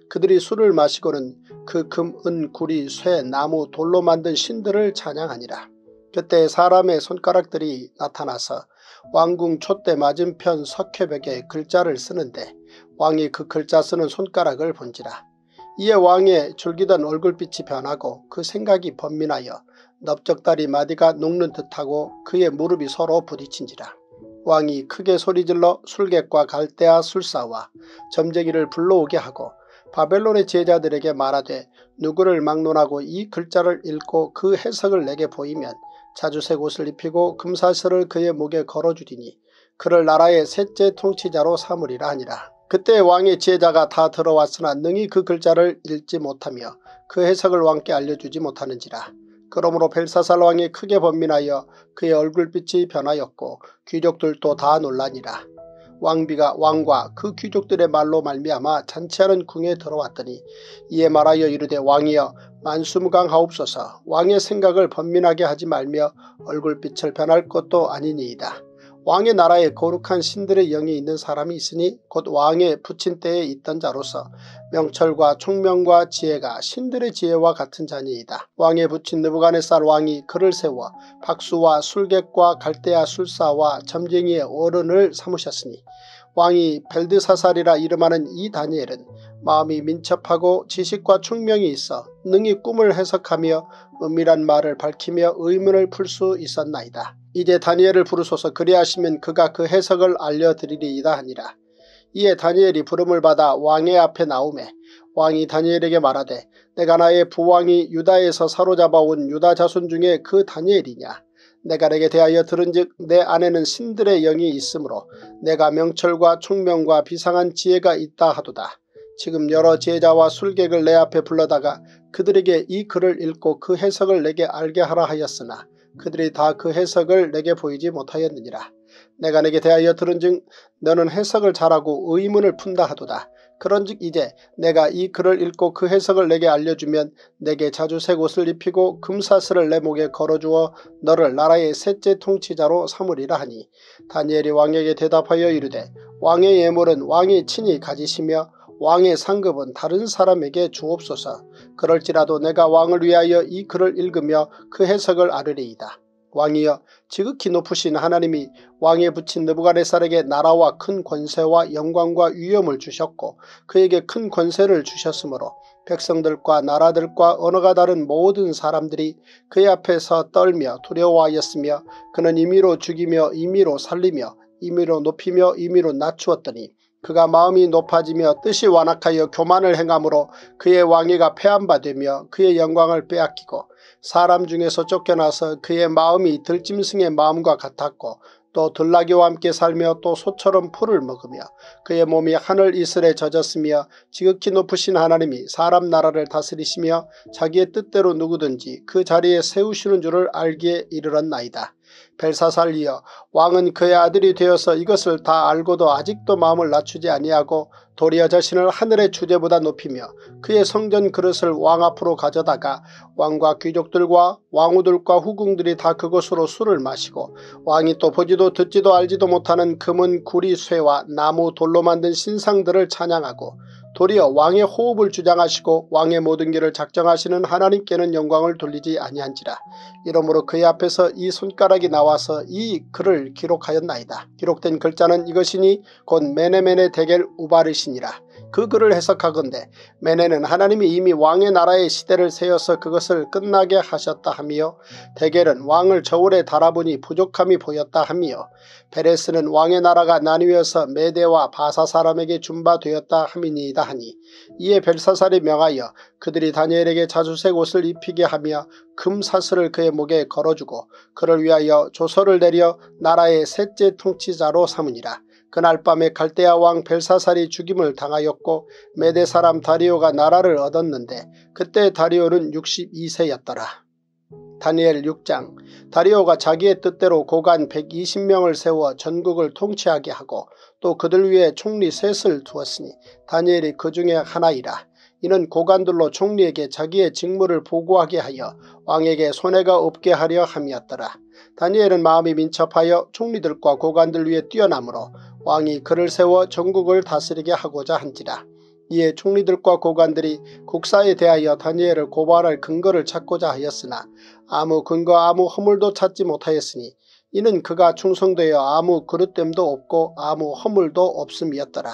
그들이 술을 마시고는 그 금, 은, 구리, 쇠, 나무, 돌로 만든 신들을 찬양하니라. 그때 사람의 손가락들이 나타나서 왕궁 촛대 맞은편 석회벽에 글자를 쓰는데 왕이 그 글자 쓰는 손가락을 본지라. 이에 왕의 즐기던 얼굴빛이 변하고 그 생각이 번민하여 넓적다리 마디가 녹는 듯하고 그의 무릎이 서로 부딪힌지라. 왕이 크게 소리질러 술객과 갈대아 술사와 점쟁이를 불러오게 하고 바벨론의 제자들에게 말하되 누구를 막론하고 이 글자를 읽고 그 해석을 내게 보이면 자주색 옷을 입히고 금사슬을 그의 목에 걸어주리니 그를 나라의 셋째 통치자로 삼으리라 하니라. 그때 왕의 지혜자가 다 들어왔으나 능히 그 글자를 읽지 못하며 그 해석을 왕께 알려주지 못하는지라. 그러므로 벨사살 왕이 크게 번민하여 그의 얼굴빛이 변하였고 귀족들도 다 놀라니라. 왕비가 왕과 그 귀족들의 말로 말미암아 잔치하는 궁에 들어왔더니 이에 말하여 이르되 왕이여 만수무강하옵소서. 왕의 생각을 번민하게 하지 말며 얼굴빛을 변할 것도 아니니이다. 왕의 나라에 거룩한 신들의 영이 있는 사람이 있으니 곧 왕의 부친때에 있던 자로서 명철과 총명과 지혜가 신들의 지혜와 같은 자니이다. 왕의 부친 느부갓네살 왕이 그를 세워 박수와 술객과 갈대아 술사와 점쟁이의 어른을 삼으셨으니 왕이 벨드사살이라 이름하는 이 다니엘은 마음이 민첩하고 지식과 총명이 있어 능히 꿈을 해석하며 은밀한 말을 밝히며 의문을 풀 수 있었나이다. 이제 다니엘을 부르소서. 그리하시면 그가 그 해석을 알려드리리이다 하니라. 이에 다니엘이 부름을 받아 왕의 앞에 나오매 왕이 다니엘에게 말하되 내가 나의 부왕이 유다에서 사로잡아온 유다 자손 중에 그 다니엘이냐. 내가 내게 대하여 들은즉 내 안에는 신들의 영이 있으므로 내가 명철과 총명과 비상한 지혜가 있다 하도다. 지금 여러 제자와 술객을 내 앞에 불러다가 그들에게 이 글을 읽고 그 해석을 내게 알게 하라 하였으나 그들이 다 그 해석을 내게 보이지 못하였느니라. 내가 내게 대하여 들은즉 너는 해석을 잘하고 의문을 푼다 하도다. 그런즉 이제 내가 이 글을 읽고 그 해석을 내게 알려주면 내게 자주색 옷을 입히고 금사슬을 내 목에 걸어주어 너를 나라의 셋째 통치자로 삼으리라 하니 다니엘이 왕에게 대답하여 이르되 왕의 예물은 왕이 친히 가지시며 왕의 상급은 다른 사람에게 주옵소서. 그럴지라도 내가 왕을 위하여 이 글을 읽으며 그 해석을 아르리이다. 왕이여 지극히 높으신 하나님이 왕의 부친 느부갓네살에게 나라와 큰 권세와 영광과 위엄을 주셨고 그에게 큰 권세를 주셨으므로 백성들과 나라들과 언어가 다른 모든 사람들이 그의 앞에서 떨며 두려워하였으며 그는 임의로 죽이며 임의로 살리며 임의로 높이며 임의로 낮추었더니 그가 마음이 높아지며 뜻이 완악하여 교만을 행함으로 그의 왕위가 폐한바되며 그의 영광을 빼앗기고 사람 중에서 쫓겨나서 그의 마음이 들짐승의 마음과 같았고 또 들나귀와 함께 살며 또 소처럼 풀을 먹으며 그의 몸이 하늘 이슬에 젖었으며 지극히 높으신 하나님이 사람 나라를 다스리시며 자기의 뜻대로 누구든지 그 자리에 세우시는 줄을 알기에 이르렀나이다. 벨사살이여 왕은 그의 아들이 되어서 이것을 다 알고도 아직도 마음을 낮추지 아니하고 도리어 자신을 하늘의 주제보다 높이며 그의 성전 그릇을 왕 앞으로 가져다가 왕과 귀족들과 왕후들과 후궁들이 다 그것으로 술을 마시고 왕이 또 보지도 듣지도 알지도 못하는 금은 구리 쇠와 나무 돌로 만든 신상들을 찬양하고 도리어 왕의 호흡을 주장하시고 왕의 모든 길을 작정하시는 하나님께는 영광을 돌리지 아니한지라. 이러므로 그의 앞에서 이 손가락이 나와서 이 글을 기록하였나이다. 기록된 글자는 이것이니 곧 메네메네 데겔 우바르시니라. 그 글을 해석하건대 메네는 하나님이 이미 왕의 나라의 시대를 세워서 그것을 끝나게 하셨다 하며, 데겔은 왕을 저울에 달아보니 부족함이 보였다 하며, 베레스는 왕의 나라가 나뉘어서 메대와 바사 사람에게 준바되었다 함이니이다 하니, 이에 벨사살이 명하여 그들이 다니엘에게 자주색 옷을 입히게 하며 금사슬을 그의 목에 걸어주고 그를 위하여 조서를 내려 나라의 셋째 통치자로 삼으니라. 그날 밤에 갈대아 왕 벨사살이 죽임을 당하였고 메대 사람 다리오가 나라를 얻었는데 그때 다리오는 육십이 세였더라. 다니엘 육 장. 다리오가 자기의 뜻대로 고관 백이십 명을 세워 전국을 통치하게 하고 또 그들 위에 총리 셋을 두었으니 다니엘이 그 중에 하나이라. 이는 고관들로 총리에게 자기의 직무를 보고하게 하여 왕에게 손해가 없게 하려 함이었더라. 다니엘은 마음이 민첩하여 총리들과 고관들 위에 뛰어남으로 왕이 그를 세워 전국을 다스리게 하고자 한지라. 이에 총리들과 고관들이 국사에 대하여 다니엘을 고발할 근거를 찾고자 하였으나 아무 근거 아무 허물도 찾지 못하였으니, 이는 그가 충성되어 아무 그릇됨도 없고 아무 허물도 없음이었더라.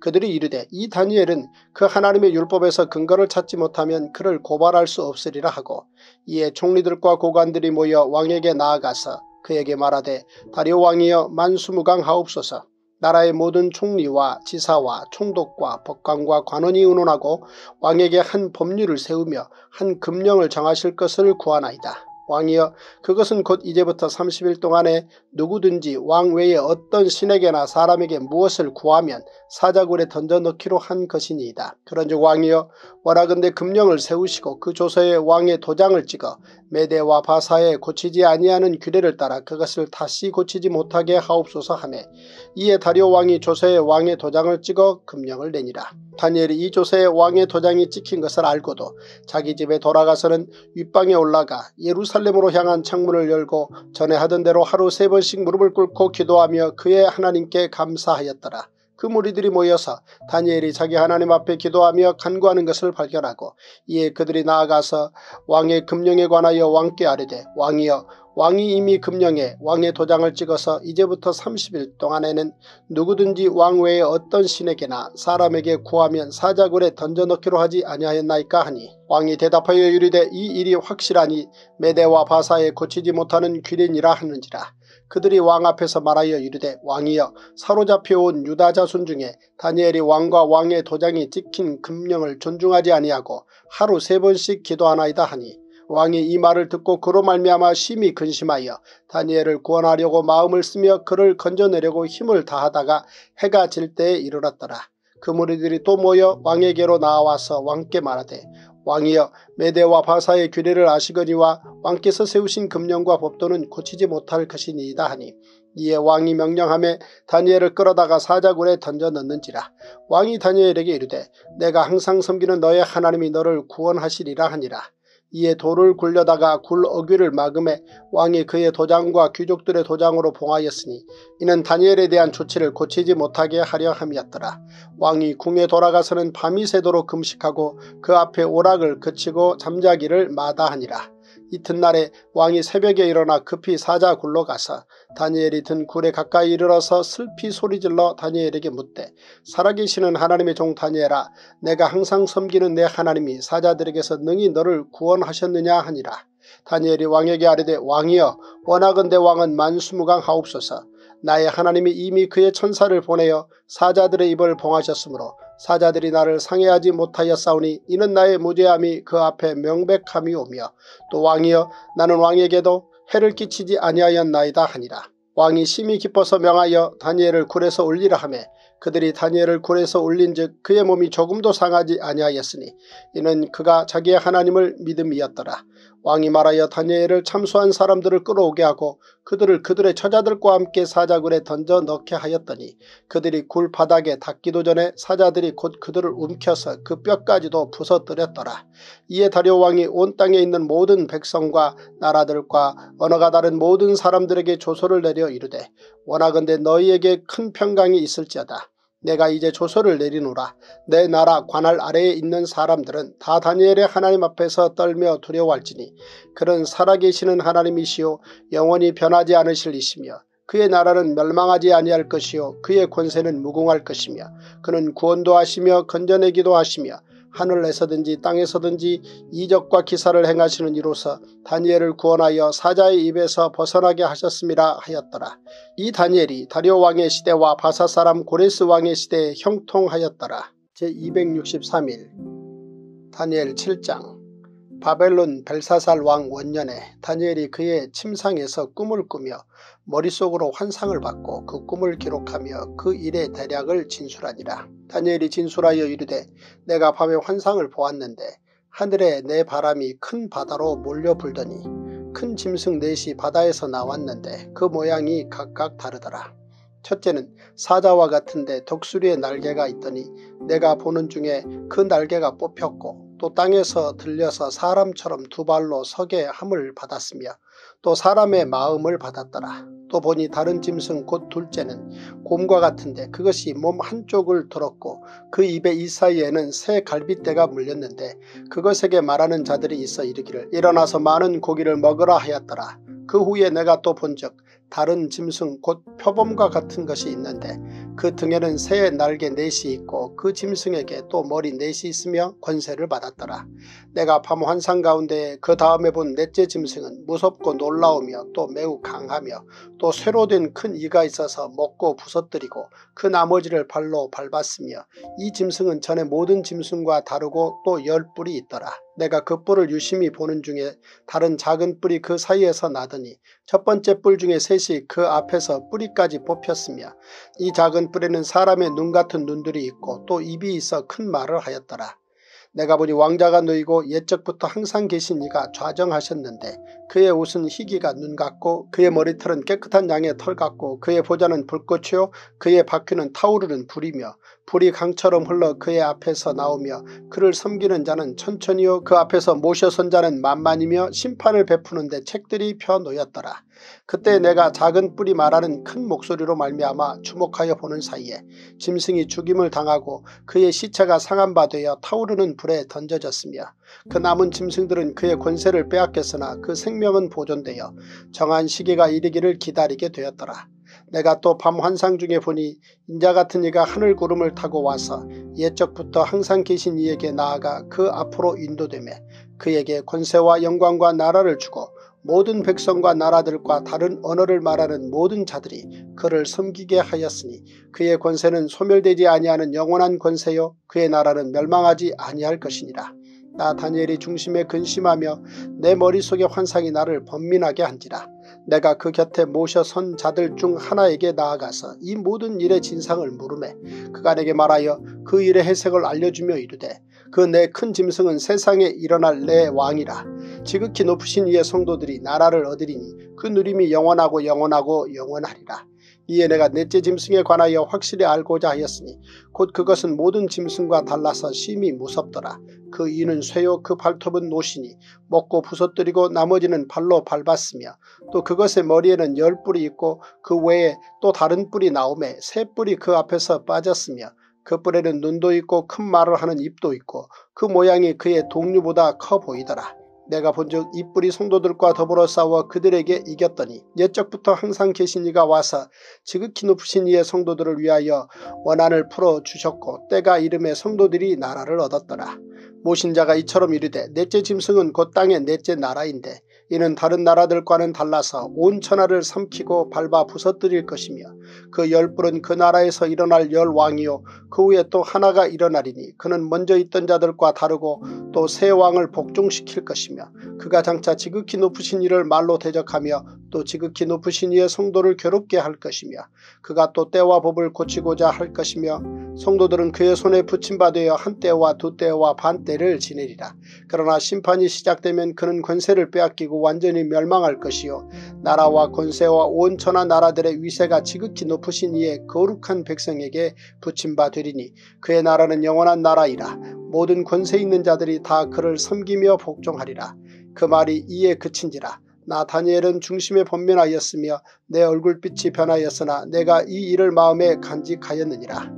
그들이 이르되 이 다니엘은 그 하나님의 율법에서 근거를 찾지 못하면 그를 고발할 수 없으리라 하고, 이에 총리들과 고관들이 모여 왕에게 나아가서 그에게 말하되 다리오 왕이여 만수무강하옵소서. 나라의 모든 총리와 지사와 총독과 법관과 관원이 의논하고 왕에게 한 법률을 세우며 한 금령을 정하실 것을 구하나이다. 왕이여 그것은 곧 이제부터 삼십 일 동안에 누구든지 왕 외에 어떤 신에게나 사람에게 무엇을 구하면 사자굴에 던져 넣기로 한 것이니이다. 그런즉 왕이여 원하건대 금령을 세우시고 그 조서에 왕의 도장을 찍어 메대와 바사에 고치지 아니하는 규례를 따라 그것을 다시 고치지 못하게 하옵소서 하매, 이에 다리오 왕이 조서에 왕의 도장을 찍어 금령을 내니라. 다니엘이 이 조서에 왕의 도장이 찍힌 것을 알고도 자기 집에 돌아가서는 윗방에 올라가 예루살렘으로 향한 창문을 열고 전에 하던 대로 하루 세 번씩 무릎을 꿇고 기도하며 그의 하나님께 감사하였더라. 그 무리들이 모여서 다니엘이 자기 하나님 앞에 기도하며 간구하는 것을 발견하고, 이에 그들이 나아가서 왕의 금령에 관하여 왕께 아뢰되 왕이여 왕이 이미 금령에 왕의 도장을 찍어서 이제부터 삼십 일 동안에는 누구든지 왕 외에 어떤 신에게나 사람에게 구하면 사자굴에 던져넣기로 하지 아니하였나이까 하니, 왕이 대답하여 이르되 이 일이 확실하니 메대와 바사에 고치지 못하는 규례니라 하는지라. 그들이 왕 앞에서 말하여 이르되 왕이여 사로잡혀온 유다 자손 중에 다니엘이 왕과 왕의 도장이 찍힌 금령을 존중하지 아니하고 하루 세 번씩 기도하나이다 하니, 왕이 이 말을 듣고 그로 말미암아 심히 근심하여 다니엘을 구원하려고 마음을 쓰며 그를 건져내려고 힘을 다하다가 해가 질 때에 이르렀더라. 그 무리들이 또 모여 왕에게로 나와서 왕께 말하되 왕이여 메대와 바사의 규례를 아시거니와 왕께서 세우신 금령과 법도는 고치지 못할 것이니이다 하니, 이에 왕이 명령하며 다니엘을 끌어다가 사자굴에 던져 넣는지라. 왕이 다니엘에게 이르되 내가 항상 섬기는 너의 하나님이 너를 구원하시리라 하니라. 이에 돌을 굴려다가 굴 어귀를 막음에 왕이 그의 도장과 귀족들의 도장으로 봉하였으니, 이는 다니엘에 대한 조치를 고치지 못하게 하려 함이었더라. 왕이 궁에 돌아가서는 밤이 새도록 금식하고 그 앞에 오락을 그치고 잠자기를 마다하니라. 이튿날에 왕이 새벽에 일어나 급히 사자굴로 가서 다니엘이 든 굴에 가까이 이르러서 슬피 소리질러 다니엘에게 묻되 살아계시는 하나님의 종 다니엘아 내가 항상 섬기는 내 하나님이 사자들에게서 능히 너를 구원하셨느냐 하니라. 다니엘이 왕에게 아뢰되 왕이여 원하건대 왕은 만수무강하옵소서. 나의 하나님이 이미 그의 천사를 보내어 사자들의 입을 봉하셨으므로 사자들이 나를 상해하지 못하였사오니, 이는 나의 무죄함이 그 앞에 명백함이 오며 또 왕이여 나는 왕에게도 해를 끼치지 아니하였나이다 하니라. 왕이 심히 기뻐서 명하여 다니엘을 굴에서 올리라 하며 그들이 다니엘을 굴에서 올린즉 그의 몸이 조금도 상하지 아니하였으니, 이는 그가 자기의 하나님을 믿음이었더라. 왕이 말하여 다니엘을 참수한 사람들을 끌어오게 하고 그들을 그들의 처자들과 함께 사자굴에 던져 넣게 하였더니, 그들이 굴 바닥에 닿기도 전에 사자들이 곧 그들을 움켜서 그 뼈까지도 부서뜨렸더라. 이에 다리오 왕이 온 땅에 있는 모든 백성과 나라들과 언어가 다른 모든 사람들에게 조서를 내려 이르되 원하건대 너희에게 큰 평강이 있을지어다. 내가 이제 조서를 내리노라. 내 나라 관할 아래에 있는 사람들은 다 다니엘의 하나님 앞에서 떨며 두려워할지니, 그는 살아계시는 하나님이시요 영원히 변하지 않으실 이시며 그의 나라는 멸망하지 아니할 것이요 그의 권세는 무궁할 것이며 그는 구원도 하시며 건져내기도 하시며 하늘에서든지 땅에서든지 이적과 기사를 행하시는 이로서 다니엘을 구원하여 사자의 입에서 벗어나게 하셨습니다 하였더라. 이 다니엘이 다리오 왕의 시대와 바사 사람 고레스 왕의 시대에 형통하였더라. 제이백육십삼 일 다니엘 칠 장 바벨론 벨사살 왕 원년에 다니엘이 그의 침상에서 꿈을 꾸며 머릿속으로 환상을 받고 그 꿈을 기록하며 그 일의 대략을 진술하니라. 다니엘이 진술하여 이르되 내가 밤에 환상을 보았는데 하늘에 내 바람이 큰 바다로 몰려 불더니 큰 짐승 넷이 바다에서 나왔는데 그 모양이 각각 다르더라. 첫째는 사자와 같은데 독수리의 날개가 있더니 내가 보는 중에 그 날개가 뽑혔고 또 땅에서 들려서 사람처럼 두 발로 서게 함을 받았으며 또 사람의 마음을 받았더라. 또 보니 다른 짐승 곧 둘째는 곰과 같은데 그것이 몸 한쪽을 들었고 그 입에 이 사이에는 새 갈빗대가 물렸는데 그것에게 말하는 자들이 있어 이르기를 일어나서 많은 고기를 먹으라 하였더라. 그 후에 내가 또 본즉 다른 짐승 곧 표범과 같은 것이 있는데 그 등에는 새의 날개 넷이 있고 그 짐승에게 또 머리 넷이 있으며 권세를 받았더라. 내가 밤 환상 가운데 그 다음에 본 넷째 짐승은 무섭고 놀라우며 또 매우 강하며 또 쇠로 된 큰 이가 있어서 먹고 부서뜨리고 그 나머지를 발로 밟았으며 이 짐승은 전에 모든 짐승과 다르고 또 열 뿔이 있더라. 내가 그 뿔을 유심히 보는 중에 다른 작은 뿔이 그 사이에서 나더니 첫 번째 뿔 중에 셋이 그 앞에서 뿌리까지 뽑혔으며 이 작은 뿔에는 사람의 눈 같은 눈들이 있고 또 입이 있어 큰 말을 하였더라. 내가 보니 왕자가 누이고 옛적부터 항상 계신 이가 좌정하셨는데 그의 옷은 희기가 눈 같고 그의 머리털은 깨끗한 양의 털 같고 그의 보좌는 불꽃이요 그의 바퀴는 타오르는 불이며 불이 강처럼 흘러 그의 앞에서 나오며 그를 섬기는 자는 천천히요 그 앞에서 모셔선 자는 만만이며 심판을 베푸는데 책들이 펴놓였더라. 그때 내가 작은 뿔이 말하는 큰 목소리로 말미암아 주목하여 보는 사이에 짐승이 죽임을 당하고 그의 시체가 상한바 되어 타오르는 불에 던져졌으며 그 남은 짐승들은 그의 권세를 빼앗겼으나 그 생명은 보존되어 정한 시기가 이르기를 기다리게 되었더라. 내가 또 밤 환상 중에 보니 인자 같은 이가 하늘 구름을 타고 와서 옛적부터 항상 계신 이에게 나아가 그 앞으로 인도되매 그에게 권세와 영광과 나라를 주고 모든 백성과 나라들과 다른 언어를 말하는 모든 자들이 그를 섬기게 하였으니 그의 권세는 소멸되지 아니하는 영원한 권세요 그의 나라는 멸망하지 아니할 것이니라. 나 다니엘이 중심에 근심하며 내 머릿속의 환상이 나를 번민하게 한지라. 내가 그 곁에 모셔 선 자들 중 하나에게 나아가서 이 모든 일의 진상을 물음에 그가 내게 말하여 그 일의 해석을 알려주며 이르되 그 내 큰 짐승은 세상에 일어날 내 왕이라. 지극히 높으신 이의 성도들이 나라를 얻으리니 그 누림이 영원하고 영원하고 영원하리라. 이에 내가 넷째 짐승에 관하여 확실히 알고자 하였으니 곧 그것은 모든 짐승과 달라서 심히 무섭더라. 그 이는 쇠요 그 발톱은 노시니 먹고 부서뜨리고 나머지는 발로 밟았으며 또 그것의 머리에는 열 뿔이 있고 그 외에 또 다른 뿔이 나오매 새 뿔이 그 앞에서 빠졌으며 그 뿔에는 눈도 있고 큰 말을 하는 입도 있고 그 모양이 그의 동류보다 커 보이더라. 내가 본즉 이 뿔이 성도들과 더불어 싸워 그들에게 이겼더니 옛적부터 항상 계신 이가 와서 지극히 높으신 이의 성도들을 위하여 원한을 풀어주셨고 때가 이름에 성도들이 나라를 얻었더라. 모신 자가 이처럼 이르되 넷째 짐승은 곧 땅의 넷째 나라인데 이는 다른 나라들과는 달라서 온 천하를 삼키고 밟아 부서뜨릴 것이며 그 열 뿔은 그 나라에서 일어날 열 왕이요 그 후에 또 하나가 일어나리니 그는 먼저 있던 자들과 다르고 또 새 왕을 복종시킬 것이며 그가 장차 지극히 높으신 이를 말로 대적하며 또 지극히 높으신 이의 성도를 괴롭게 할 것이며 그가 또 때와 법을 고치고자 할 것이며 성도들은 그의 손에 붙임바 되어 한 때와 두 때와 반 때를 지내리라. 그러나 심판이 시작되면 그는 권세를 빼앗기고 완전히 멸망할 것이요 나라와 권세와 온 천하 나라들의 위세가 지극히 높으신 이의 거룩한 백성에게 붙임바 되리니 그의 나라는 영원한 나라이라. 모든 권세 있는 자들이 다 그를 섬기며 복종하리라. 그 말이 이에 그친지라. 나 다니엘은 중심에 번민하였으며 내 얼굴빛이 변하였으나 내가 이 일을 마음에 간직하였느니라.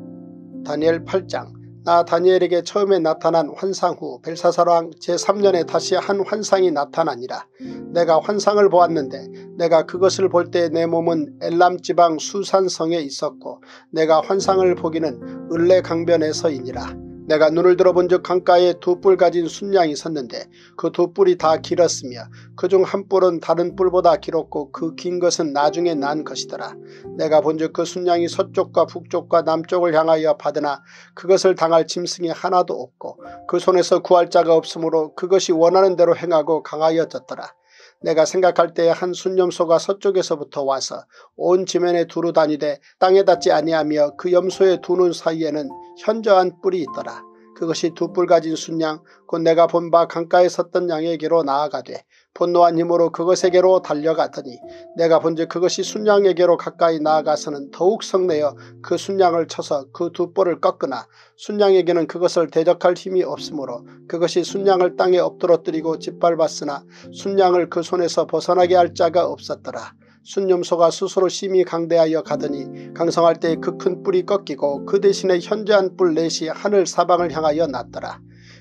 다니엘 팔 장 나 다니엘에게 처음에 나타난 환상 후 벨사살왕 제삼 년에 다시 한 환상이 나타나니라. 내가 환상을 보았는데 내가 그것을 볼 때 내 몸은 엘람 지방 수산성에 있었고 내가 환상을 보기는 을레 강변에서이니라. 내가 눈을 들어본 즉 강가에 두 뿔 가진 순양이 섰는데 그 두 뿔이 다 길었으며 그중 한 뿔은 다른 뿔보다 길었고 그 긴 것은 나중에 난 것이더라. 내가 본즉 그 순양이 서쪽과 북쪽과 남쪽을 향하여 받으나 그것을 당할 짐승이 하나도 없고 그 손에서 구할 자가 없으므로 그것이 원하는 대로 행하고 강하여졌더라. 내가 생각할 때에 한 순염소가 서쪽에서부터 와서 온 지면에 두루 다니되 땅에 닿지 아니하며 그 염소의 두 눈 사이에는 현저한 뿔이 있더라. 그것이 두 뿔 가진 순양 곧 내가 본 바 강가에 섰던 양에게로 나아가되 분노한 힘으로 그것에게로 달려갔더니 내가 본즉 그것이 순양에게로 가까이 나아가서는 더욱 성내어 그 순양을 쳐서 그 두 뿔을 꺾으나 순양에게는 그것을 대적할 힘이 없으므로 그것이 순양을 땅에 엎드러뜨리고 짓밟았으나 순양을 그 손에서 벗어나게 할 자가 없었더라. 순염소가 스스로 심히 강대하여 가더니 강성할 때 그 큰 뿔이 꺾이고 그 대신에 현저한 뿔 넷이 하늘 사방을 향하여 났더라.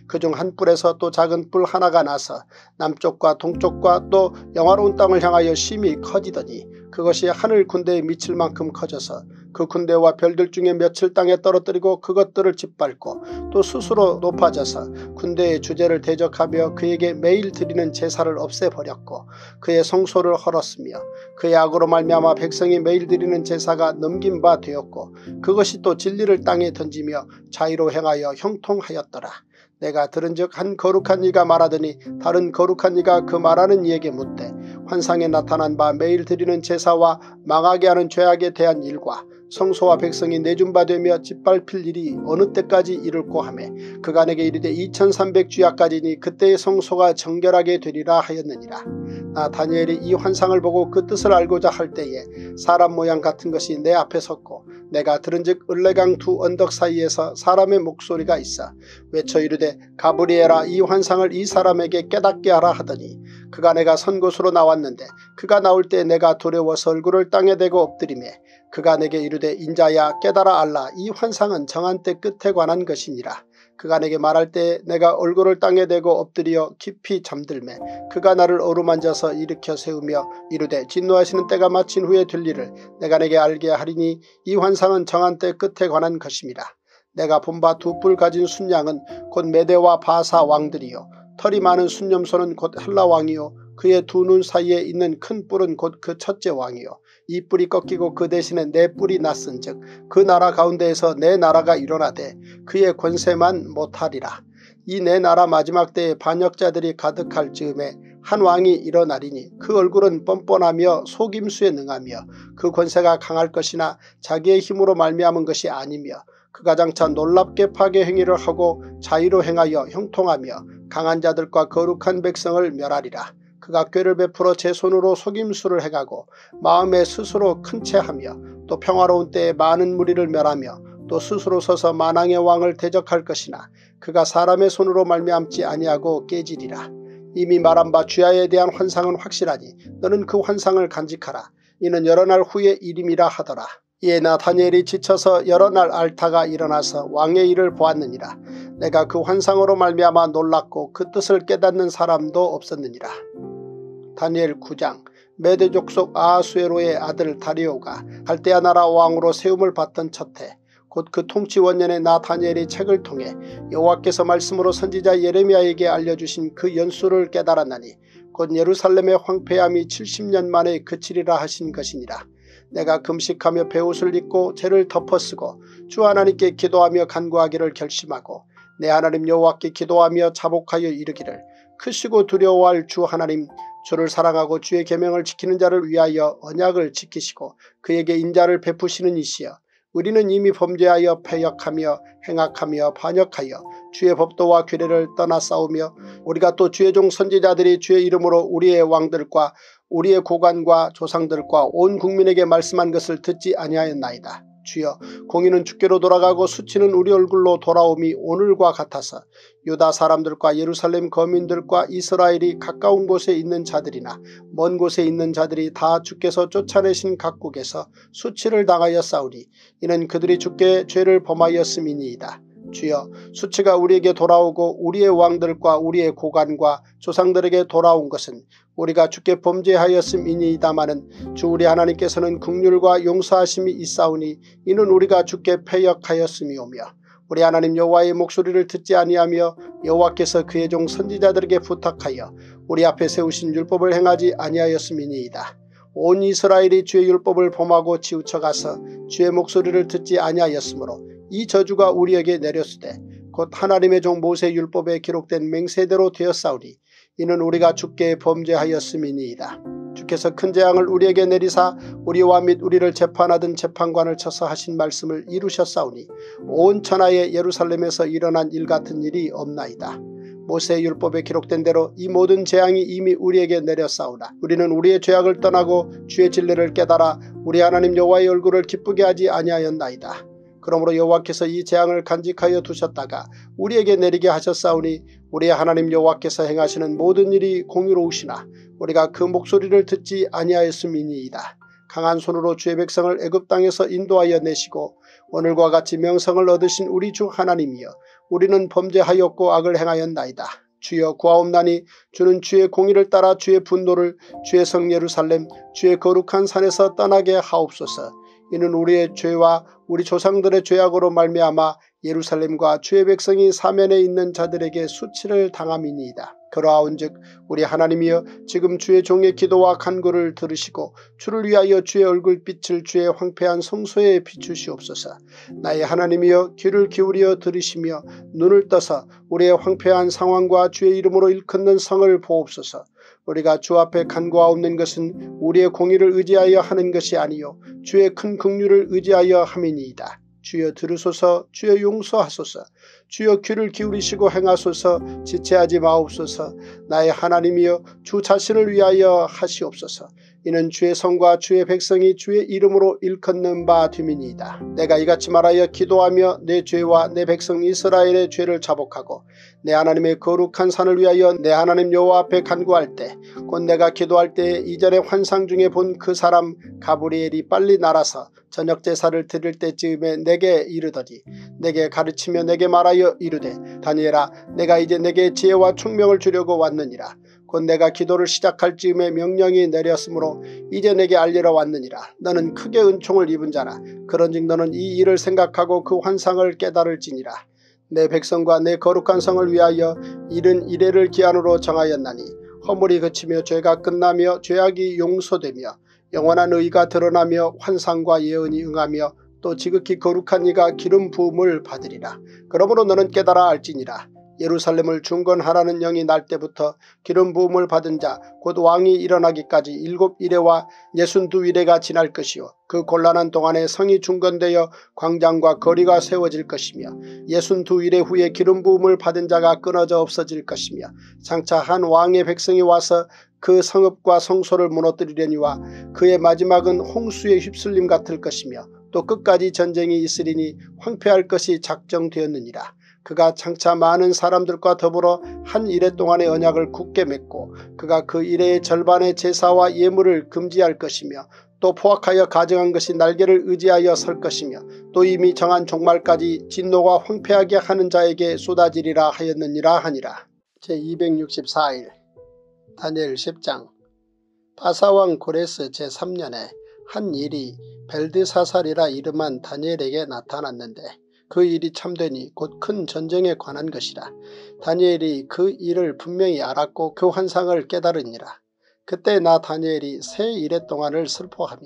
그중 한 뿔에서 또 작은 뿔 하나가 나서 남쪽과 동쪽과 또 영화로운 땅을 향하여 심히 커지더니 그것이 하늘 군대에 미칠 만큼 커져서 그 군대와 별들 중에 몇을 땅에 떨어뜨리고 그것들을 짓밟고 또 스스로 높아져서 군대의 주제를 대적하며 그에게 매일 드리는 제사를 없애버렸고 그의 성소를 헐었으며 그의 악으로 말미암아 백성이 매일 드리는 제사가 넘긴 바 되었고 그것이 또 진리를 땅에 던지며 자의로 행하여 형통하였더라. 내가 들은즉 한 거룩한 이가 말하더니 다른 거룩한 이가 그 말하는 이에게 묻되 환상에 나타난 바 매일 드리는 제사와 망하게 하는 죄악에 대한 일과 성소와 백성이 내준바되며 짓밟힐 일이 어느 때까지 이를꼬 하매 그간에게 이르되 이천삼백 주야까지니 그때의 성소가 정결하게 되리라 하였느니라. 나 다니엘이 이 환상을 보고 그 뜻을 알고자 할 때에 사람 모양 같은 것이 내 앞에 섰고 내가 들은즉 을레강 두 언덕 사이에서 사람의 목소리가 있어 외쳐 이르되 가브리엘아 이 환상을 이 사람에게 깨닫게 하라 하더니 그가 내가 선 곳으로 나왔는데 그가 나올 때 내가 두려워서 얼굴을 땅에 대고 엎드리매 그가 내게 이르되 인자야 깨달아 알라 이 환상은 정한 때 끝에 관한 것이니라. 그가 내게 말할 때 내가 얼굴을 땅에 대고 엎드려 깊이 잠들매 그가 나를 어루만져서 일으켜 세우며 이르되 진노하시는 때가 마친 후에 될 일을 내가 내게 알게 하리니 이 환상은 정한 때 끝에 관한 것입니다. 내가 본 바 두 뿔 가진 순양은 곧 메대와 바사 왕들이요 털이 많은 순염소는 곧 헬라 왕이요 그의 두 눈 사이에 있는 큰 뿔은 곧 그 첫째 왕이요 이 뿔이 꺾이고 그 대신에 내 뿔이 났은 즉 그 나라 가운데에서 내 나라가 일어나되 그의 권세만 못하리라. 이 내 나라 마지막 때에 반역자들이 가득할 즈음에 한 왕이 일어나리니 그 얼굴은 뻔뻔하며 속임수에 능하며 그 권세가 강할 것이나 자기의 힘으로 말미암은 것이 아니며 그가 장차 놀랍게 파괴 행위를 하고 자의로 행하여 형통하며 강한 자들과 거룩한 백성을 멸하리라. 그가 꾀를 베풀어 제 손으로 속임수를 해가고 마음에 스스로 큰 채하며 또 평화로운 때에 많은 무리를 멸하며 또 스스로 서서 만왕의 왕을 대적할 것이나 그가 사람의 손으로 말미암지 아니하고 깨지리라. 이미 말한 바 주야에 대한 환상은 확실하니 너는 그 환상을 간직하라. 이는 여러 날 후의 일임이라 하더라. 이에 나 다니엘이 지쳐서 여러 날 알타가 일어나서 왕의 일을 보았느니라. 내가 그 환상으로 말미암아 놀랐고 그 뜻을 깨닫는 사람도 없었느니라. 다니엘 구 장. 메대족 속 아하수에로의 아들 다리오가 갈대아 나라 왕으로 세움을 받던 첫해 곧 그 통치 원년에 나 다니엘이 책을 통해 여호와께서 말씀으로 선지자 예레미야에게 알려주신 그 연수를 깨달았나니 곧 예루살렘의 황폐함이 칠십 년 만에 그치리라 하신 것이니라. 내가 금식하며 베옷을 입고 죄를 덮어쓰고 주 하나님께 기도하며 간구하기를 결심하고 내 하나님 여호와께 기도하며 자복하여 이르기를 크시고 두려워할 주 하나님 주를 사랑하고 주의 계명을 지키는 자를 위하여 언약을 지키시고 그에게 인자를 베푸시는 이시여 우리는 이미 범죄하여 패역하며 행악하며 반역하여 주의 법도와 규례를 떠나 싸우며 우리가 또 주의 종 선지자들이 주의 이름으로 우리의 왕들과 우리의 고관과 조상들과 온 국민에게 말씀한 것을 듣지 아니하였나이다. 주여 공의는 주께로 돌아가고 수치는 우리 얼굴로 돌아옴이 오늘과 같아서 유다 사람들과 예루살렘 거민들과 이스라엘이 가까운 곳에 있는 자들이나 먼 곳에 있는 자들이 다 주께서 쫓아내신 각국에서 수치를 당하여 싸우니 이는 그들이 주께 죄를 범하였음이니이다. 주여, 수치가 우리에게 돌아오고 우리의 왕들과 우리의 고관과 조상들에게 돌아온 것은 우리가 주께 범죄하였음이니이다마는 주 우리 하나님께서는 긍휼과 용서하심이 있사오니 이는 우리가 주께 패역하였음이오며 우리 하나님 여호와의 목소리를 듣지 아니하며 여호와께서 그의 종 선지자들에게 부탁하여 우리 앞에 세우신 율법을 행하지 아니하였음이니이다. 온 이스라엘이 주의 율법을 범하고 치우쳐가서 주의 목소리를 듣지 아니하였으므로 이 저주가 우리에게 내렸으되 곧 하나님의 종 모세 율법에 기록된 맹세대로 되었사오니 이는 우리가 주께 범죄하였음이니이다. 주께서 큰 재앙을 우리에게 내리사 우리와 및 우리를 재판하던 재판관을 쳐서 하신 말씀을 이루셨사오니 온 천하의 예루살렘에서 일어난 일 같은 일이 없나이다. 모세 율법에 기록된 대로 이 모든 재앙이 이미 우리에게 내렸사오나 우리는 우리의 죄악을 떠나고 주의 진리를 깨달아 우리 하나님 여호와의 얼굴을 기쁘게 하지 아니하였나이다. 그러므로 여호와께서 이 재앙을 간직하여 두셨다가 우리에게 내리게 하셨사오니 우리의 하나님 여호와께서 행하시는 모든 일이 공의로우시나 우리가 그 목소리를 듣지 아니하였음이니이다. 강한 손으로 주의 백성을 애굽 땅에서 인도하여 내시고 오늘과 같이 명성을 얻으신 우리 주 하나님이여, 우리는 범죄하였고 악을 행하였나이다. 주여 구하옵나니 주는 주의 공의를 따라 주의 분노를 주의 성 예루살렘 주의 거룩한 산에서 떠나게 하옵소서. 이는 우리의 죄와 우리 조상들의 죄악으로 말미암아 예루살렘과 주의 백성이 사면에 있는 자들에게 수치를 당함이니이다. 그러하온즉 우리 하나님이여, 지금 주의 종의 기도와 간구를 들으시고 주를 위하여 주의 얼굴빛을 주의 황폐한 성소에 비추시옵소서. 나의 하나님이여, 귀를 기울여 들으시며 눈을 떠서 우리의 황폐한 상황과 주의 이름으로 일컫는 성을 보옵소서. 우리가 주 앞에 간구하옵는 것은 우리의 공의를 의지하여 하는 것이 아니요 주의 큰 긍휼을 의지하여 함이니이다. 주여 들으소서, 주여 용서하소서, 주여 귀를 기울이시고 행하소서, 지체하지 마옵소서. 나의 하나님이여, 주 자신을 위하여 하시옵소서. 이는 주의 성과 주의 백성이 주의 이름으로 일컫는 바 됨이니이다. 내가 이같이 말하여 기도하며 내 죄와 내 백성 이스라엘의 죄를 자복하고 내 하나님의 거룩한 산을 위하여 내 하나님 여호와 앞에 간구할 때, 곧 내가 기도할 때에 이전에 환상 중에 본 그 사람 가브리엘이 빨리 날아서 저녁 제사를 드릴 때쯤에 내게 이르더니 내게 가르치며 내게 말하여 이르되, 다니엘아, 내가 이제 내게 지혜와 총명을 주려고 왔느니라. 곧 내가 기도를 시작할 즈음에 명령이 내렸으므로 이제 내게 알리러 왔느니라. 너는 크게 은총을 입은 자라. 그런즉 너는 이 일을 생각하고 그 환상을 깨달을지니라. 내 백성과 내 거룩한 성을 위하여 이른 이래를 기한으로 정하였나니 허물이 그치며 죄가 끝나며 죄악이 용서되며 영원한 의가 드러나며 환상과 예언이 응하며 또 지극히 거룩한 이가 기름 부음을 받으리라. 그러므로 너는 깨달아 알지니라. 예루살렘을 중건하라는 영이 날 때부터 기름 부음을 받은 자 곧 왕이 일어나기까지 일곱 이레와 예순두 이레가 지날 것이요, 그 곤란한 동안에 성이 중건되어 광장과 거리가 세워질 것이며 예순두 이레 후에 기름 부음을 받은 자가 끊어져 없어질 것이며 장차 한 왕의 백성이 와서 그 성읍과 성소를 무너뜨리려니와 그의 마지막은 홍수의 휩쓸림 같을 것이며 또 끝까지 전쟁이 있으리니 황폐할 것이 작정되었느니라. 그가 장차 많은 사람들과 더불어 한 이레 동안의 언약을 굳게 맺고 그가 그 이레의 절반의 제사와 예물을 금지할 것이며 또 포악하여 가증한 것이 날개를 의지하여 설 것이며 또 이미 정한 종말까지 진노가 황폐하게 하는 자에게 쏟아지리라 하였느니라 하니라. 제이백육십사일 다니엘 십 장. 바사왕 고레스 제삼 년에 한 일이 벨드사살이라 이름한 다니엘에게 나타났는데 그 일이 참되니 곧 큰 전쟁에 관한 것이라. 다니엘이 그 일을 분명히 알았고 그 환상을 깨달으니라. 그때 나 다니엘이 세 이레 동안을 슬퍼하며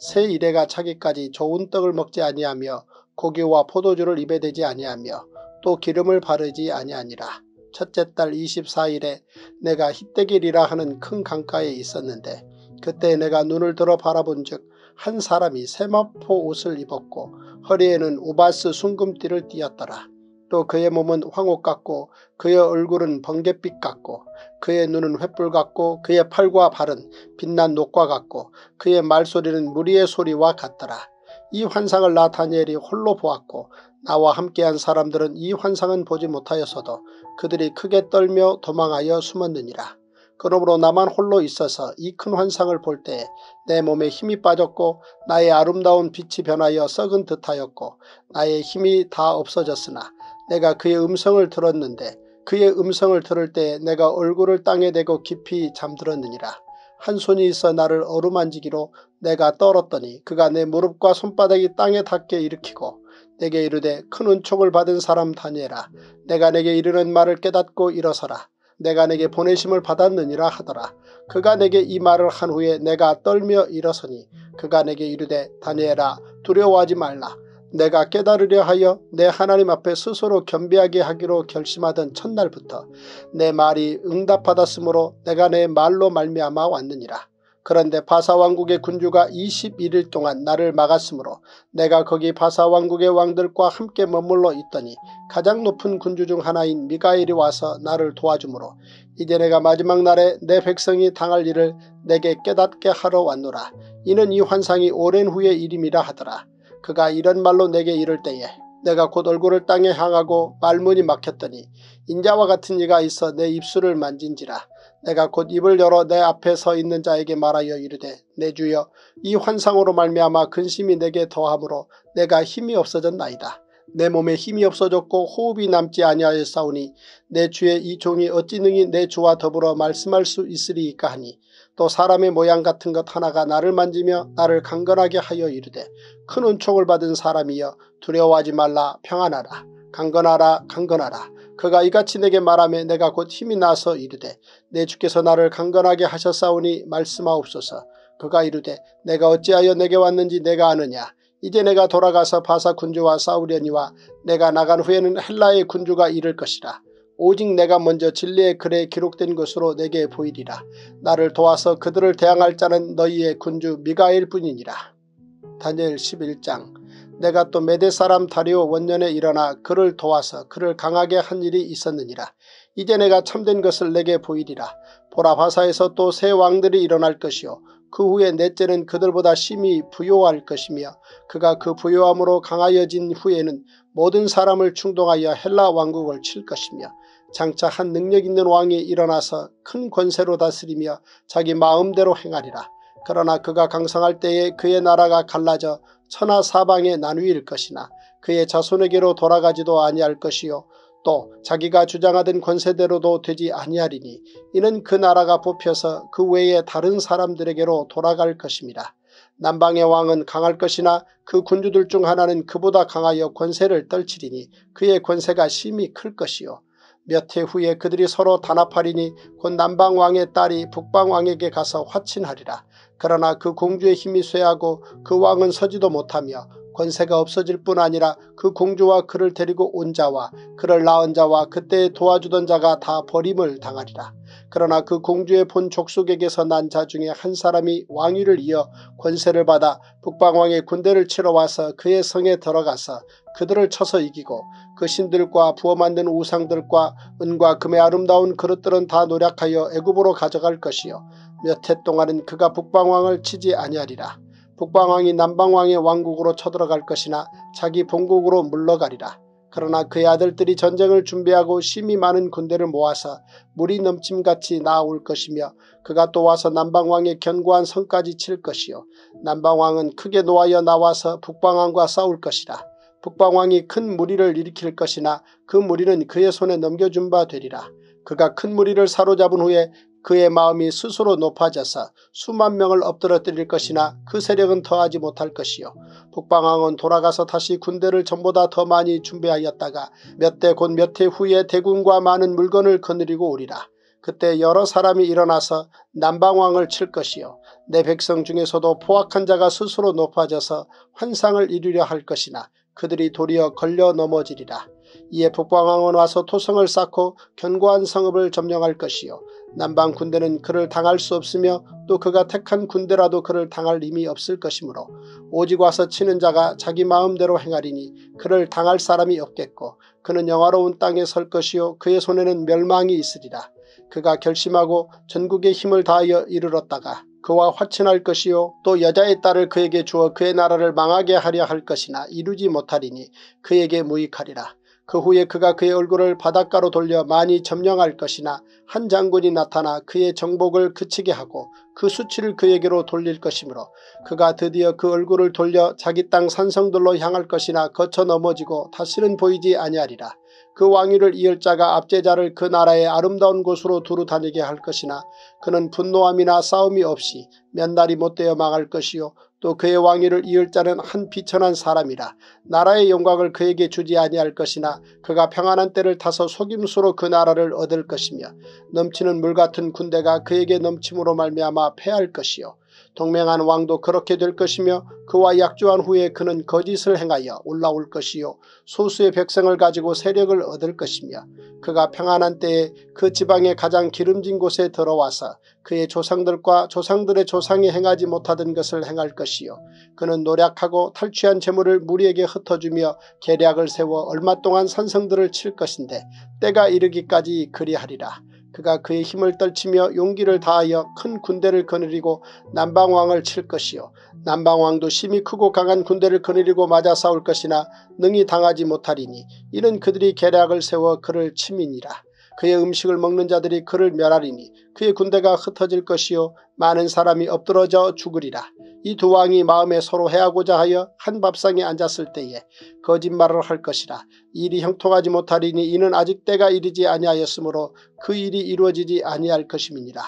세 이레가 차기까지 좋은 떡을 먹지 아니하며 고기와 포도주를 입에 대지 아니하며 또 기름을 바르지 아니하니라. 첫째 달 이십사일에 내가 히떼길이라 하는 큰 강가에 있었는데 그때 내가 눈을 들어 바라본즉 한 사람이 세마포 옷을 입었고 허리에는 우바스 순금띠를 띠었더라. 또 그의 몸은 황옥 같고 그의 얼굴은 번갯빛 같고 그의 눈은 횃불 같고 그의 팔과 발은 빛난 녹과 같고 그의 말소리는 무리의 소리와 같더라. 이 환상을 나 다니엘이 홀로 보았고 나와 함께한 사람들은 이 환상은 보지 못하였어도 그들이 크게 떨며 도망하여 숨었느니라. 그러므로 나만 홀로 있어서 이 큰 환상을 볼 때에 내 몸에 힘이 빠졌고 나의 아름다운 빛이 변하여 썩은 듯하였고 나의 힘이 다 없어졌으나 내가 그의 음성을 들었는데 그의 음성을 들을 때에 내가 얼굴을 땅에 대고 깊이 잠들었느니라. 한 손이 있어 나를 어루만지기로 내가 떨었더니 그가 내 무릎과 손바닥이 땅에 닿게 일으키고 내게 이르되 큰 은총을 받은 사람 다니엘아, 내가 내게 이르는 말을 깨닫고 일어서라. 내가 내게 보내심을 받았느니라 하더라. 그가 내게 이 말을 한 후에 내가 떨며 일어서니 그가 내게 이르되 다니엘아, 두려워하지 말라. 내가 깨달으려 하여 내 하나님 앞에 스스로 겸비하게 하기로 결심하던 첫날부터 내 말이 응답받았으므로 내가 내 말로 말미암아 왔느니라. 그런데 바사왕국의 군주가 이십일 일 동안 나를 막았으므로 내가 거기 바사왕국의 왕들과 함께 머물러 있더니 가장 높은 군주 중 하나인 미가엘이 와서 나를 도와주므로 이제 내가 마지막 날에 내 백성이 당할 일을 내게 깨닫게 하러 왔노라. 이는 이 환상이 오랜 후의 일임이라 하더라. 그가 이런 말로 내게 이를 때에 내가 곧 얼굴을 땅에 향하고 말문이 막혔더니 인자와 같은 이가 있어 내 입술을 만진지라. 내가 곧 입을 열어 내 앞에 서 있는 자에게 말하여 이르되 내 주여, 이 환상으로 말미암아 근심이 내게 더함으로 내가 힘이 없어졌나이다. 내 몸에 힘이 없어졌고 호흡이 남지 아니하였사오니 내 주의 이 종이 어찌 능히 내 주와 더불어 말씀할 수 있으리이까 하니, 또 사람의 모양 같은 것 하나가 나를 만지며 나를 강건하게 하여 이르되 큰 은총을 받은 사람이여, 두려워하지 말라. 평안하라. 강건하라. 강건하라. 그가 이같이 내게 말하며 내가 곧 힘이 나서 이르되 내 주께서 나를 강건하게 하셨사오니 말씀하옵소서. 그가 이르되 내가 어찌하여 내게 왔는지 내가 아느냐. 이제 내가 돌아가서 바사 군주와 싸우려니와 내가 나간 후에는 헬라의 군주가 이를 것이라. 오직 내가 먼저 진리의 글에 기록된 것으로 내게 보이리라. 나를 도와서 그들을 대항할 자는 너희의 군주 미가엘 뿐이니라. 다니엘 십일 장. 내가 또 메대 사람 다리오 원년에 일어나 그를 도와서 그를 강하게 한 일이 있었느니라. 이제 내가 참된 것을 내게 보이리라. 보라, 바사에서 또 새 왕들이 일어날 것이요, 그 후에 넷째는 그들보다 심히 부요할 것이며, 그가 그 부요함으로 강하여진 후에는 모든 사람을 충동하여 헬라 왕국을 칠 것이며, 장차 한 능력 있는 왕이 일어나서 큰 권세로 다스리며 자기 마음대로 행하리라. 그러나 그가 강성할 때에 그의 나라가 갈라져 천하 사방에 나뉘일 것이나 그의 자손에게로 돌아가지도 아니할 것이요, 또 자기가 주장하던 권세대로도 되지 아니하리니 이는 그 나라가 뽑혀서 그 외에 다른 사람들에게로 돌아갈 것입니다. 남방의 왕은 강할 것이나 그 군주들 중 하나는 그보다 강하여 권세를 떨치리니 그의 권세가 심히 클 것이요, 몇 해 후에 그들이 서로 단합하리니 곧 남방 왕의 딸이 북방 왕에게 가서 화친하리라. 그러나 그 공주의 힘이 쇠하고 그 왕은 서지도 못하며 권세가 없어질 뿐 아니라 그 공주와 그를 데리고 온 자와 그를 낳은 자와 그때 도와주던 자가 다 버림을 당하리라. 그러나 그 공주의 본 족속에게서 난 자 중에 한 사람이 왕위를 이어 권세를 받아 북방왕의 군대를 치러 와서 그의 성에 들어가서 그들을 쳐서 이기고 그 신들과 부어 만든 우상들과 은과 금의 아름다운 그릇들은 다 노략하여 애굽으로 가져갈 것이요, 몇 해 동안은 그가 북방왕을 치지 아니하리라. 북방왕이 남방왕의 왕국으로 쳐들어갈 것이나 자기 본국으로 물러가리라. 그러나 그의 아들들이 전쟁을 준비하고 심히 많은 군대를 모아서 물이 넘침같이 나아올 것이며, 그가 또 와서 남방왕의 견고한 성까지 칠 것이요, 남방왕은 크게 노하여 나와서 북방왕과 싸울 것이라. 북방왕이 큰 무리를 일으킬 것이나 그 무리는 그의 손에 넘겨준 바 되리라. 그가 큰 무리를 사로잡은 후에 그의 마음이 스스로 높아져서 수만 명을 엎드러뜨릴 것이나 그 세력은 더하지 못할 것이요, 북방왕은 돌아가서 다시 군대를 전보다 더 많이 준비하였다가 몇 대 곧 몇 해 후에 대군과 많은 물건을 거느리고 오리라. 그때 여러 사람이 일어나서 남방왕을 칠 것이요, 내 백성 중에서도 포악한 자가 스스로 높아져서 환상을 이루려 할 것이나 그들이 도리어 걸려 넘어지리라. 이에 북방왕은 와서 토성을 쌓고 견고한 성읍을 점령할 것이요, 남방 군대는 그를 당할 수 없으며 또 그가 택한 군대라도 그를 당할 힘이 없을 것이므로 오직 와서 치는 자가 자기 마음대로 행하리니 그를 당할 사람이 없겠고, 그는 영화로운 땅에 설 것이요, 그의 손에는 멸망이 있으리라. 그가 결심하고 전국의 힘을 다하여 이르렀다가 그와 화친할 것이요, 또 여자의 딸을 그에게 주어 그의 나라를 망하게 하려 할 것이나 이루지 못하리니 그에게 무익하리라. 그 후에 그가 그의 얼굴을 바닷가로 돌려 많이 점령할 것이나 한 장군이 나타나 그의 정복을 그치게 하고 그 수치를 그에게로 돌릴 것이므로 그가 드디어 그 얼굴을 돌려 자기 땅 산성들로 향할 것이나 거쳐 넘어지고 다시는 보이지 아니하리라. 그 왕위를 이을 자가 압제자를 그 나라의 아름다운 곳으로 두루 다니게 할 것이나 그는 분노함이나 싸움이 없이 몇 날이 못되어 망할 것이요 또 그의 왕위를 이을 자는 한 비천한 사람이라 나라의 영광을 그에게 주지 아니할 것이나 그가 평안한 때를 타서 속임수로 그 나라를 얻을 것이며 넘치는 물 같은 군대가 그에게 넘침으로 말미암아 패할 것이요 동맹한 왕도 그렇게 될 것이며 그와 약조한 후에 그는 거짓을 행하여 올라올 것이요 소수의 백성을 가지고 세력을 얻을 것이며 그가 평안한 때에 그 지방의 가장 기름진 곳에 들어와서 그의 조상들과 조상들의 조상이 행하지 못하던 것을 행할 것이요 그는 노략하고 탈취한 재물을 무리에게 흩어주며 계략을 세워 얼마 동안 산성들을 칠 것인데 때가 이르기까지 그리하리라. 그가 그의 힘을 떨치며 용기를 다하여 큰 군대를 거느리고 남방왕을 칠 것이요 남방왕도 심히 크고 강한 군대를 거느리고 맞아 싸울 것이나 능히 당하지 못하리니 이는 그들이 계략을 세워 그를 침이니라. 그의 음식을 먹는 자들이 그를 멸하리니 그의 군대가 흩어질 것이요 많은 사람이 엎드러져 죽으리라. 이 두 왕이 마음에 서로 해하고자 하여 한 밥상에 앉았을 때에 거짓말을 할 것이라. 일이 형통하지 못하리니 이는 아직 때가 이르지 아니하였으므로 그 일이 이루어지지 아니할 것임이니라.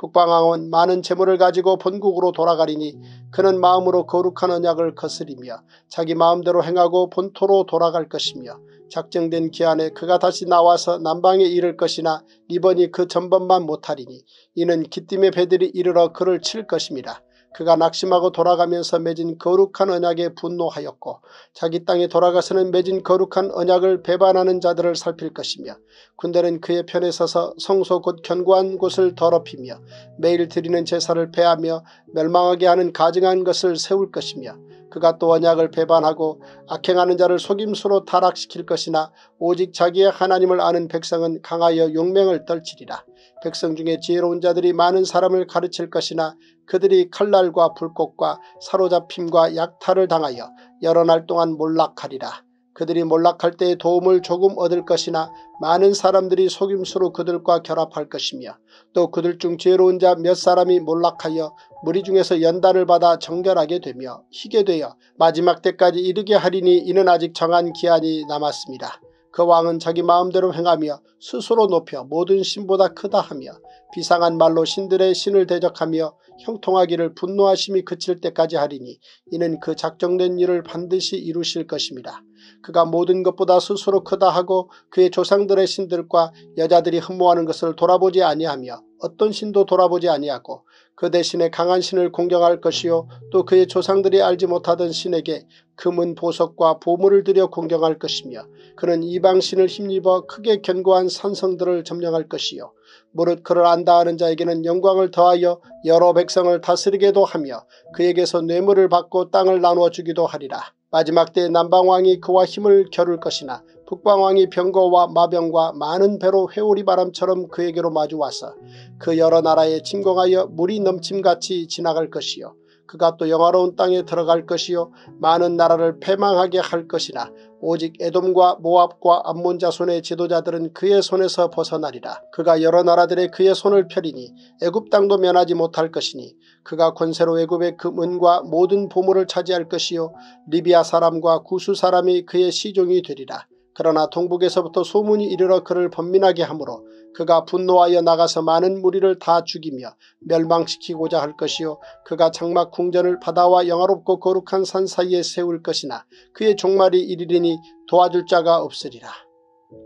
북방왕은 많은 재물을 가지고 본국으로 돌아가리니 그는 마음으로 거룩한 언약을 거스리며 자기 마음대로 행하고 본토로 돌아갈 것이며 작정된 기한에 그가 다시 나와서 남방에 이를 것이나 이번이 그 전번만 못하리니 이는 기띔의 배들이 이르러 그를 칠 것임이라. 그가 낙심하고 돌아가면서 맺은 거룩한 언약에 분노하였고 자기 땅에 돌아가서는 맺은 거룩한 언약을 배반하는 자들을 살필 것이며 군대는 그의 편에 서서 성소 곧 견고한 곳을 더럽히며 매일 드리는 제사를 폐하며 멸망하게 하는 가증한 것을 세울 것이며 그가 또 언약을 배반하고 악행하는 자를 속임수로 타락시킬 것이나 오직 자기의 하나님을 아는 백성은 강하여 용맹을 떨치리라. 백성 중에 지혜로운 자들이 많은 사람을 가르칠 것이나 그들이 칼날과 불꽃과 사로잡힘과 약탈을 당하여 여러 날 동안 몰락하리라. 그들이 몰락할 때에 도움을 조금 얻을 것이나 많은 사람들이 속임수로 그들과 결합할 것이며 또 그들 중 지혜로운 자 몇 사람이 몰락하여 무리 중에서 연단을 받아 정결하게 되며 희게 되어 마지막 때까지 이르게 하리니 이는 아직 정한 기한이 남았습니다. 그 왕은 자기 마음대로 행하며 스스로 높여 모든 신보다 크다 하며 비상한 말로 신들의 신을 대적하며 형통하기를 분노하심이 그칠 때까지 하리니 이는 그 작정된 일을 반드시 이루실 것입니다. 그가 모든 것보다 스스로 크다 하고 그의 조상들의 신들과 여자들이 흠모하는 것을 돌아보지 아니하며 어떤 신도 돌아보지 아니하고 그 대신에 강한 신을 공경할 것이요 또 그의 조상들이 알지 못하던 신에게 금은 보석과 보물을 들여 공경할 것이며 그는 이방신을 힘입어 크게 견고한 산성들을 점령할 것이요 무릇 그를 안다 하는 자에게는 영광을 더하여 여러 백성을 다스리게도 하며 그에게서 뇌물을 받고 땅을 나누어 주기도 하리라. 마지막 때에 남방왕이 그와 힘을 겨룰 것이나 북방왕이 병거와 마병과 많은 배로 회오리 바람처럼 그에게로 마주와서 그 여러 나라에 침공하여 물이 넘침같이 지나갈 것이요 그가 또 영화로운 땅에 들어갈 것이요 많은 나라를 패망하게 할 것이나 오직 에돔과 모압과 암몬 자손의 지도자들은 그의 손에서 벗어나리라. 그가 여러 나라들의 그의 손을 펴리니 애굽 땅도 면하지 못할 것이니 그가 권세로 애굽의 금은과 모든 보물을 차지할 것이요 리비아 사람과 구수 사람이 그의 시종이 되리라. 그러나 동북에서부터 소문이 이르러 그를 번민하게 하므로 그가 분노하여 나가서 많은 무리를 다 죽이며 멸망시키고자 할 것이요 그가 장막 궁전을 바다와 영화롭고 거룩한 산 사이에 세울 것이나 그의 종말이 이르리니 도와줄 자가 없으리라.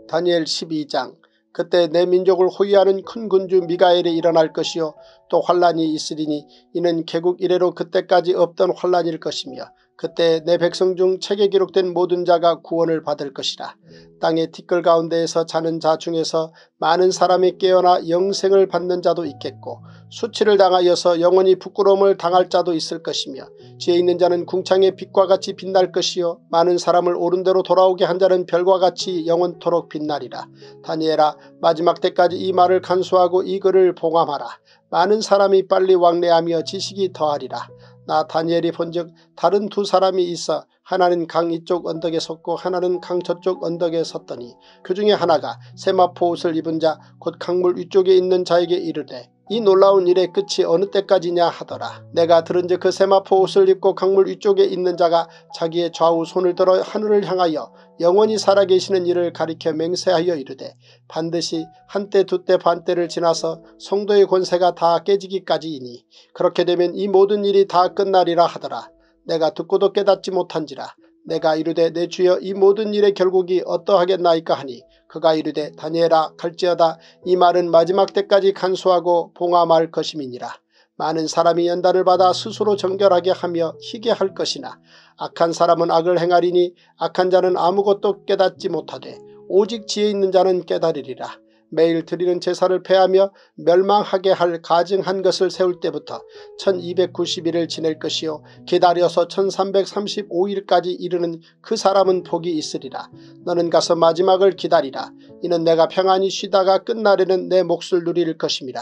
다니엘 십이 장. 그때 내 민족을 호위하는 큰 군주 미가엘이 일어날 것이요 또 환란이 있으리니 이는 개국 이래로 그때까지 없던 환란일 것이며 그때 내 백성 중 책에 기록된 모든 자가 구원을 받을 것이라. 땅의 티끌 가운데에서 자는 자 중에서 많은 사람이 깨어나 영생을 받는 자도 있겠고 수치를 당하여서 영원히 부끄러움을 당할 자도 있을 것이며 지혜 있는 자는 궁창의 빛과 같이 빛날 것이요 많은 사람을 오른대로 돌아오게 한 자는 별과 같이 영원토록 빛나리라. 다니엘아, 마지막 때까지 이 말을 간수하고 이 글을 봉함하라. 많은 사람이 빨리 왕래하며 지식이 더하리라. 나 다니엘이 본즉 다른 두 사람이 있어 하나는 강 이쪽 언덕에 섰고 하나는 강 저쪽 언덕에 섰더니 그 중에 하나가 세마포 옷을 입은 자 곧 강물 위쪽에 있는 자에게 이르되 이 놀라운 일의 끝이 어느 때까지냐 하더라. 내가 들은즉 그 세마포 옷을 입고 강물 위쪽에 있는 자가 자기의 좌우 손을 들어 하늘을 향하여 영원히 살아계시는 이를 가리켜 맹세하여 이르되 반드시 한때 두때 반때를 지나서 성도의 권세가 다 깨지기까지이니 그렇게 되면 이 모든 일이 다 끝나리라 하더라. 내가 듣고도 깨닫지 못한지라. 내가 이르되 내 주여 이 모든 일의 결국이 어떠하겠나이까 하니 그가 이르되 다니엘아 갈지어다 이 말은 마지막 때까지 간수하고 봉함할 것임이니라. 많은 사람이 연단을 받아 스스로 정결하게 하며 희게 할 것이나 악한 사람은 악을 행하리니 악한 자는 아무것도 깨닫지 못하되 오직 지혜 있는 자는 깨달으리라. 매일 드리는 제사를 폐하며 멸망하게 할 가증한 것을 세울 때부터 천이백구십 일을 지낼 것이요 기다려서 천삼백삼십오 일까지 이르는 그 사람은 복이 있으리라. 너는 가서 마지막을 기다리라. 이는 내가 평안히 쉬다가 끝날에는 내 몫을 누릴 것임이라.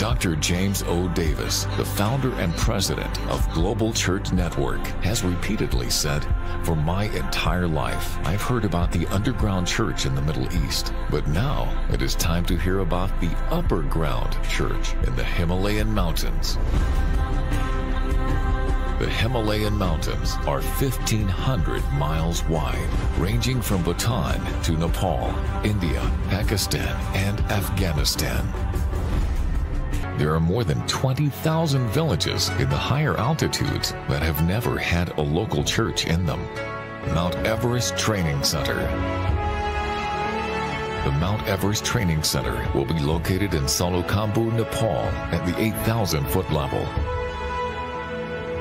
Doctor James O. Davis, the founder and president of Global Church Network, has repeatedly said, "For my entire life, I've heard about the underground church in the Middle East, but now it is time to hear about the upper ground church in the Himalayan mountains." The Himalayan mountains are fifteen hundred miles wide, ranging from Bhutan to Nepal, India, Pakistan, and Afghanistan. There are more than twenty thousand villages in the higher altitudes that have never had a local church in them. Mount Everest Training Center. The Mount Everest Training Center will be located in Salukambu, Nepal at the eight thousand foot level.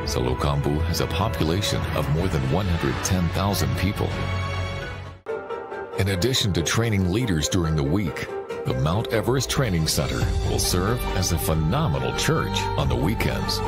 Salukambu has a population of more than one hundred ten thousand people. In addition to training leaders during the week, the Mount Everest Training Center will serve as a phenomenal church on the weekends.